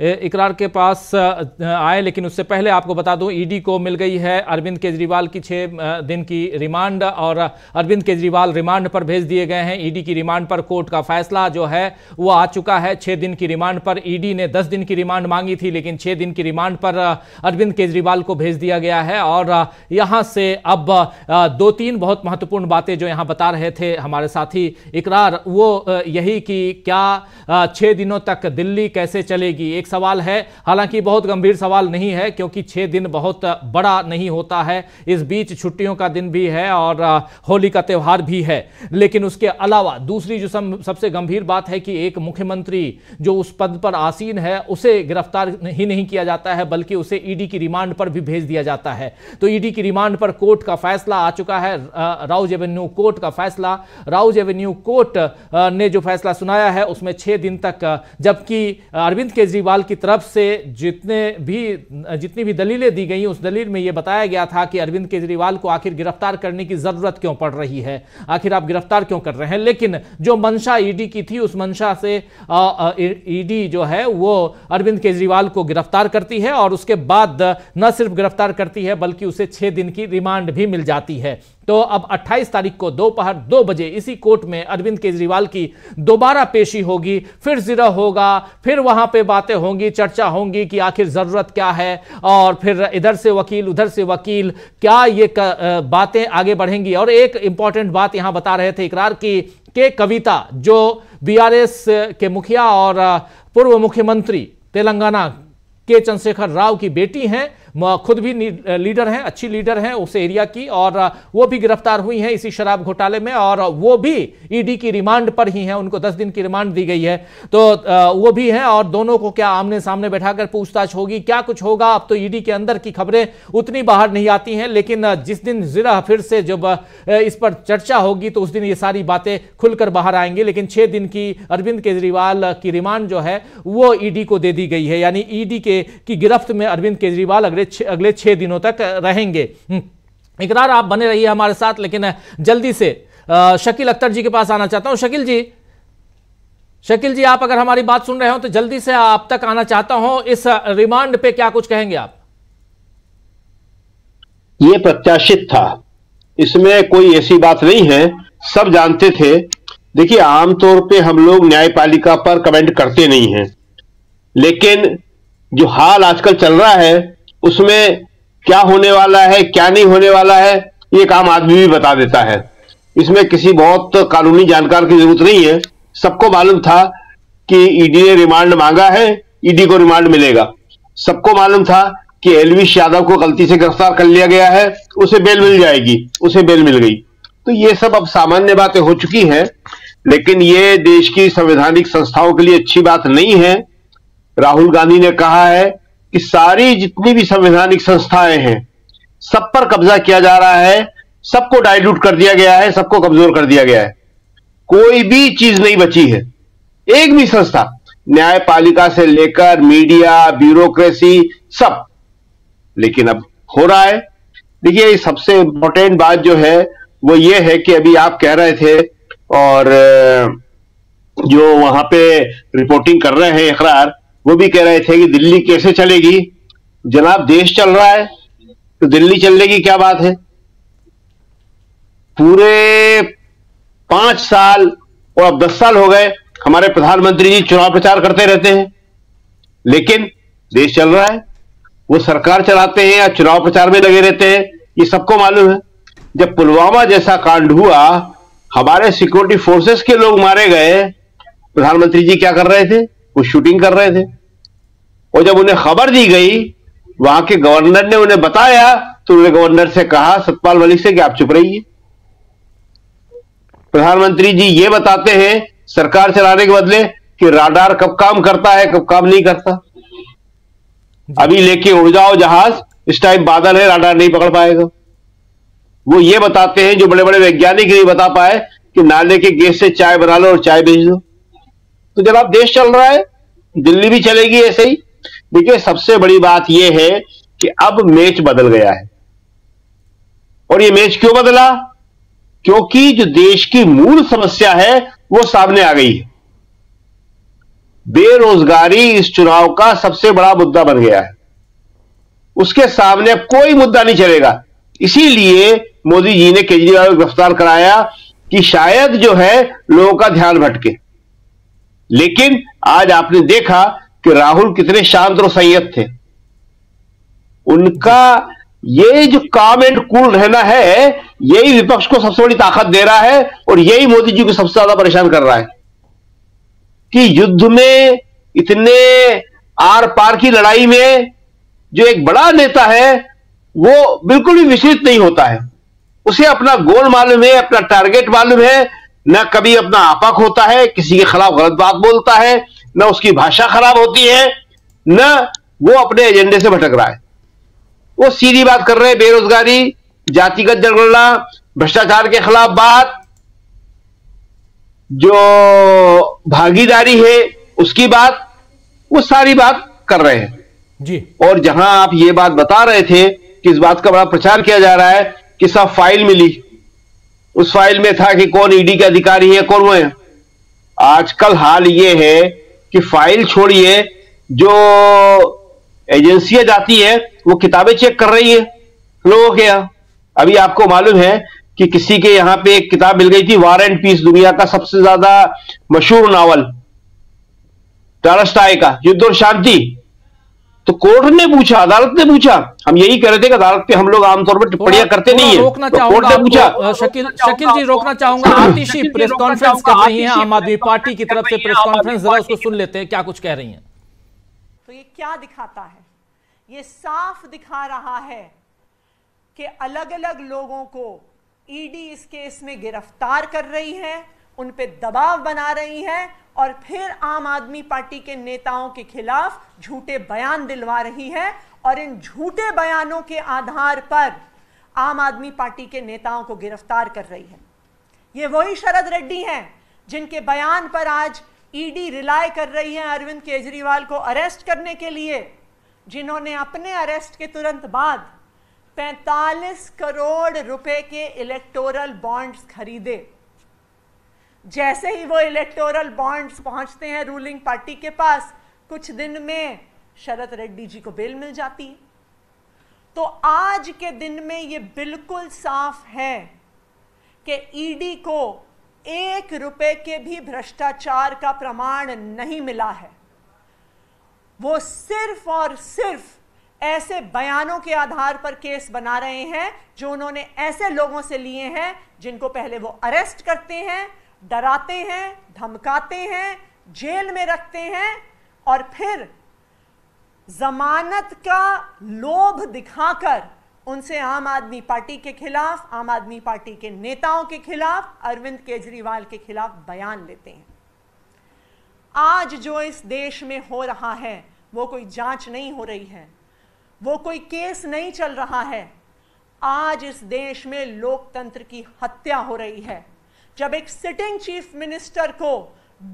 इकरार के पास आए, लेकिन उससे पहले आपको बता दूं, ईडी को मिल गई है अरविंद केजरीवाल की छः दिन की रिमांड और अरविंद केजरीवाल रिमांड पर भेज दिए गए हैं। ईडी की रिमांड पर कोर्ट का फैसला जो है वो आ चुका है। छः दिन की रिमांड पर ईडी ने दस दिन की रिमांड मांगी थी, लेकिन छः दिन की रिमांड पर अरविंद केजरीवाल को भेज दिया गया है। और यहाँ से अब दो तीन बहुत महत्वपूर्ण बातें जो यहाँ बता रहे थे हमारे साथी इकरार, वो यही कि क्या छः दिनों तक दिल्ली कैसे चलेगी, एक सवाल है। हालांकि बहुत गंभीर सवाल नहीं है, क्योंकि छह दिन बहुत बड़ा नहीं होता है, इस बीच छुट्टियों का दिन भी है और होली का त्यौहार भी है। लेकिन उसके अलावा दूसरी जो सबसे गंभीर बात है कि एक मुख्यमंत्री जो उस पद पर आसीन है उसे गिरफ्तार ही नहीं किया जाता है, बल्कि उसे ईडी की रिमांड पर भी भेज दिया जाता है। तो ईडी की रिमांड पर कोर्ट का फैसला आ चुका है, राउज़ एवेन्यू कोर्ट का फैसला। राउज़ एवेन्यू कोर्ट ने जो फैसला सुनाया है उसमें छह दिन तक, जबकि अरविंद केजरीवाल की तरफ से जितने भी जितनी भी दलीलें दी गई, उस दलील में यह बताया गया था कि अरविंद केजरीवाल को आखिर गिरफ्तार करने की जरूरत क्यों पड़ रही है, आखिर आप गिरफ्तार क्यों कर रहे हैं। लेकिन जो मंशा ईडी की थी, उस मंशा से ईडी जो है वो अरविंद केजरीवाल को गिरफ्तार करती है और उसके बाद न सिर्फ गिरफ्तार करती है बल्कि उसे छह दिन की रिमांड भी मिल जाती है। तो अब अट्ठाईस तारीख को दोपहर दो बजे इसी कोर्ट में अरविंद केजरीवाल की दोबारा पेशी होगी, फिर जिरा होगा, फिर वहां पे बातें होंगी, चर्चा होंगी कि आखिर जरूरत क्या है, और फिर इधर से वकील उधर से वकील, क्या ये बातें आगे बढ़ेंगी। और एक इंपॉर्टेंट बात यहां बता रहे थे इकरार की, के कविता जो बीआरएस के मुखिया और पूर्व मुख्यमंत्री तेलंगाना के चंद्रशेखर राव की बेटी हैं, खुद भी लीडर हैं, अच्छी लीडर हैं उस एरिया की, और वो भी गिरफ्तार हुई हैं इसी शराब घोटाले में और वो भी ईडी की रिमांड पर ही हैं, उनको दस दिन की रिमांड दी गई है। तो वो भी हैं और दोनों को क्या आमने सामने बैठाकर पूछताछ होगी, क्या कुछ होगा। अब तो ईडी के अंदर की खबरें उतनी बाहर नहीं आती हैं, लेकिन जिस दिन जिरा फिर से जब इस पर चर्चा होगी तो उस दिन ये सारी बातें खुलकर बाहर आएंगी। लेकिन छः दिन की अरविंद केजरीवाल की रिमांड जो है वो ईडी को दे दी गई है, यानी ईडी के की गिरफ्त में अरविंद केजरीवाल अगले छह दिनों तक रहेंगे। इकरार, आप बने रहिए हमारे साथ, लेकिन जल्दी से शकील अख्तर जी के पास आना चाहता हूं। शकील जी, शकील जी आप अगर हमारी बात सुन रहे हो तो जल्दी से आप तक आना चाहता हूं। इस रिमांड पे क्या कुछ कहेंगे आप? ये प्रत्याशित था, इसमें कोई ऐसी बात नहीं है, सब जानते थे। देखिए आमतौर पे हम लोग न्यायपालिका पर कमेंट करते नहीं हैं, लेकिन जो हाल आजकल चल रहा है उसमें क्या होने वाला है क्या नहीं होने वाला है ये एक आम आदमी भी बता देता है। इसमें किसी बहुत कानूनी जानकार की जरूरत नहीं है, सबको मालूम था कि ईडी ने रिमांड मांगा है, ईडी को रिमांड मिलेगा। सबको मालूम था कि एलविश यादव को गलती से गिरफ्तार कर लिया गया है, उसे बेल मिल जाएगी, उसे बेल मिल गई। तो ये सब अब सामान्य बातें हो चुकी हैं, लेकिन ये देश की संवैधानिक संस्थाओं के लिए अच्छी बात नहीं है। राहुल गांधी ने कहा है कि सारी जितनी भी संवैधानिक संस्थाएं हैं सब पर कब्जा किया जा रहा है, सबको डाइल्यूट कर दिया गया है, सबको कमजोर कर दिया गया है, कोई भी चीज नहीं बची है। एक भी संस्था, न्यायपालिका से लेकर मीडिया, ब्यूरोक्रेसी, सब। लेकिन अब हो रहा है। देखिए सबसे इंपॉर्टेंट बात जो है वो ये है कि अभी आप कह रहे थे और जो वहां पे रिपोर्टिंग कर रहे हैं इकरार, वो भी कह रहे थे कि दिल्ली कैसे चलेगी। जनाब देश चल रहा है तो दिल्ली चलने की क्या बात है। पूरे पांच साल और अब दस साल हो गए हमारे प्रधानमंत्री जी चुनाव प्रचार करते रहते हैं, लेकिन देश चल रहा है। वो सरकार चलाते हैं या चुनाव प्रचार में लगे रहते हैं, ये सबको मालूम है। जब पुलवामा जैसा कांड हुआ, हमारे सिक्योरिटी फोर्सेस के लोग मारे गए, प्रधानमंत्री जी क्या कर रहे थे? वो शूटिंग कर रहे थे। और जब उन्हें खबर दी गई, वहां के गवर्नर ने उन्हें बताया, तो उन्होंने गवर्नर से कहा, सतपाल मलिक से, कि आप चुप रहिए। प्रधानमंत्री जी ये बताते हैं सरकार चलाने के बदले कि राडार कब काम करता है कब काम नहीं करता। अभी लेके उड़ जाओ जहाज, इस टाइम बादल है, राडार नहीं पकड़ पाएगा। वो ये बताते हैं जो बड़े बड़े वैज्ञानिक नहीं बता पाए कि नाले के गैस से चाय बना लो और चाय बेच दो। तो जब आप देश चल रहा है, दिल्ली भी चलेगी ऐसे ही। देखिए सबसे बड़ी बात यह है कि अब मैच बदल गया है। और ये मैच क्यों बदला? क्योंकि जो देश की मूल समस्या है वो सामने आ गई है। बेरोजगारी इस चुनाव का सबसे बड़ा मुद्दा बन गया है, उसके सामने कोई मुद्दा नहीं चलेगा। इसीलिए मोदी जी ने केजरीवाल को गिरफ्तार कराया कि शायद जो है लोगों का ध्यान भटके। लेकिन आज आपने देखा कि राहुल कितने शांत और संयत थे। उनका ये जो काम एंड कूल रहना है, यही विपक्ष को सबसे बड़ी ताकत दे रहा है और यही मोदी जी को सबसे ज्यादा परेशान कर रहा है कि युद्ध में, इतने आर पार की लड़ाई में जो एक बड़ा नेता है वो बिल्कुल भी विचलित नहीं होता है। उसे अपना गोल मालूम है, अपना टारगेट मालूम है, ना कभी अपना आपा खोता है, किसी के खिलाफ गलत बात बोलता है, ना उसकी भाषा खराब होती है, ना वो अपने एजेंडे से भटक रहा है। वो सीधी बात कर रहे हैं, बेरोजगारी, जातिगत जनगणना, भ्रष्टाचार के खिलाफ बात, जो भागीदारी है उसकी बात, वो सारी बात कर रहे हैं जी। और जहां आप ये बात बता रहे थे कि इस बात का बड़ा प्रचार किया जा रहा है कि सब फाइल मिली, उस फाइल में था कि कौन ईडी के अधिकारी है कौन वो है। आजकल हाल ये है कि फाइल छोड़िए, जो एजेंसियां जाती है वो किताबें चेक कर रही है लोगों के यहाँ। अभी आपको मालूम है कि किसी के यहाँ पे एक किताब मिल गई थी, वार एंड पीस, दुनिया का सबसे ज्यादा मशहूर नावल टॉलस्टॉय का, युद्ध और शांति। तो कोर्ट ने पूछा, अदालत ने पूछा, हम यही कह रहे थे कि अदालत पे हम लोग आमतौर पर टिप्पणियां करते नहीं है, तो कोर्ट ने पूछा। शकील शकील जी रोकना चाहूंगा, आतिशी प्रेस कॉन्फ्रेंस कर रही है आम आदमी पार्टी की तरफ से, प्रेस कॉन्फ्रेंस, जरा उसको सुन लेते हैं क्या कुछ कह रही है। तो ये क्या दिखाता है? ये साफ दिखा रहा है कि अलग अलग लोगों को ईडी इस केस में गिरफ्तार कर रही है, उन पे दबाव बना रही है और फिर आम आदमी पार्टी के नेताओं के खिलाफ झूठे बयान दिलवा रही है। और इन झूठे बयानों के आधार पर आम आदमी पार्टी के नेताओं को गिरफ्तार कर रही है। ये वही शरद रेड्डी हैं जिनके बयान पर आज ईडी रिलाय कर रही है अरविंद केजरीवाल को अरेस्ट करने के लिए, जिन्होंने अपने अरेस्ट के तुरंत बाद पैंतालीस करोड़ रुपए के इलेक्टोरल बॉन्ड्स खरीदे। जैसे ही वो इलेक्टोरल बॉन्ड्स पहुंचते हैं रूलिंग पार्टी के पास, कुछ दिन में शरद रेड्डी जी को बेल मिल जाती है। तो आज के दिन में ये बिल्कुल साफ है कि ईडी को एक रुपए के भी भ्रष्टाचार का प्रमाण नहीं मिला है। वो सिर्फ और सिर्फ ऐसे बयानों के आधार पर केस बना रहे हैं जो उन्होंने ऐसे लोगों से लिए हैं जिनको पहले वो अरेस्ट करते हैं, डराते हैं, धमकाते हैं, जेल में रखते हैं और फिर जमानत का लोभ दिखाकर उनसे आम आदमी पार्टी के खिलाफ, आम आदमी पार्टी के नेताओं के खिलाफ, अरविंद केजरीवाल के खिलाफ बयान लेते हैं। आज जो इस देश में हो रहा है वो कोई जांच नहीं हो रही है, वो कोई केस नहीं चल रहा है। आज इस देश में लोकतंत्र की हत्या हो रही है, जब एक सिटिंग चीफ मिनिस्टर को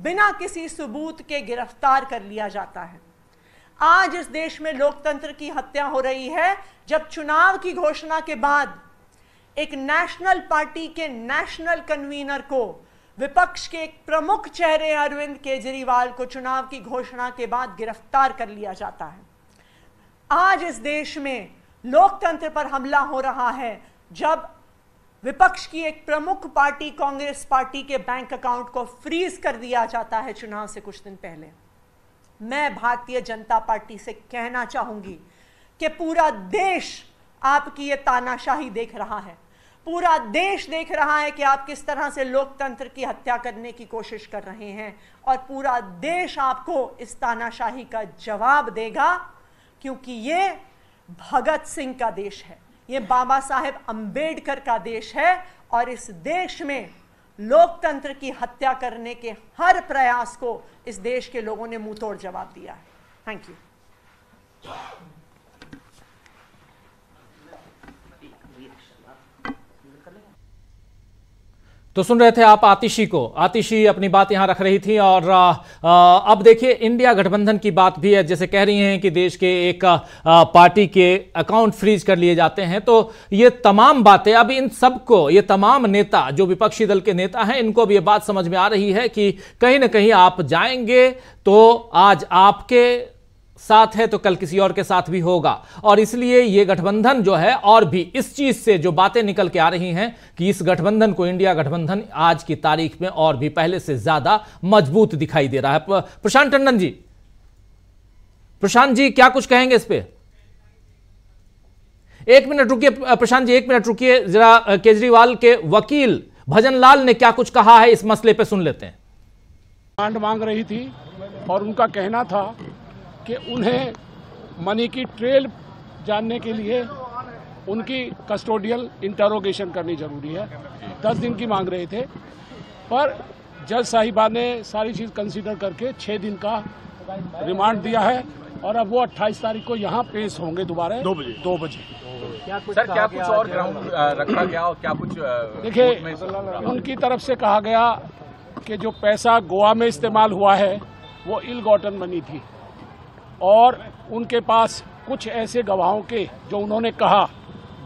बिना किसी सबूत के गिरफ्तार कर लिया जाता है। आज इस देश में लोकतंत्र की हत्या हो रही है, जब चुनाव की घोषणा के बाद एक नेशनल पार्टी के नेशनल कन्वीनर को, विपक्ष के एक प्रमुख चेहरे अरविंद केजरीवाल को चुनाव की घोषणा के बाद गिरफ्तार कर लिया जाता है। आज इस देश में लोकतंत्र पर हमला हो रहा है, जब विपक्ष की एक प्रमुख पार्टी कांग्रेस पार्टी के बैंक अकाउंट को फ्रीज कर दिया जाता है चुनाव से कुछ दिन पहले। मैं भारतीय जनता पार्टी से कहना चाहूंगी कि पूरा देश आपकी ये तानाशाही देख रहा है, पूरा देश देख रहा है कि आप किस तरह से लोकतंत्र की हत्या करने की कोशिश कर रहे हैं और पूरा देश आपको इस तानाशाही का जवाब देगा, क्योंकि ये भगत सिंह का देश है, ये बाबा साहेब अंबेडकर का देश है और इस देश में लोकतंत्र की हत्या करने के हर प्रयास को इस देश के लोगों ने मुंह तोड़ जवाब दिया है। Thank you. तो सुन रहे थे आप आतिशी को। आतिशी अपनी बात यहां रख रही थी और आ, अब देखिए इंडिया गठबंधन की बात भी है, जैसे कह रही हैं कि देश के एक आ, पार्टी के अकाउंट फ्रीज कर लिए जाते हैं। तो ये तमाम बातें अब इन सबको, ये तमाम नेता जो विपक्षी दल के नेता हैं, इनको भी ये बात समझ में आ रही है कि कहीं ना कहीं आप जाएंगे तो आज आपके साथ है तो कल किसी और के साथ भी होगा और इसलिए ये गठबंधन जो है, और भी इस चीज से जो बातें निकल के आ रही हैं कि इस गठबंधन को, इंडिया गठबंधन आज की तारीख में और भी पहले से ज्यादा मजबूत दिखाई दे रहा है। प्रशांत टंडन जी, प्रशांत जी क्या कुछ कहेंगे इस पे? एक मिनट रुकिए प्रशांत जी, एक मिनट रुकिए जरा। केजरीवाल के वकील भजनलाल ने क्या कुछ कहा है इस मसले पर सुन लेते हैं। मांग मांग रही थी और उनका कहना था कि उन्हें मनी की ट्रेल जानने के लिए उनकी कस्टोडियल इंटरोगेशन करनी जरूरी है। दस दिन की मांग रहे थे पर जज साहिबा ने सारी चीज़ कंसीडर करके छः दिन का रिमांड दिया है और अब वो अट्ठाईस तारीख को यहाँ पेश होंगे दोबारा दो बजे। सर क्या कुछ और ग्राउंड रखा गया और क्या कुछ? देखिए, उनकी तरफ से कहा गया कि जो पैसा गोवा में इस्तेमाल हुआ है वो इल गॉटन मनी थी और उनके पास कुछ ऐसे गवाहों के, जो उन्होंने कहा,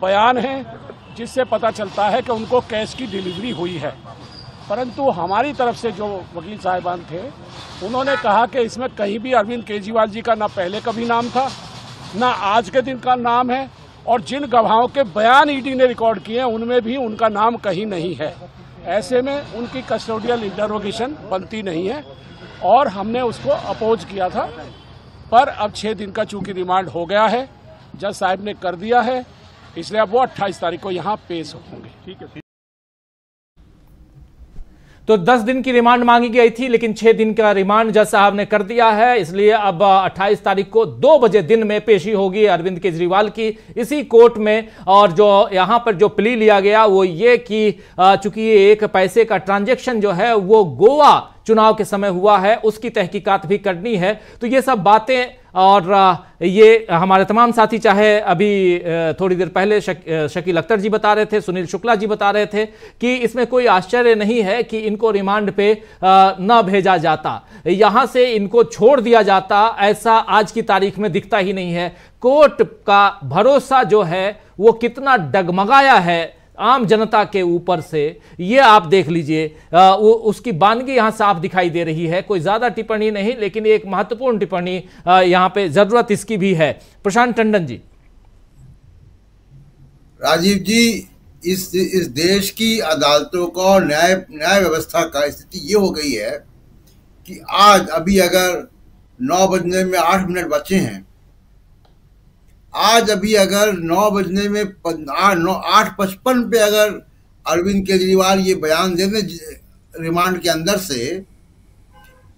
बयान हैं जिससे पता चलता है कि उनको कैश की डिलीवरी हुई है। परंतु हमारी तरफ से जो वकील साहिबान थे उन्होंने कहा कि इसमें कहीं भी अरविंद केजरीवाल जी का ना पहले कभी नाम था ना आज के दिन का नाम है और जिन गवाहों के बयान ईडी ने रिकॉर्ड किए हैं उनमें भी उनका नाम कहीं नहीं है। ऐसे में उनकी कस्टोडियल इंटरोगेशन बनती नहीं है और हमने उसको अपोज किया था, पर अब छः दिन का चूंकि रिमांड हो गया है, जज साहब ने कर दिया है, इसलिए अब वो अट्ठाईस तारीख को यहाँ पेश होंगे। ठीक है, तो दस दिन की रिमांड मांगी गई थी लेकिन छह दिन का रिमांड जज साहब ने कर दिया है, इसलिए अब अट्ठाईस तारीख को दो बजे दिन में पेशी होगी अरविंद केजरीवाल की इसी कोर्ट में। और जो यहां पर जो प्ली लिया गया वो ये कि चूंकि एक पैसे का ट्रांजैक्शन जो है वो गोवा चुनाव के समय हुआ है, उसकी तहकीकात भी करनी है। तो ये सब बातें, और ये हमारे तमाम साथी, चाहे अभी थोड़ी देर पहले शक, शकील अख्तर जी बता रहे थे, सुनील शुक्ला जी बता रहे थे कि इसमें कोई आश्चर्य नहीं है कि इनको रिमांड पे ना भेजा जाता, यहाँ से इनको छोड़ दिया जाता, ऐसा आज की तारीख में दिखता ही नहीं है। कोर्ट का भरोसा जो है वो कितना डगमगाया है आम जनता के ऊपर से, ये आप देख लीजिए। वो उसकी बानगी यहाँ साफ दिखाई दे रही है। कोई ज़्यादा टिप्पणी नहीं लेकिन एक महत्वपूर्ण टिप्पणी यहाँ पे ज़रूरत इसकी भी है। प्रशांत टंडन जी। राजीव जी, इस इस देश की अदालतों का और न्याय न्याय व्यवस्था का स्थिति ये हो गई है कि आज अभी अगर नौ बजने में आठ मिनट बचे हैं, आज अभी अगर नौ बजने में नौ आठ पचपन पे अगर अरविंद केजरीवाल ये बयान दे दें रिमांड के अंदर से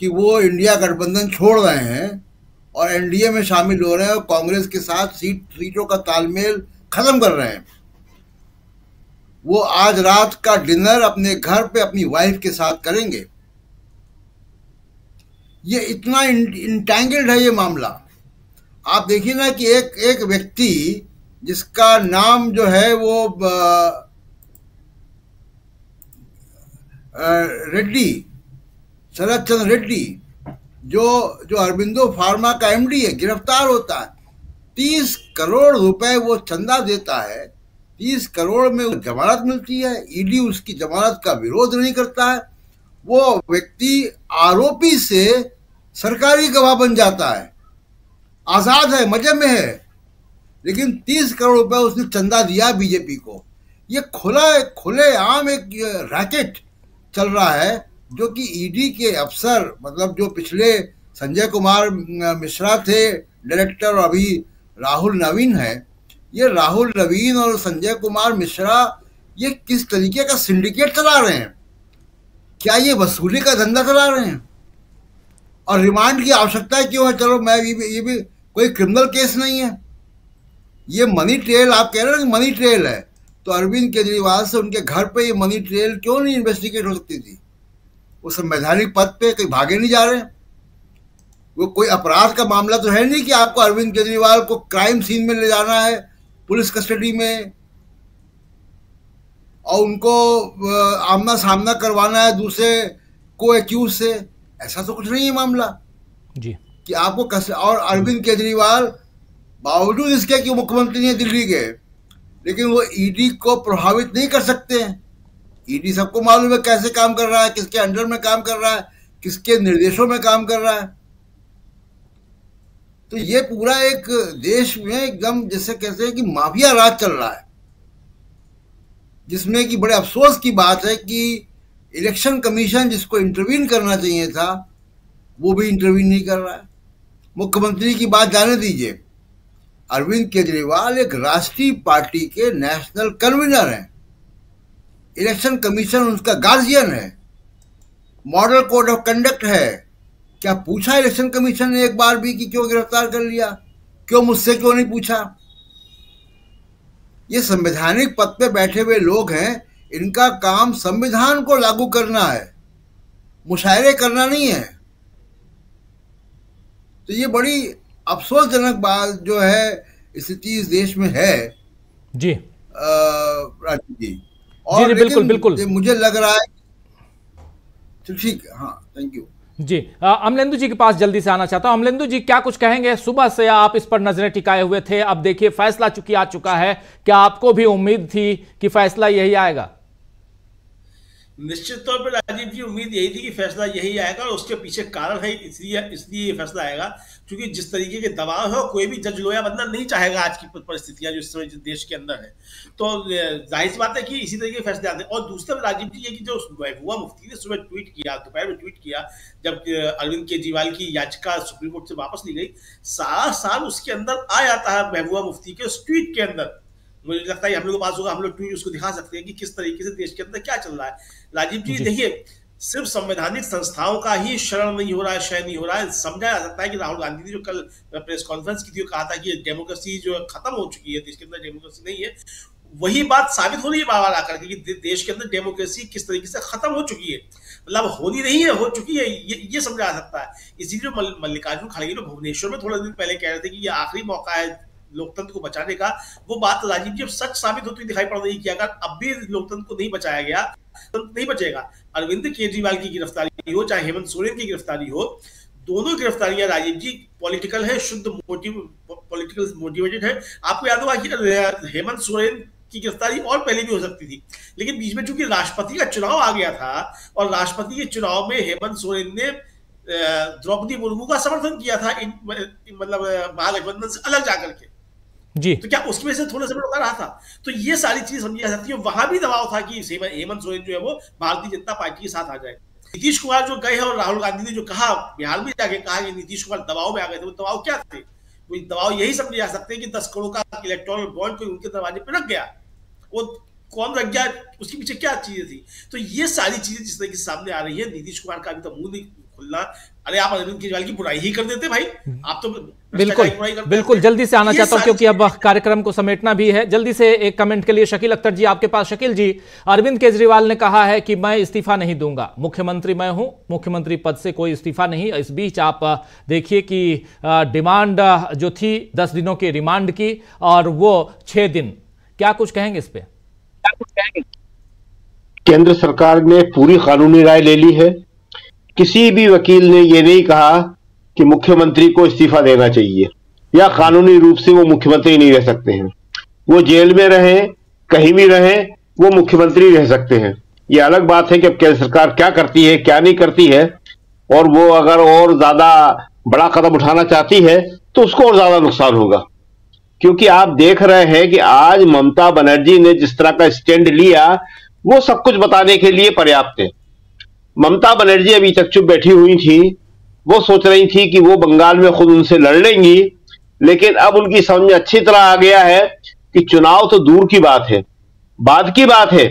कि वो इंडिया गठबंधन छोड़ रहे हैं और एनडीए में शामिल हो रहे हैं और कांग्रेस के साथ सीट सीटों का तालमेल खत्म कर रहे हैं, वो आज रात का डिनर अपने घर पे अपनी वाइफ के साथ करेंगे। ये इतना इंटैंगल्ड है ये मामला। आप देखिए ना कि एक एक व्यक्ति जिसका नाम जो है वो रेड्डी, शरद चंद्र रेड्डी, जो जो अरबिंदो फार्मा का एमडी है, गिरफ्तार होता है। तीस करोड़ रुपए वो चंदा देता है, तीस करोड़ में जमानत मिलती है, ईडी उसकी जमानत का विरोध नहीं करता है। वो व्यक्ति आरोपी से सरकारी गवाह बन जाता है, आज़ाद है, मजे में है, लेकिन तीस करोड़ रुपए उसने चंदा दिया बीजेपी को। ये खुला खुले आम एक रैकेट चल रहा है, जो कि ईडी के अफसर, मतलब जो पिछले संजय कुमार मिश्रा थे डायरेक्टर और अभी राहुल नवीन है, ये राहुल नवीन और संजय कुमार मिश्रा ये किस तरीके का सिंडिकेट चला रहे हैं? क्या ये वसूली का धंधा चला रहे हैं? और रिमांड की आवश्यकता क्यों है? चलो मैं ये भी ये भी कोई क्रिमिनल केस नहीं है, ये मनी ट्रेल, आप कह रहे हो मनी ट्रेल है, तो अरविंद केजरीवाल से उनके घर पे ये मनी ट्रेल क्यों नहीं इन्वेस्टिगेट हो सकती थी? वो संवैधानिक पद पे कहीं भागे नहीं जा रहे, वो कोई अपराध का मामला तो है नहीं कि आपको अरविंद केजरीवाल को क्राइम सीन में ले जाना है पुलिस कस्टडी में और उनको आमना सामना करवाना है दूसरे को एक्यूज से। ऐसा तो कुछ नहीं है मामला जी कि आपको कस... और अरविंद केजरीवाल बावजूद इसके कि मुख्यमंत्री नहीं है दिल्ली के, लेकिन वो ईडी को प्रभावित नहीं कर सकते हैं। ईडी सबको मालूम है कैसे काम कर रहा है, किसके अंडर में काम कर रहा है, किसके निर्देशों में काम कर रहा है। तो ये पूरा एक देश में एकदम जैसे कहते हैं कि माफिया राज चल रहा है, जिसमें कि बड़े अफसोस की बात है कि इलेक्शन कमीशन जिसको इंटरवीन करना चाहिए था वो भी इंटरवीन नहीं कर रहा है। मुख्यमंत्री की बात जाने दीजिए, अरविंद केजरीवाल एक राष्ट्रीय पार्टी के नेशनल कन्वीनर हैं, इलेक्शन कमीशन उनका गार्जियन है, मॉडल कोड ऑफ कंडक्ट है। क्या पूछा इलेक्शन कमीशन ने एक बार भी कि क्यों गिरफ्तार कर लिया, क्यों मुझसे क्यों नहीं पूछा? ये संवैधानिक पद पे बैठे हुए लोग हैं, इनका काम संविधान को लागू करना है, मुशायरे करना नहीं है। तो ये बड़ी अफसोसजनक बात जो है स्थिति इस देश में है जी राजीव जी। और जी बिल्कुल बिल्कुल मुझे लग रहा है ठीक है। हाँ, थैंक यू जी। अमलेंदु जी के पास जल्दी से आना चाहता हूं। अमलेंदु जी, क्या कुछ कहेंगे? सुबह से आप इस पर नजरें टिकाए हुए थे, अब देखिए फैसला चुकी आ चुका है, क्या आपको भी उम्मीद थी कि फैसला यही आएगा? निश्चित तौर पर राजीव जी, उम्मीद यही थी कि फैसला यही आएगा और उसके पीछे कारण है, इसलिए इसलिए ये फैसला आएगा क्योंकि जिस तरीके के दबाव है, कोई भी जज लोया बंदा नहीं चाहेगा आज की परिस्थितियां जो इस समय देश के अंदर है, तो जाहिर सी बात है कि इसी तरीके के फैसले आते हैं। और दूसरे राजीव जी ये कि जो महबूबा मुफ्ती ने सुबह ट्वीट किया, दोपहर में ट्वीट किया, जब अरविंद केजरीवाल की याचिका सुप्रीम कोर्ट से वापस ली गई, सारा साल उसके अंदर आ जाता है महबूबा मुफ्ती के उस ट्वीट के अंदर। मुझे लगता है हम लोग के पास होगा, हम लोग ट्वीट उसको दिखा सकते हैं कि किस तरीके से देश के अंदर क्या चल रहा है। राजीव जी, जी। देखिए, सिर्फ संवैधानिक संस्थाओं का ही शरण नहीं हो रहा है, शय नहीं हो रहा है। समझा जा सकता है कि राहुल गांधी ने जो कल प्रेस कॉन्फ्रेंस की थी, कहा था कि डेमोक्रेसी जो खत्म हो चुकी है, देश के अंदर डेमोक्रेसी नहीं है, वही बात साबित हो रही है बार बार आकर के कि देश के अंदर डेमोक्रेसी किस तरीके से खत्म हो चुकी है, मतलब होनी नहीं है, हो चुकी है, ये ये समझा जा सकता है। इसीलिए मल्लिकार्जुन खड़गे भुवनेश्वर में थोड़े दिन पहले कह रहे थे कि ये आखिरी मौका है लोकतंत्र को बचाने का, वो बात राजीव जी अब सच साबित होती दिखाई पड़ रही है कि अगर अब भी लोकतंत्र को नहीं बचाया गया तो नहीं बचेगा। अरविंद केजरीवाल की गिरफ्तारी हो चाहे हेमंत सोरेन की गिरफ्तारी हो, दोनों गिरफ्तारियां राजीव जी पॉलिटिकल है, शुद्ध मोटिव पॉलिटिकल मोटिवेटेड है। आपको याद होगा कि हेमंत सोरेन की गिरफ्तारी और पहले भी हो सकती थी, लेकिन बीच में चूंकि राष्ट्रपति का चुनाव आ गया था और राष्ट्रपति के चुनाव में हेमंत सोरेन ने द्रौपदी मुर्मू का समर्थन किया था, मतलब महागठबंधन से अलग जाकर के, जी, तो क्या उसमें से थोड़ा सा रोका रहा था, तो ये सारी चीज समझी जा सकती है। वहां भी दबाव था कि हेमंत सोरेन जो है वो भारतीय जनता पार्टी के साथ आ जाए। नीतीश कुमार जो गए हैं और राहुल गांधी ने जो कहा, बिहार में जाके कहा कि नीतीश कुमार दबाव में आ गए थे, वो दबाव क्या थे? वो दबाव यही समझे जा सकते हैं कि दस करोड़ का इलेक्टोरल बॉन्ड कोई उनके दरवाजे पर रख गया, वो कौन रख गया, उसके पीछे क्या चीजें थी। तो ये सारी चीजें जिस तरह की सामने आ रही है, नीतीश कुमार का अभी तो मुंह नहीं खुलना। अरे आप अरविंद केजरीवाल की बुराई ही कर देते भाई, आप तो बिल्कुल बिल्कुल। जल्दी से आना चाहता हूं क्योंकि अब कार्यक्रम को समेटना भी है। जल्दी से एक कमेंट के लिए शकील अख्तर जी आपके पास। शकील जी, अरविंद केजरीवाल ने कहा है कि मैं इस्तीफा नहीं दूंगा, मुख्यमंत्री मैं हूं, मुख्यमंत्री पद से कोई इस्तीफा नहीं। इस बीच आप देखिए कि डिमांड जो थी दस दिनों की रिमांड की और वो छह दिन, क्या कुछ कहेंगे इस पर? केंद्र सरकार ने पूरी कानूनी राय ले ली है। किसी भी वकील ने यह नहीं कहा कि मुख्यमंत्री को इस्तीफा देना चाहिए या कानूनी रूप से वो मुख्यमंत्री नहीं रह सकते हैं। वो जेल में रहें, कहीं भी रहें, वो मुख्यमंत्री रह सकते हैं। ये अलग बात है कि अब केंद्र सरकार क्या करती है क्या नहीं करती है, और वो अगर और ज्यादा बड़ा कदम उठाना चाहती है तो उसको और ज्यादा नुकसान होगा, क्योंकि आप देख रहे हैं कि आज ममता बनर्जी ने जिस तरह का स्टैंड लिया वो सब कुछ बताने के लिए पर्याप्त है। ममता बनर्जी अभी तक चुप बैठी हुई थी, वो सोच रही थी कि वो बंगाल में खुद उनसे लड़ लेंगी, लेकिन अब उनकी समझ में अच्छी तरह आ गया है कि चुनाव तो दूर की बात है, बाद की बात है,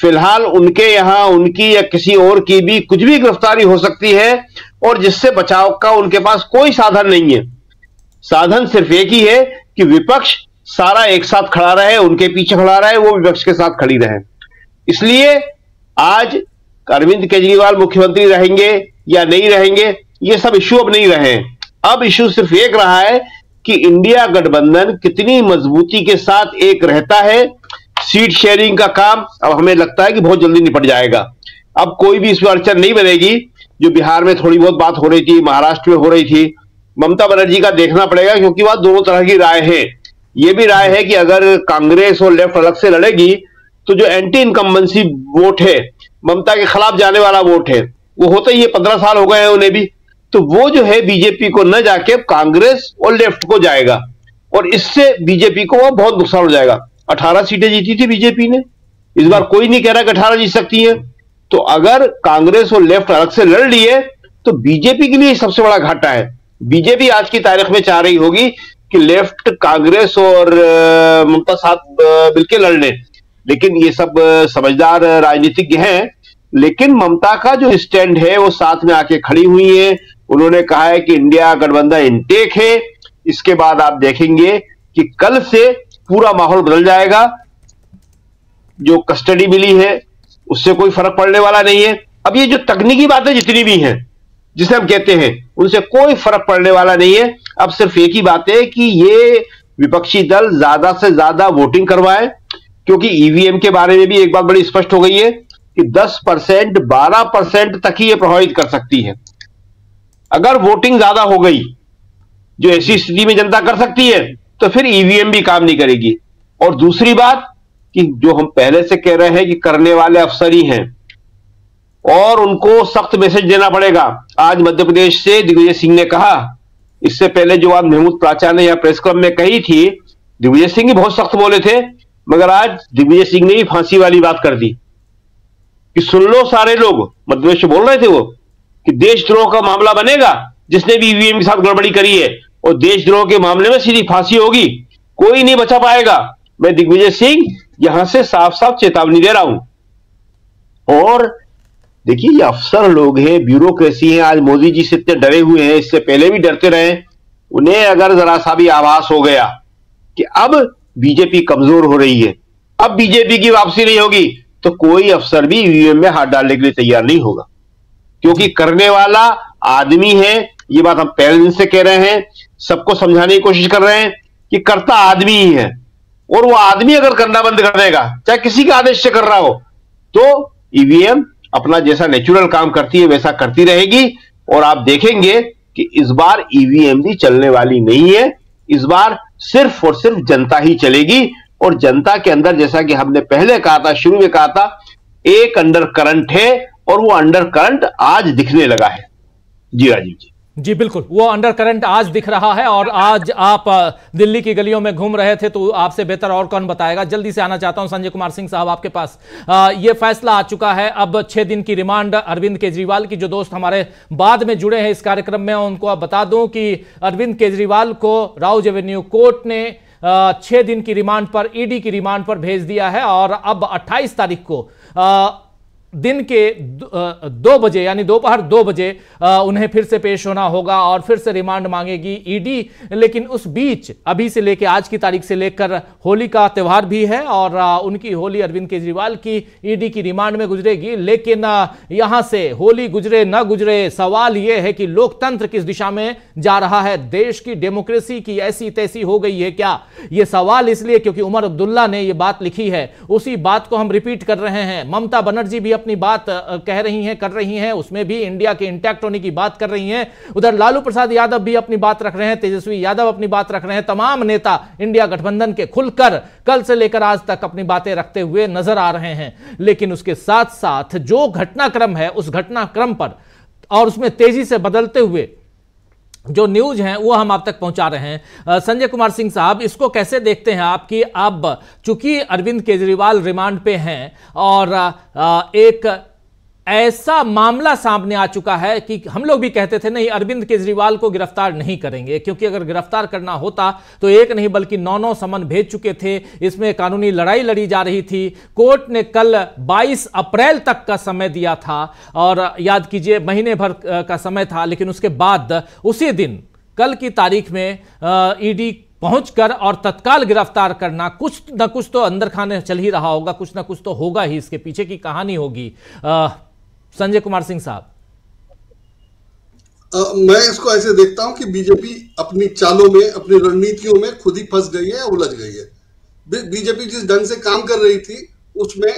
फिलहाल उनके यहाँ उनकी या किसी और की भी कुछ भी गिरफ्तारी हो सकती है और जिससे बचाव का उनके पास कोई साधन नहीं है। साधन सिर्फ एक ही है कि विपक्ष सारा एक साथ खड़ा रहे, उनके पीछे खड़ा रहे, वो विपक्ष के साथ खड़ी रहे। इसलिए आज अरविंद केजरीवाल मुख्यमंत्री रहेंगे या नहीं रहेंगे, ये सब इश्यू अब नहीं रहे। अब इश्यू सिर्फ एक रहा है कि इंडिया गठबंधन कितनी मजबूती के साथ एक रहता है। सीट शेयरिंग का काम अब हमें लगता है कि बहुत जल्दी निपट जाएगा। अब कोई भी इसमें अड़चन नहीं बनेगी। जो बिहार में थोड़ी बहुत बात हो रही थी, महाराष्ट्र में हो रही थी, ममता बनर्जी का देखना पड़ेगा, क्योंकि वहां दोनों तरह की राय है। यह भी राय है कि अगर कांग्रेस और लेफ्ट अलग से लड़ेगी तो जो एंटी इनकम्बेंसी वोट है, ममता के खिलाफ जाने वाला वोट है, वो होता ही है, पंद्रह साल हो गए हैं उन्हें भी, तो वो जो है बीजेपी को न जाके कांग्रेस और लेफ्ट को जाएगा और इससे बीजेपी को वह बहुत नुकसान हो जाएगा। अठारह सीटें जीती थी बीजेपी ने, इस बार कोई नहीं कह रहा कि अठारह जीत सकती है, तो अगर कांग्रेस और लेफ्ट अलग से लड़ लिए तो बीजेपी के लिए सबसे बड़ा घाटा है। बीजेपी आज की तारीख में चाह रही होगी कि लेफ्ट कांग्रेस और ममता साथ मिलकर लड़ लें, लेकिन ये सब समझदार राजनीतिज्ञ हैं। लेकिन ममता का जो स्टैंड है वो साथ में आके खड़ी हुई है। उन्होंने कहा है कि इंडिया गठबंधन इनटेक है। इसके बाद आप देखेंगे कि कल से पूरा माहौल बदल जाएगा। जो कस्टडी मिली है उससे कोई फर्क पड़ने वाला नहीं है। अब ये जो तकनीकी बातें जितनी भी हैं जिसे हम कहते हैं, उनसे कोई फर्क पड़ने वाला नहीं है। अब सिर्फ एक ही बात है कि ये विपक्षी दल ज्यादा से ज्यादा वोटिंग करवाए, क्योंकि ईवीएम के बारे में भी एक बात बड़ी स्पष्ट हो गई है कि दस परसेंट बारह परसेंट तक ही ये प्रभावित कर सकती है। अगर वोटिंग ज्यादा हो गई, जो ऐसी स्थिति में जनता कर सकती है, तो फिर ईवीएम भी काम नहीं करेगी। और दूसरी बात कि जो हम पहले से कह रहे हैं कि करने वाले अफसर ही हैं और उनको सख्त मैसेज देना पड़ेगा। आज मध्य प्रदेश से दिग्विजय सिंह ने कहा, इससे पहले जो आज महमूद प्राचा ने यहां प्रेस क्लब में कही थी, दिग्विजय सिंह भी बहुत सख्त बोले थे, मगर आज दिग्विजय सिंह ने ही फांसी वाली बात कर दी कि सुन लो सारे लोग, मध्य प्रदेश से बोल रहे थे वो, कि देशद्रोह का मामला बनेगा जिसने भी ईवीएम के साथ गड़बड़ी करी है, और देशद्रोह के मामले में सीधी फांसी होगी, कोई नहीं बचा पाएगा। मैं दिग्विजय सिंह यहां से साफ साफ चेतावनी दे रहा हूं। और देखिए, ये अफसर लोग हैं, ब्यूरोक्रेसी है। आज मोदी जी से इतने डरे हुए हैं, इससे पहले भी डरते रहे। उन्हें अगर जरा सा भी आभास हो गया कि अब बीजेपी कमजोर हो रही है, अब बीजेपी की वापसी नहीं होगी, तो कोई अफसर भी ईवीएम में हाथ डालने के लिए तैयार नहीं होगा, क्योंकि करने वाला आदमी है। ये बात हम पहले दिन से कह रहे हैं, सबको समझाने की कोशिश कर रहे हैं कि करता आदमी ही है, और वो आदमी अगर करना बंद कर देगा, चाहे किसी के आदेश से कर रहा हो, तो ईवीएम अपना जैसा नेचुरल काम करती है वैसा करती रहेगी। और आप देखेंगे कि इस बार ईवीएम भी चलने वाली नहीं है। इस बार सिर्फ और सिर्फ जनता ही चलेगी, और जनता के अंदर, जैसा कि हमने पहले कहा था, शुरू में कहा था, एक अंडर करंट है, और वो अंडर करंट आज दिखने लगा है। जी राजीव जी, जी बिल्कुल, वो अंडर करंट आज दिख रहा है। और आज आप दिल्ली की गलियों में घूम रहे थे तो आपसे बेहतर और कौन बताएगा। जल्दी से आना चाहता हूं संजय कुमार सिंह साहब आपके पास। आ, ये फैसला आ चुका है, अब छह दिन की रिमांड अरविंद केजरीवाल की। जो दोस्त हमारे बाद में जुड़े हैं इस कार्यक्रम में उनको आप बता दूं कि अरविंद केजरीवाल को राउज़ एवेन्यू कोर्ट ने छह दिन की रिमांड पर, ईडी की रिमांड पर भेज दिया है। और अब अट्ठाईस तारीख को आ, दिन के दो बजे यानी दोपहर दो बजे उन्हें फिर से पेश होना होगा और फिर से रिमांड मांगेगी ईडी। लेकिन उस बीच अभी से लेकर आज की तारीख से लेकर होली का त्यौहार भी है और उनकी होली अरविंद केजरीवाल की ईडी की रिमांड में गुजरेगी। लेकिन यहां से होली गुजरे ना गुजरे, सवाल यह है कि लोकतंत्र किस दिशा में जा रहा है, देश की डेमोक्रेसी की ऐसी तैसी हो गई है क्या। ये सवाल इसलिए क्योंकि उमर अब्दुल्ला ने यह बात लिखी है, उसी बात को हम रिपीट कर रहे हैं। ममता बनर्जी भी अपनी बात कह रही हैं, कर रही हैं, उसमें भी इंडिया के इंटैक्ट होने की बात कर रही हैं। उधर लालू प्रसाद यादव भी अपनी बात रख रहे हैं, तेजस्वी यादव अपनी बात रख रहे हैं। तमाम नेता इंडिया गठबंधन के खुलकर कल से लेकर आज तक अपनी बातें रखते हुए नजर आ रहे हैं। लेकिन उसके साथ साथ जो घटनाक्रम है, उस घटनाक्रम पर और उसमें तेजी से बदलते हुए जो न्यूज है वो हम आप तक पहुंचा रहे हैं। संजय कुमार सिंह साहब, इसको कैसे देखते हैं आप कि अब चूंकि अरविंद केजरीवाल रिमांड पे हैं और एक ऐसा मामला सामने आ चुका है कि हम लोग भी कहते थे नहीं अरविंद केजरीवाल को गिरफ्तार नहीं करेंगे, क्योंकि अगर गिरफ्तार करना होता तो एक नहीं बल्कि नौ नौ समन भेज चुके थे। इसमें कानूनी लड़ाई लड़ी जा रही थी। कोर्ट ने कल बाईस अप्रैल तक का समय दिया था और याद कीजिए महीने भर का समय था। लेकिन उसके बाद उसी दिन कल की तारीख में ईडी पहुंचकर और तत्काल गिरफ्तार करना, कुछ ना कुछ तो अंदर खाने चल ही रहा होगा, कुछ ना कुछ तो होगा ही, इसके पीछे की कहानी होगी। आ, संजय कुमार सिंह साहब। मैं इसको ऐसे देखता हूं कि बीजेपी अपनी चालों में, अपनी रणनीतियों में खुद ही फंस गई है, उलझ गई है। बीजेपी जिस ढंग से काम कर रही थी उसमें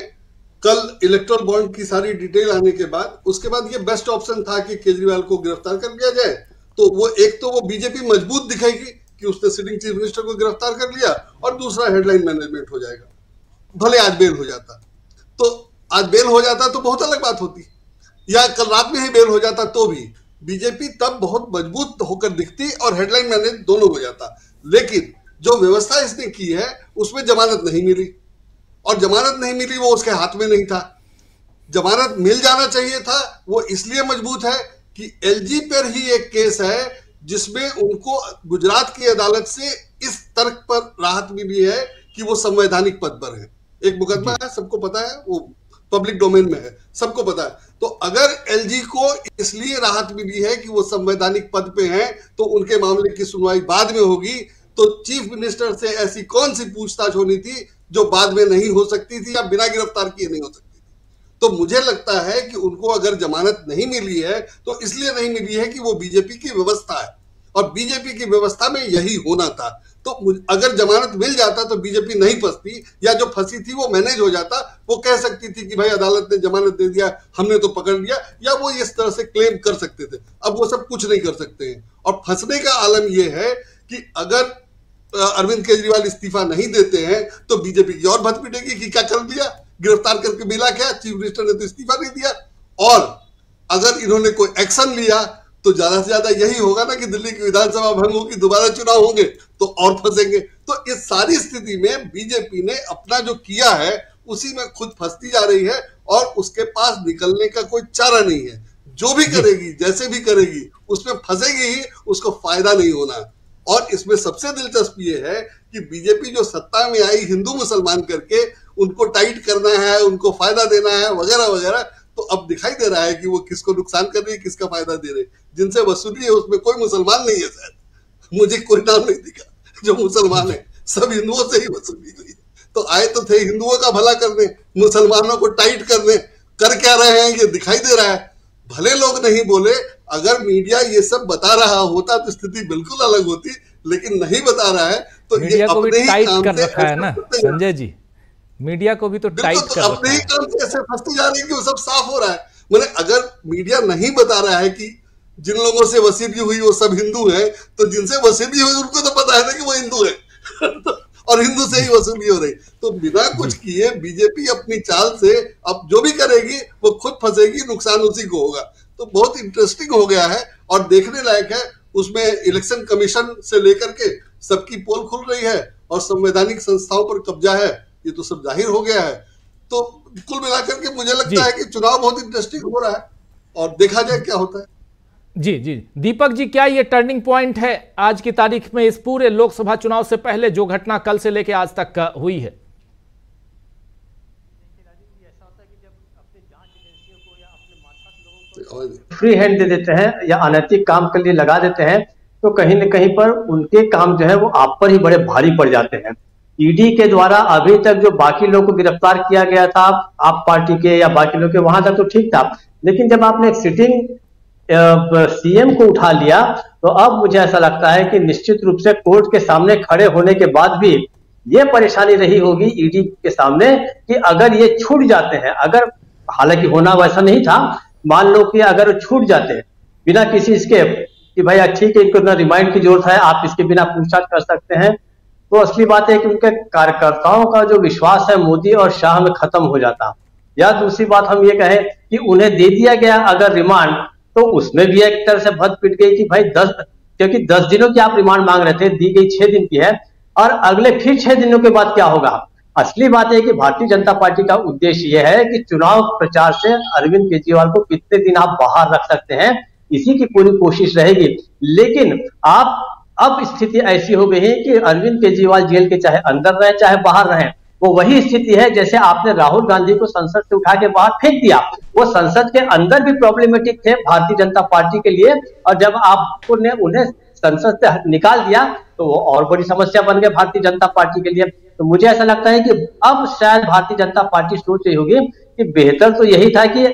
कल इलेक्टोरल बॉन्ड की सारी डिटेल आने के बाद, उसके बाद ये बेस्ट ऑप्शन था कि केजरीवाल को गिरफ्तार कर लिया जाए। तो वो एक तो वो बीजेपी मजबूत दिखेगी कि उसने सिटिंग चीफ मिनिस्टर को गिरफ्तार कर लिया, और दूसरा हेडलाइन मैनेजमेंट हो जाएगा। भले आज बेल हो जाता तो आज बेल हो जाता तो बहुत अलग बात होती, या कल रात में ही बेल हो जाता तो भी बीजेपी तब बहुत मजबूत होकर दिखती और हेडलाइन मैनेज दोनों हो जाता। लेकिन जो व्यवस्था इसने की है उसमें जमानत नहीं मिली, और जमानत नहीं मिली वो उसके हाथ में नहीं था। जमानत मिल जाना चाहिए था। वो इसलिए मजबूत है कि एलजी पर ही एक केस है जिसमें उनको गुजरात की अदालत से इस तर्क पर राहत मिली है कि वो संवैधानिक पद पर है। एक मुकदमा है, सबको पता है, वो पब्लिक डोमेन में है, सबको पता है। तो अगर एलजी को इसलिए राहत मिली है कि वो संवैधानिक पद पे हैं तो उनके मामले की सुनवाई बाद में होगी। तो चीफ मिनिस्टर से ऐसी कौन सी पूछताछ होनी थी जो बाद में नहीं हो सकती थी या बिना गिरफ्तार किए नहीं हो सकती थी। तो मुझे लगता है कि उनको अगर जमानत नहीं मिली है तो इसलिए नहीं मिली है कि वो बीजेपी की व्यवस्था है, और बीजेपी की व्यवस्था में यही होना था। तो अगर जमानत मिल जाता तो बीजेपी नहीं फंसती, या जो फंसी थी वो मैनेज हो जाता। वो कह सकती थी कि भाई अदालत ने जमानत दे दिया, हमने तो पकड़ लिया, या वो इस तरह से क्लेम कर सकते थे। अब वो सब कुछ नहीं कर सकते हैं। और फंसने का आलम यह है कि अगर अरविंद केजरीवाल इस्तीफा नहीं देते हैं तो बीजेपी की और भत पिटेगी कि क्या कर लिया, गिरफ्तार करके मिला क्या, चीफ मिनिस्टर ने तो इस्तीफा नहीं दिया। और अगर इन्होंने कोई एक्शन लिया तो ज्यादा से ज्यादा यही होगा ना कि दिल्ली की विधानसभा भंग होगी, दोबारा चुनाव होंगे तो और फंसेंगे। तो इस सारी स्थिति में बीजेपी ने अपना जो किया है उसी में खुद फंसती जा रही है, और उसके पास निकलने का कोई चारा नहीं है। जो भी करेगी, जैसे भी करेगी, उसमें फंसेगी ही, उसको फायदा नहीं होना। और इसमें सबसे दिलचस्प ये है कि बीजेपी जो सत्ता में आई हिंदू मुसलमान करके उनको टाइट करना है, उनको फायदा देना है, वगैरह वगैरह। तो अब दिखाई दे रहा है कि वो किसको नुकसान कर रही है, किसका फायदा दे रही है। जिनसे वसूली है उसमें कोई मुसलमान नहीं है, शायद मुझे कोई नाम नहीं दिखा जो मुसलमान है, सब हिंदुओं से ही वसूली हुई है। तो आए तो थे हिंदुओं का भला करने, मुसलमानों को टाइट करने, कर क्या रहे हैं ये दिखाई दे रहा है। भले लोग नहीं बोले, अगर मीडिया ये सब बता रहा होता तो स्थिति बिल्कुल अलग होती, लेकिन नहीं बता रहा है। तो ये अपने ही काम से है ना संजय जी, मीडिया को भी तो टाइट कर अपने ही काम से ऐसे फंसती जा रही है कि वो सब साफ हो रहा है। मैंने अगर मीडिया नहीं बता रहा है कि जिन लोगों से वसीयत हुई वो सब हिंदू हैं, तो जिनसे वसीयत हुई उनको तो पता है ना कि वो हिंदू है और हिंदू से ही वसूली हो रही। तो बिना कुछ किए बीजेपी अपनी चाल से अब जो भी करेगी वो खुद फंसेगी, नुकसान उसी को होगा। तो बहुत इंटरेस्टिंग हो गया है और देखने लायक है। उसमें इलेक्शन कमीशन से लेकर के सबकी पोल खुल रही है और संवैधानिक संस्थाओं पर कब्जा है, ये तो सब जाहिर हो गया है। तो कुल मिलाकर के मुझे लगता है कि चुनाव बहुत इंटरेस्टिंग हो रहा है और देखा जाए क्या होता है। जी जी दीपक जी, क्या ये टर्निंग पॉइंट है आज की तारीख में इस पूरे लोकसभा चुनाव से पहले जो घटना कल से लेके आज तक हुई है? फ्री हैंड दे देते हैं या अनैतिक काम के लिए लगा देते हैं तो कहीं न कहीं पर उनके काम जो है वो आप पर ही बड़े भारी पड़ जाते हैं। ईडी के द्वारा अभी तक जो बाकी लोग को गिरफ्तार किया गया था, आप पार्टी के या बाकी लोग के, वहां तक तो ठीक था, लेकिन जब आपने एक सिटिंग सीएम को उठा लिया तो अब मुझे ऐसा लगता है कि निश्चित रूप से कोर्ट के सामने खड़े होने के बाद भी ये परेशानी रही होगी ईडी के सामने कि अगर ये छूट जाते हैं, अगर हालांकि होना वैसा नहीं था, मान लो कि अगर छूट जाते हैं बिना किसी इसके कि भैया ठीक है, इनको ना रिमाइंड की जरूरत है, आप इसके बिना पूछताछ कर सकते हैं, तो असली बात है कि उनके कार्यकर्ताओं का जो विश्वास है मोदी और शाह में खत्म हो जाता। या दूसरी बात हम ये कहें कि उन्हें दे दिया गया अगर रिमांड, तो उसमें भी एक तरह से भद पिट गई कि भाई दस, क्योंकि दस दिनों की आप रिमांड मांग रहे थे, दी गई छह दिन की है और अगले फिर छह दिनों के बाद क्या होगा। असली बात है कि भारतीय जनता पार्टी का उद्देश्य यह है कि चुनाव प्रचार से अरविंद केजरीवाल को कितने दिन आप बाहर रख सकते हैं, इसी की पूरी कोशिश रहेगी। लेकिन आप अब स्थिति ऐसी हो गई है कि अरविंद केजरीवाल जेल के चाहे अंदर रहे चाहे बाहर रहे, वो वही स्थिति है जैसे आपने राहुल गांधी को संसद से उठा के बाहर फेंक दिया। वो संसद के अंदर भी प्रॉब्लमेटिक थे भारतीय जनता पार्टी के लिए, और जब आपको ने उन्हें संसद से निकाल दिया तो वो और बड़ी समस्या बन गए भारतीय जनता पार्टी के लिए। तो मुझे ऐसा लगता है कि अब शायद भारतीय जनता पार्टी सोच रही होगी कि बेहतर तो यही था कि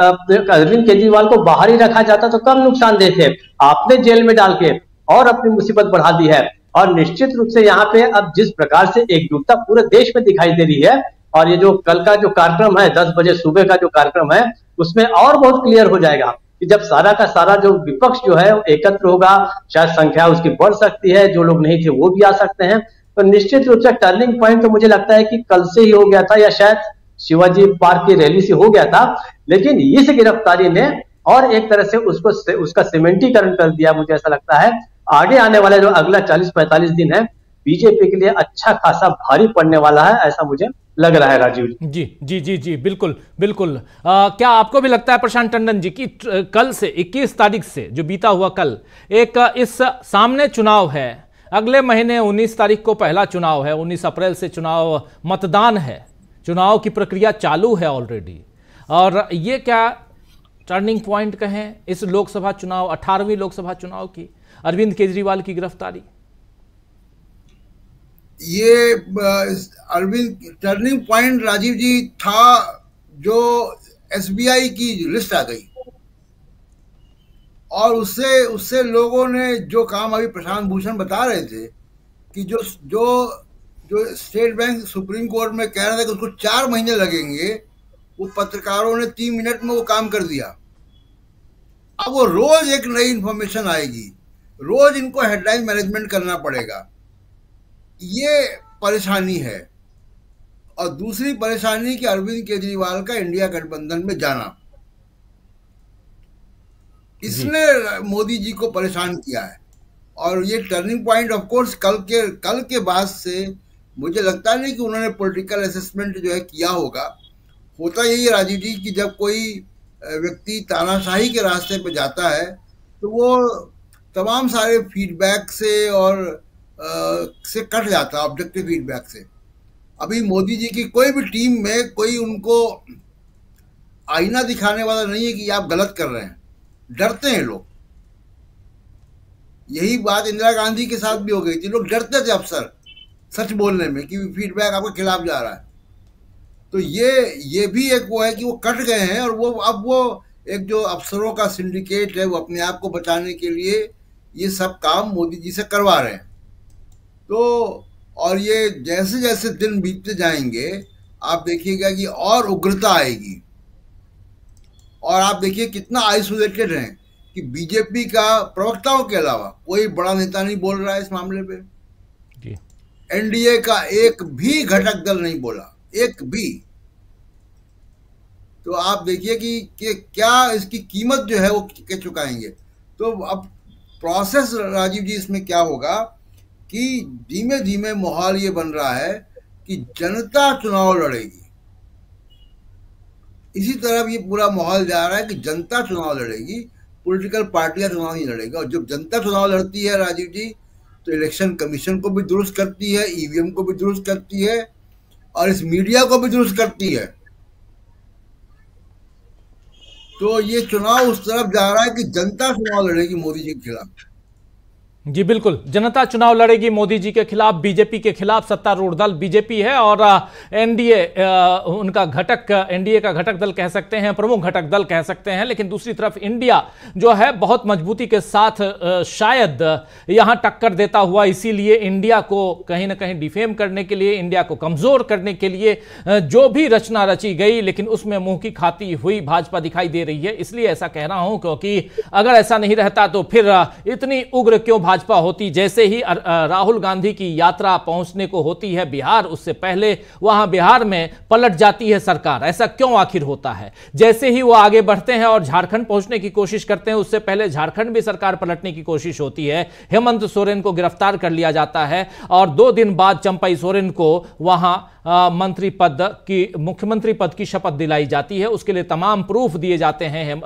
अरविंद केजरीवाल को बाहर ही रखा जाता तो कम नुकसान देते, आपने जेल में डाल के और अपनी मुसीबत बढ़ा दी है। और निश्चित रूप से यहाँ पे अब जिस प्रकार से एकजुटता पूरे देश में दिखाई दे रही है, और ये जो कल का जो कार्यक्रम है दस बजे सुबह का जो कार्यक्रम है, उसमें और बहुत क्लियर हो जाएगा कि जब सारा का सारा जो विपक्ष जो है एकत्र होगा, शायद संख्या उसकी बढ़ सकती है, जो लोग नहीं थे वो भी आ सकते हैं। तो निश्चित रूप से टर्निंग पॉइंट तो मुझे लगता है कि कल से ही हो गया था, या शायद शिवाजी पार्क की रैली से हो गया था, लेकिन इस गिरफ्तारी ने और एक तरह से उसको उसका सीमेंटीकरण कर दिया। मुझे ऐसा लगता है आगे आने वाला जो अगला चालीस पैंतालीस दिन है बीजेपी के लिए अच्छा खासा भारी पड़ने वाला है, ऐसा मुझे लग रहा है। राजीव जी जी जी जी बिल्कुल बिल्कुल आ, क्या आपको भी लगता है प्रशांत टंडन जी कि कल से इक्कीस तारीख से जो बीता हुआ कल एक इस सामने चुनाव है, अगले महीने उन्नीस तारीख को पहला चुनाव है, उन्नीस अप्रैल से चुनाव मतदान है, चुनाव की प्रक्रिया चालू है ऑलरेडी, और ये क्या टर्निंग पॉइंट कहें इस लोकसभा चुनाव अठारहवीं लोकसभा चुनाव की अरविंद केजरीवाल की गिरफ्तारी? ये अरविंद टर्निंग पॉइंट राजीव जी था जो एस बी आई की लिस्ट आ गई और उससे उससे लोगों ने जो काम अभी प्रशांत भूषण बता रहे थे कि जो जो जो स्टेट बैंक सुप्रीम कोर्ट में कह रहा था कि उसको चार महीने लगेंगे, वो पत्रकारों ने तीन मिनट में वो काम कर दिया। अब वो रोज एक नई इंफॉर्मेशन आएगी, रोज इनको हेडलाइन मैनेजमेंट करना पड़ेगा, ये परेशानी है। और दूसरी परेशानी कि अरविंद केजरीवाल का इंडिया गठबंधन में जाना, इसने मोदी जी को परेशान किया है। और ये टर्निंग पॉइंट ऑफ कोर्स कल के कल के बाद से मुझे लगता नहीं कि उन्होंने पॉलिटिकल असेसमेंट जो है किया होगा। होता यही है राजीव जी कि जब कोई व्यक्ति तानाशाही के रास्ते पर जाता है तो वो तमाम सारे फीडबैक से और आ, से कट जाता है, ऑब्जेक्टिव फीडबैक से। अभी मोदी जी की कोई भी टीम में कोई उनको आईना दिखाने वाला नहीं है कि आप गलत कर रहे हैं, डरते हैं लोग। यही बात इंदिरा गांधी के साथ भी हो गई थी, लोग डरते थे अफसर सच बोलने में कि फीडबैक आपके खिलाफ जा रहा है। तो ये ये भी एक वो है कि वो कट गए हैं और वो अब वो एक जो अफसरों का सिंडिकेट है वो अपने आप को बचाने के लिए ये सब काम मोदी जी से करवा रहे हैं। तो और ये जैसे जैसे दिन बीतते जाएंगे आप देखिएगा कि और उग्रता आएगी। और आप देखिए कितना आइसोलेटेड है कि बीजेपी का प्रवक्ताओं के अलावा कोई बड़ा नेता नहीं बोल रहा है इस मामले पे। एनडीए का एक भी घटक दल नहीं बोला, एक भी। तो आप देखिए कि, कि क्या इसकी कीमत जो है वो चुकाएंगे। तो अब प्रोसेस राजीव जी इसमें क्या होगा कि धीमे धीमे माहौल ये बन रहा है कि जनता चुनाव लड़ेगी। इसी तरह ये पूरा माहौल जा रहा है कि जनता चुनाव लड़ेगी, पॉलिटिकल पार्टियां चुनाव नहीं लड़ेगा। और जब जनता चुनाव लड़ती है राजीव जी तो इलेक्शन कमीशन को भी दुरुस्त करती है, ईवीएम को भी दुरुस्त करती है और इस मीडिया को भी दुरुस्त करती है। तो ये चुनाव उस तरफ जा रहा है कि जनता चुनाव लड़ेगी मोदी जी के खिलाफ। जी बिल्कुल, जनता चुनाव लड़ेगी मोदी जी के खिलाफ, बीजेपी के खिलाफ। सत्तारूढ़ दल बीजेपी है और एनडीए उनका घटक, एनडीए का घटक दल कह सकते हैं, प्रमुख घटक दल कह सकते हैं। लेकिन दूसरी तरफ इंडिया जो है बहुत मजबूती के साथ शायद यहाँ टक्कर देता हुआ, इसीलिए इंडिया को कहीं ना कहीं डिफेम करने के लिए, इंडिया को कमज़ोर करने के लिए जो भी रचना रची गई लेकिन उसमें मुँह की खाती हुई भाजपा दिखाई दे रही है। इसलिए ऐसा कह रहा हूँ क्योंकि अगर ऐसा नहीं रहता तो फिर इतनी उग्र क्यों भाजपा होती। जैसे ही राहुल गांधी की यात्रा पहुंचने को होती है बिहार, उससे पहले वहां बिहार में पलट जाती है सरकार। ऐसा क्यों आखिर होता है? जैसे ही वो आगे बढ़ते हैं और झारखंड पहुंचने की कोशिश करते हैं, उससे पहले झारखंड भी सरकार पलटने की कोशिश होती है। हेमंत सोरेन को गिरफ्तार कर लिया जाता है और दो दिन बाद चंपई सोरेन को वहां मंत्री पद की, मुख्यमंत्री पद की शपथ दिलाई जाती है। उसके लिए तमाम प्रूफ दिए जाते हैं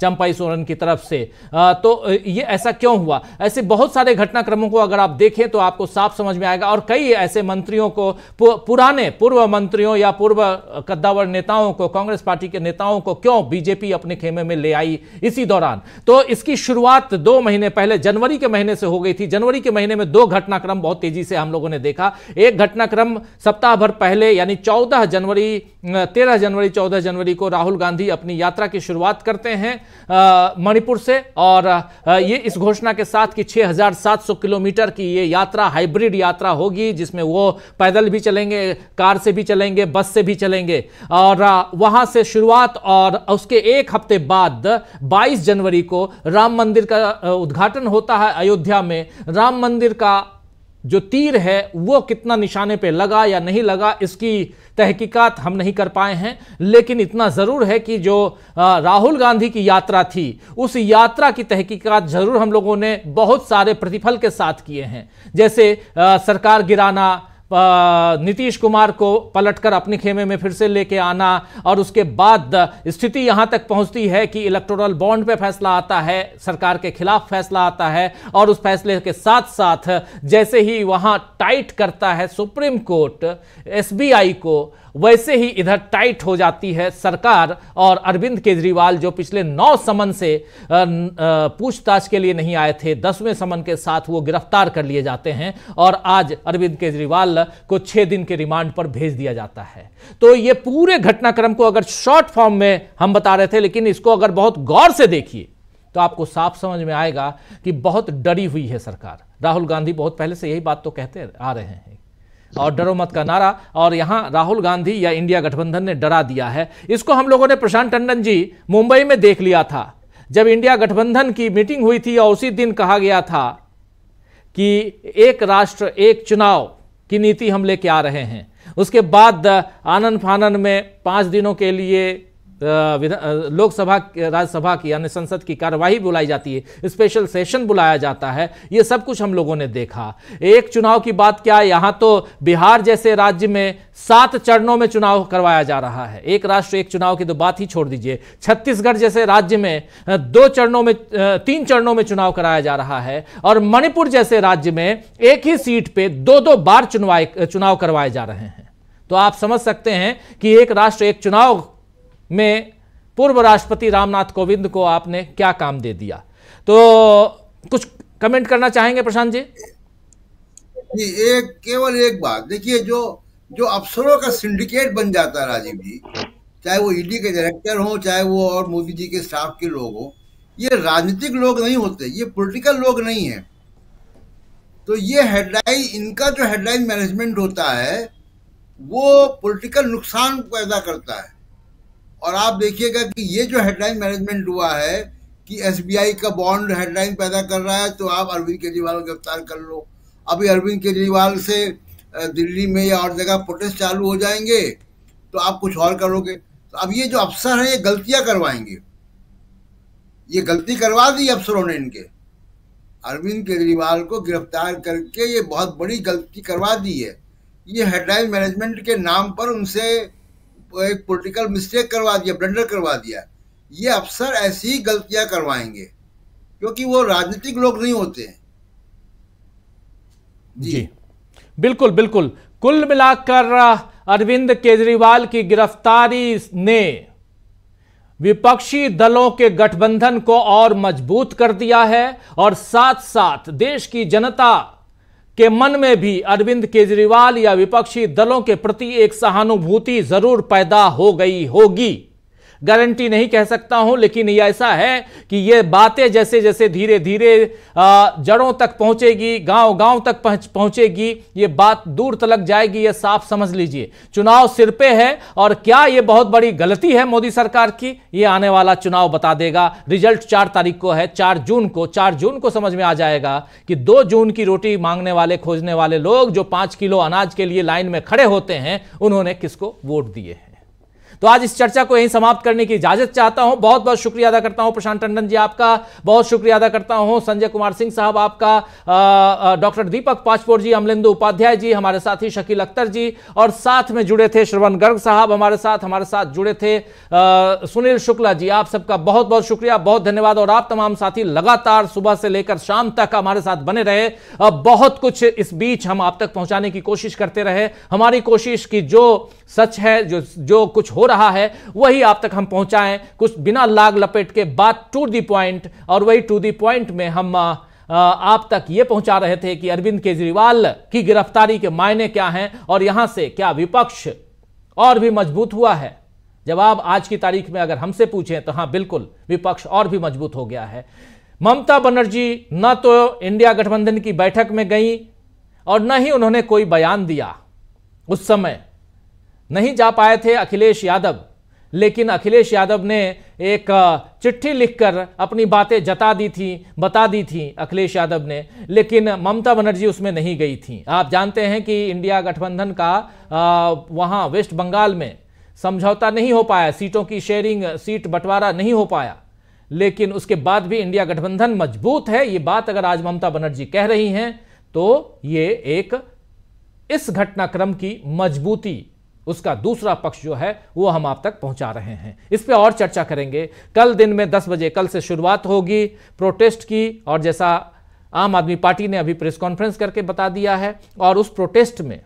चंपई सोरेन की तरफ से। तो ये ऐसा क्यों हुआ? ऐसे बहुत सारे घटनाक्रमों को अगर आप देखें तो आपको साफ समझ में आएगा। और कई ऐसे मंत्रियों को, पुराने पूर्व मंत्रियों या पूर्व कद्दावर नेताओं को, कांग्रेस पार्टी के नेताओं को क्यों बीजेपी अपने खेमे में ले आई इसी दौरान। तो इसकी शुरुआत दो महीने पहले जनवरी के महीने से हो गई थी। जनवरी के महीने में दो घटनाक्रम बहुत तेजी से हम लोगों ने देखा। एक घटनाक्रम सप्ताह भर पहले यानी चौदह जनवरी तेरह जनवरी चौदह जनवरी को राहुल गांधी अपनी यात्रा की शुरुआत करते हैं मणिपुर से। और आ, ये इस घोषणा के साथ कि छह हज़ार सात सौ किलोमीटर की ये यात्रा हाइब्रिड यात्रा होगी, जिसमें वो पैदल भी चलेंगे, कार से भी चलेंगे, बस से भी चलेंगे। और आ, वहां से शुरुआत। और उसके एक हफ्ते बाद बाईस जनवरी को राम मंदिर का उद्घाटन होता है अयोध्या में। राम मंदिर का जो तीर है वो कितना निशाने पे लगा या नहीं लगा इसकी तहकीकात हम नहीं कर पाए हैं, लेकिन इतना ज़रूर है कि जो राहुल गांधी की यात्रा थी उस यात्रा की तहकीकात ज़रूर हम लोगों ने बहुत सारे प्रतिफल के साथ किए हैं। जैसे सरकार गिराना, नीतीश कुमार को पलटकर अपने खेमे में फिर से लेके आना, और उसके बाद स्थिति यहाँ तक पहुँचती है कि इलेक्टोरल बॉन्ड पे फैसला आता है, सरकार के खिलाफ फैसला आता है। और उस फैसले के साथ साथ जैसे ही वहाँ टाइट करता है supreme court एस बी आई को, वैसे ही इधर टाइट हो जाती है सरकार। और अरविंद केजरीवाल जो पिछले नौ समन से पूछताछ के लिए नहीं आए थे, दसवें समन के साथ वो गिरफ्तार कर लिए जाते हैं और आज अरविंद केजरीवाल को छह दिन के रिमांड पर भेज दिया जाता है। तो ये पूरे घटनाक्रम को अगर शॉर्ट फॉर्म में हम बता रहे थे, लेकिन इसको अगर बहुत गौर से देखिए तो आपको साफ समझ में आएगा कि बहुत डरी हुई है सरकार। राहुल गांधी बहुत पहले से यही बात तो कहते आ रहे हैं और डरो मत का नारा, और यहाँ राहुल गांधी या इंडिया गठबंधन ने डरा दिया है। इसको हम लोगों ने, प्रशांत टंडन जी, मुंबई में देख लिया था जब इंडिया गठबंधन की मीटिंग हुई थी और उसी दिन कहा गया था कि एक राष्ट्र एक चुनाव की नीति हम लेके आ रहे हैं। उसके बाद आनन फानन में पाँच दिनों के लिए लोकसभा, राज्यसभा की यानी संसद की कार्यवाही बुलाई जाती है, स्पेशल सेशन बुलाया जाता है। ये सब कुछ हम लोगों ने देखा। एक चुनाव की बात क्या, यहाँ तो बिहार जैसे राज्य में सात चरणों में चुनाव करवाया जा रहा है। एक राष्ट्र एक चुनाव की तो बात ही छोड़ दीजिए। छत्तीसगढ़ जैसे राज्य में दो चरणों में, तीन चरणों में चुनाव कराया जा रहा है। और मणिपुर जैसे राज्य में एक ही सीट पर दो दो बार चुनाव चुनाव करवाए जा रहे हैं। तो आप समझ सकते हैं कि एक राष्ट्र एक चुनाव में पूर्व राष्ट्रपति रामनाथ कोविंद को आपने क्या काम दे दिया। तो कुछ कमेंट करना चाहेंगे प्रशांत जी? जी, एक केवल एक बात देखिए, जो जो अफसरों का सिंडिकेट बन जाता है राजीव जी, चाहे वो ईडी के डायरेक्टर हो, चाहे वो और मोदी जी के स्टाफ के लोग हो, ये राजनीतिक लोग नहीं होते, ये पॉलिटिकल लोग नहीं है। तो ये हेडलाइन, इनका जो हेडलाइन मैनेजमेंट होता है वो पॉलिटिकल नुकसान पैदा करता है। और आप देखिएगा कि ये जो हेडलाइन मैनेजमेंट हुआ है कि एस बी आई का बॉन्ड हेडलाइन पैदा कर रहा है तो आप अरविंद केजरीवाल को गिरफ्तार कर लो। अभी अरविंद केजरीवाल से दिल्ली में या और जगह प्रोटेस्ट चालू हो जाएंगे तो आप कुछ और करोगे। तो अब ये जो अफसर हैं ये गलतियां करवाएंगे, ये गलती करवा दी अफसरों ने इनके। अरविंद केजरीवाल को गिरफ्तार करके ये बहुत बड़ी गलती करवा दी है। ये हेडलाइन मैनेजमेंट के नाम पर उनसे एक पॉलिटिकल मिस्टेक करवा दिया, ब्लंडर करवा दिया। ये अफसर ऐसी गलतियां करवाएंगे क्योंकि वो राजनीतिक लोग नहीं होते हैं। जी, जी बिल्कुल बिल्कुल। कुल मिलाकर अरविंद केजरीवाल की गिरफ्तारी ने विपक्षी दलों के गठबंधन को और मजबूत कर दिया है और साथ साथ देश की जनता के मन में भी अरविंद केजरीवाल या विपक्षी दलों के प्रति एक सहानुभूति जरूर पैदा हो गई होगी। गारंटी नहीं कह सकता हूं, लेकिन यह ऐसा है कि ये बातें जैसे जैसे धीरे धीरे जड़ों तक पहुंचेगी, गांव गांव तक पहुंचेगी, ये बात दूर तलक जाएगी। ये साफ समझ लीजिए, चुनाव सिर पे है। और क्या ये बहुत बड़ी गलती है मोदी सरकार की, ये आने वाला चुनाव बता देगा। रिजल्ट चार तारीख को है, चार जून को चार जून को समझ में आ जाएगा कि दो जून की रोटी मांगने वाले, खोजने वाले लोग जो पाँच किलो अनाज के लिए लाइन में खड़े होते हैं, उन्होंने किसको वोट दिए हैं। तो आज इस चर्चा को यहीं समाप्त करने की इजाजत चाहता हूं। बहुत बहुत शुक्रिया अदा करता हूं प्रशांत टंडन जी, आपका बहुत शुक्रिया अदा करता हूं। संजय कुमार सिंह साहब आपका, डॉक्टर दीपक पाचपोर जी, अमलेंदु उपाध्याय जी हमारे साथ ही, शकील अख्तर जी, और साथ में जुड़े थे श्रवण गर्ग साहब हमारे साथ हमारे साथ जुड़े थे आ, सुनील शुक्ला जी, आप सबका बहुत बहुत शुक्रिया, बहुत धन्यवाद। और आप तमाम साथी लगातार सुबह से लेकर शाम तक हमारे साथ बने रहे। अब बहुत कुछ इस बीच हम आप तक पहुंचाने की कोशिश करते रहे। हमारी कोशिश की जो सच है, जो जो कुछ हो रहा है, वही आप तक हम पहुंचाएं, कुछ बिना लाग लपेट के, बात टू दी पॉइंट। और वही टू दी पॉइंट में हम आ, आप तक ये पहुंचा रहे थे कि अरविंद केजरीवाल की गिरफ्तारी के मायने क्या हैं और यहां से क्या विपक्ष और भी मजबूत हुआ है। जवाब आज की तारीख में अगर हमसे पूछें तो हां, बिल्कुल विपक्ष और भी मजबूत हो गया है। ममता बनर्जी न तो इंडिया गठबंधन की बैठक में गई और न ही उन्होंने कोई बयान दिया। उस समय नहीं जा पाए थे अखिलेश यादव, लेकिन अखिलेश यादव ने एक चिट्ठी लिखकर अपनी बातें जता दी थी, बता दी थी अखिलेश यादव ने, लेकिन ममता बनर्जी उसमें नहीं गई थी। आप जानते हैं कि इंडिया गठबंधन का आ, वहाँ वेस्ट बंगाल में समझौता नहीं हो पाया, सीटों की शेयरिंग, सीट बंटवारा नहीं हो पाया, लेकिन उसके बाद भी इंडिया गठबंधन मजबूत है। ये बात अगर आज ममता बनर्जी कह रही हैं तो ये एक इस घटनाक्रम की मजबूती, उसका दूसरा पक्ष जो है वो हम आप तक पहुंचा रहे हैं। इस पे और चर्चा करेंगे कल दिन में दस बजे। कल से शुरुआत होगी प्रोटेस्ट की, और जैसा आम आदमी पार्टी ने अभी प्रेस कॉन्फ्रेंस करके बता दिया है। और उस प्रोटेस्ट में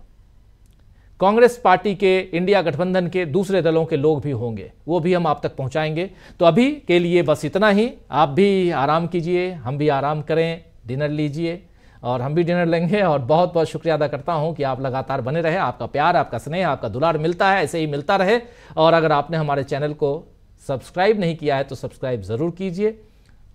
कांग्रेस पार्टी के, इंडिया गठबंधन के दूसरे दलों के लोग भी होंगे, वो भी हम आप तक पहुंचाएंगे। तो अभी के लिए बस इतना ही। आप भी आराम कीजिए, हम भी आराम करें, डिनर लीजिए और हम भी डिनर लेंगे। और बहुत बहुत शुक्रिया अदा करता हूं कि आप लगातार बने रहे। आपका प्यार, आपका स्नेह, आपका दुलार मिलता है, ऐसे ही मिलता रहे। और अगर आपने हमारे चैनल को सब्सक्राइब नहीं किया है तो सब्सक्राइब ज़रूर कीजिए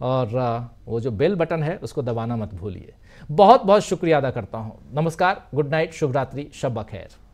और वो जो बेल बटन है उसको दबाना मत भूलिए। बहुत बहुत शुक्रिया अदा करता हूँ। नमस्कार, गुड नाइट, शुभ रात्रि, शब बखैर।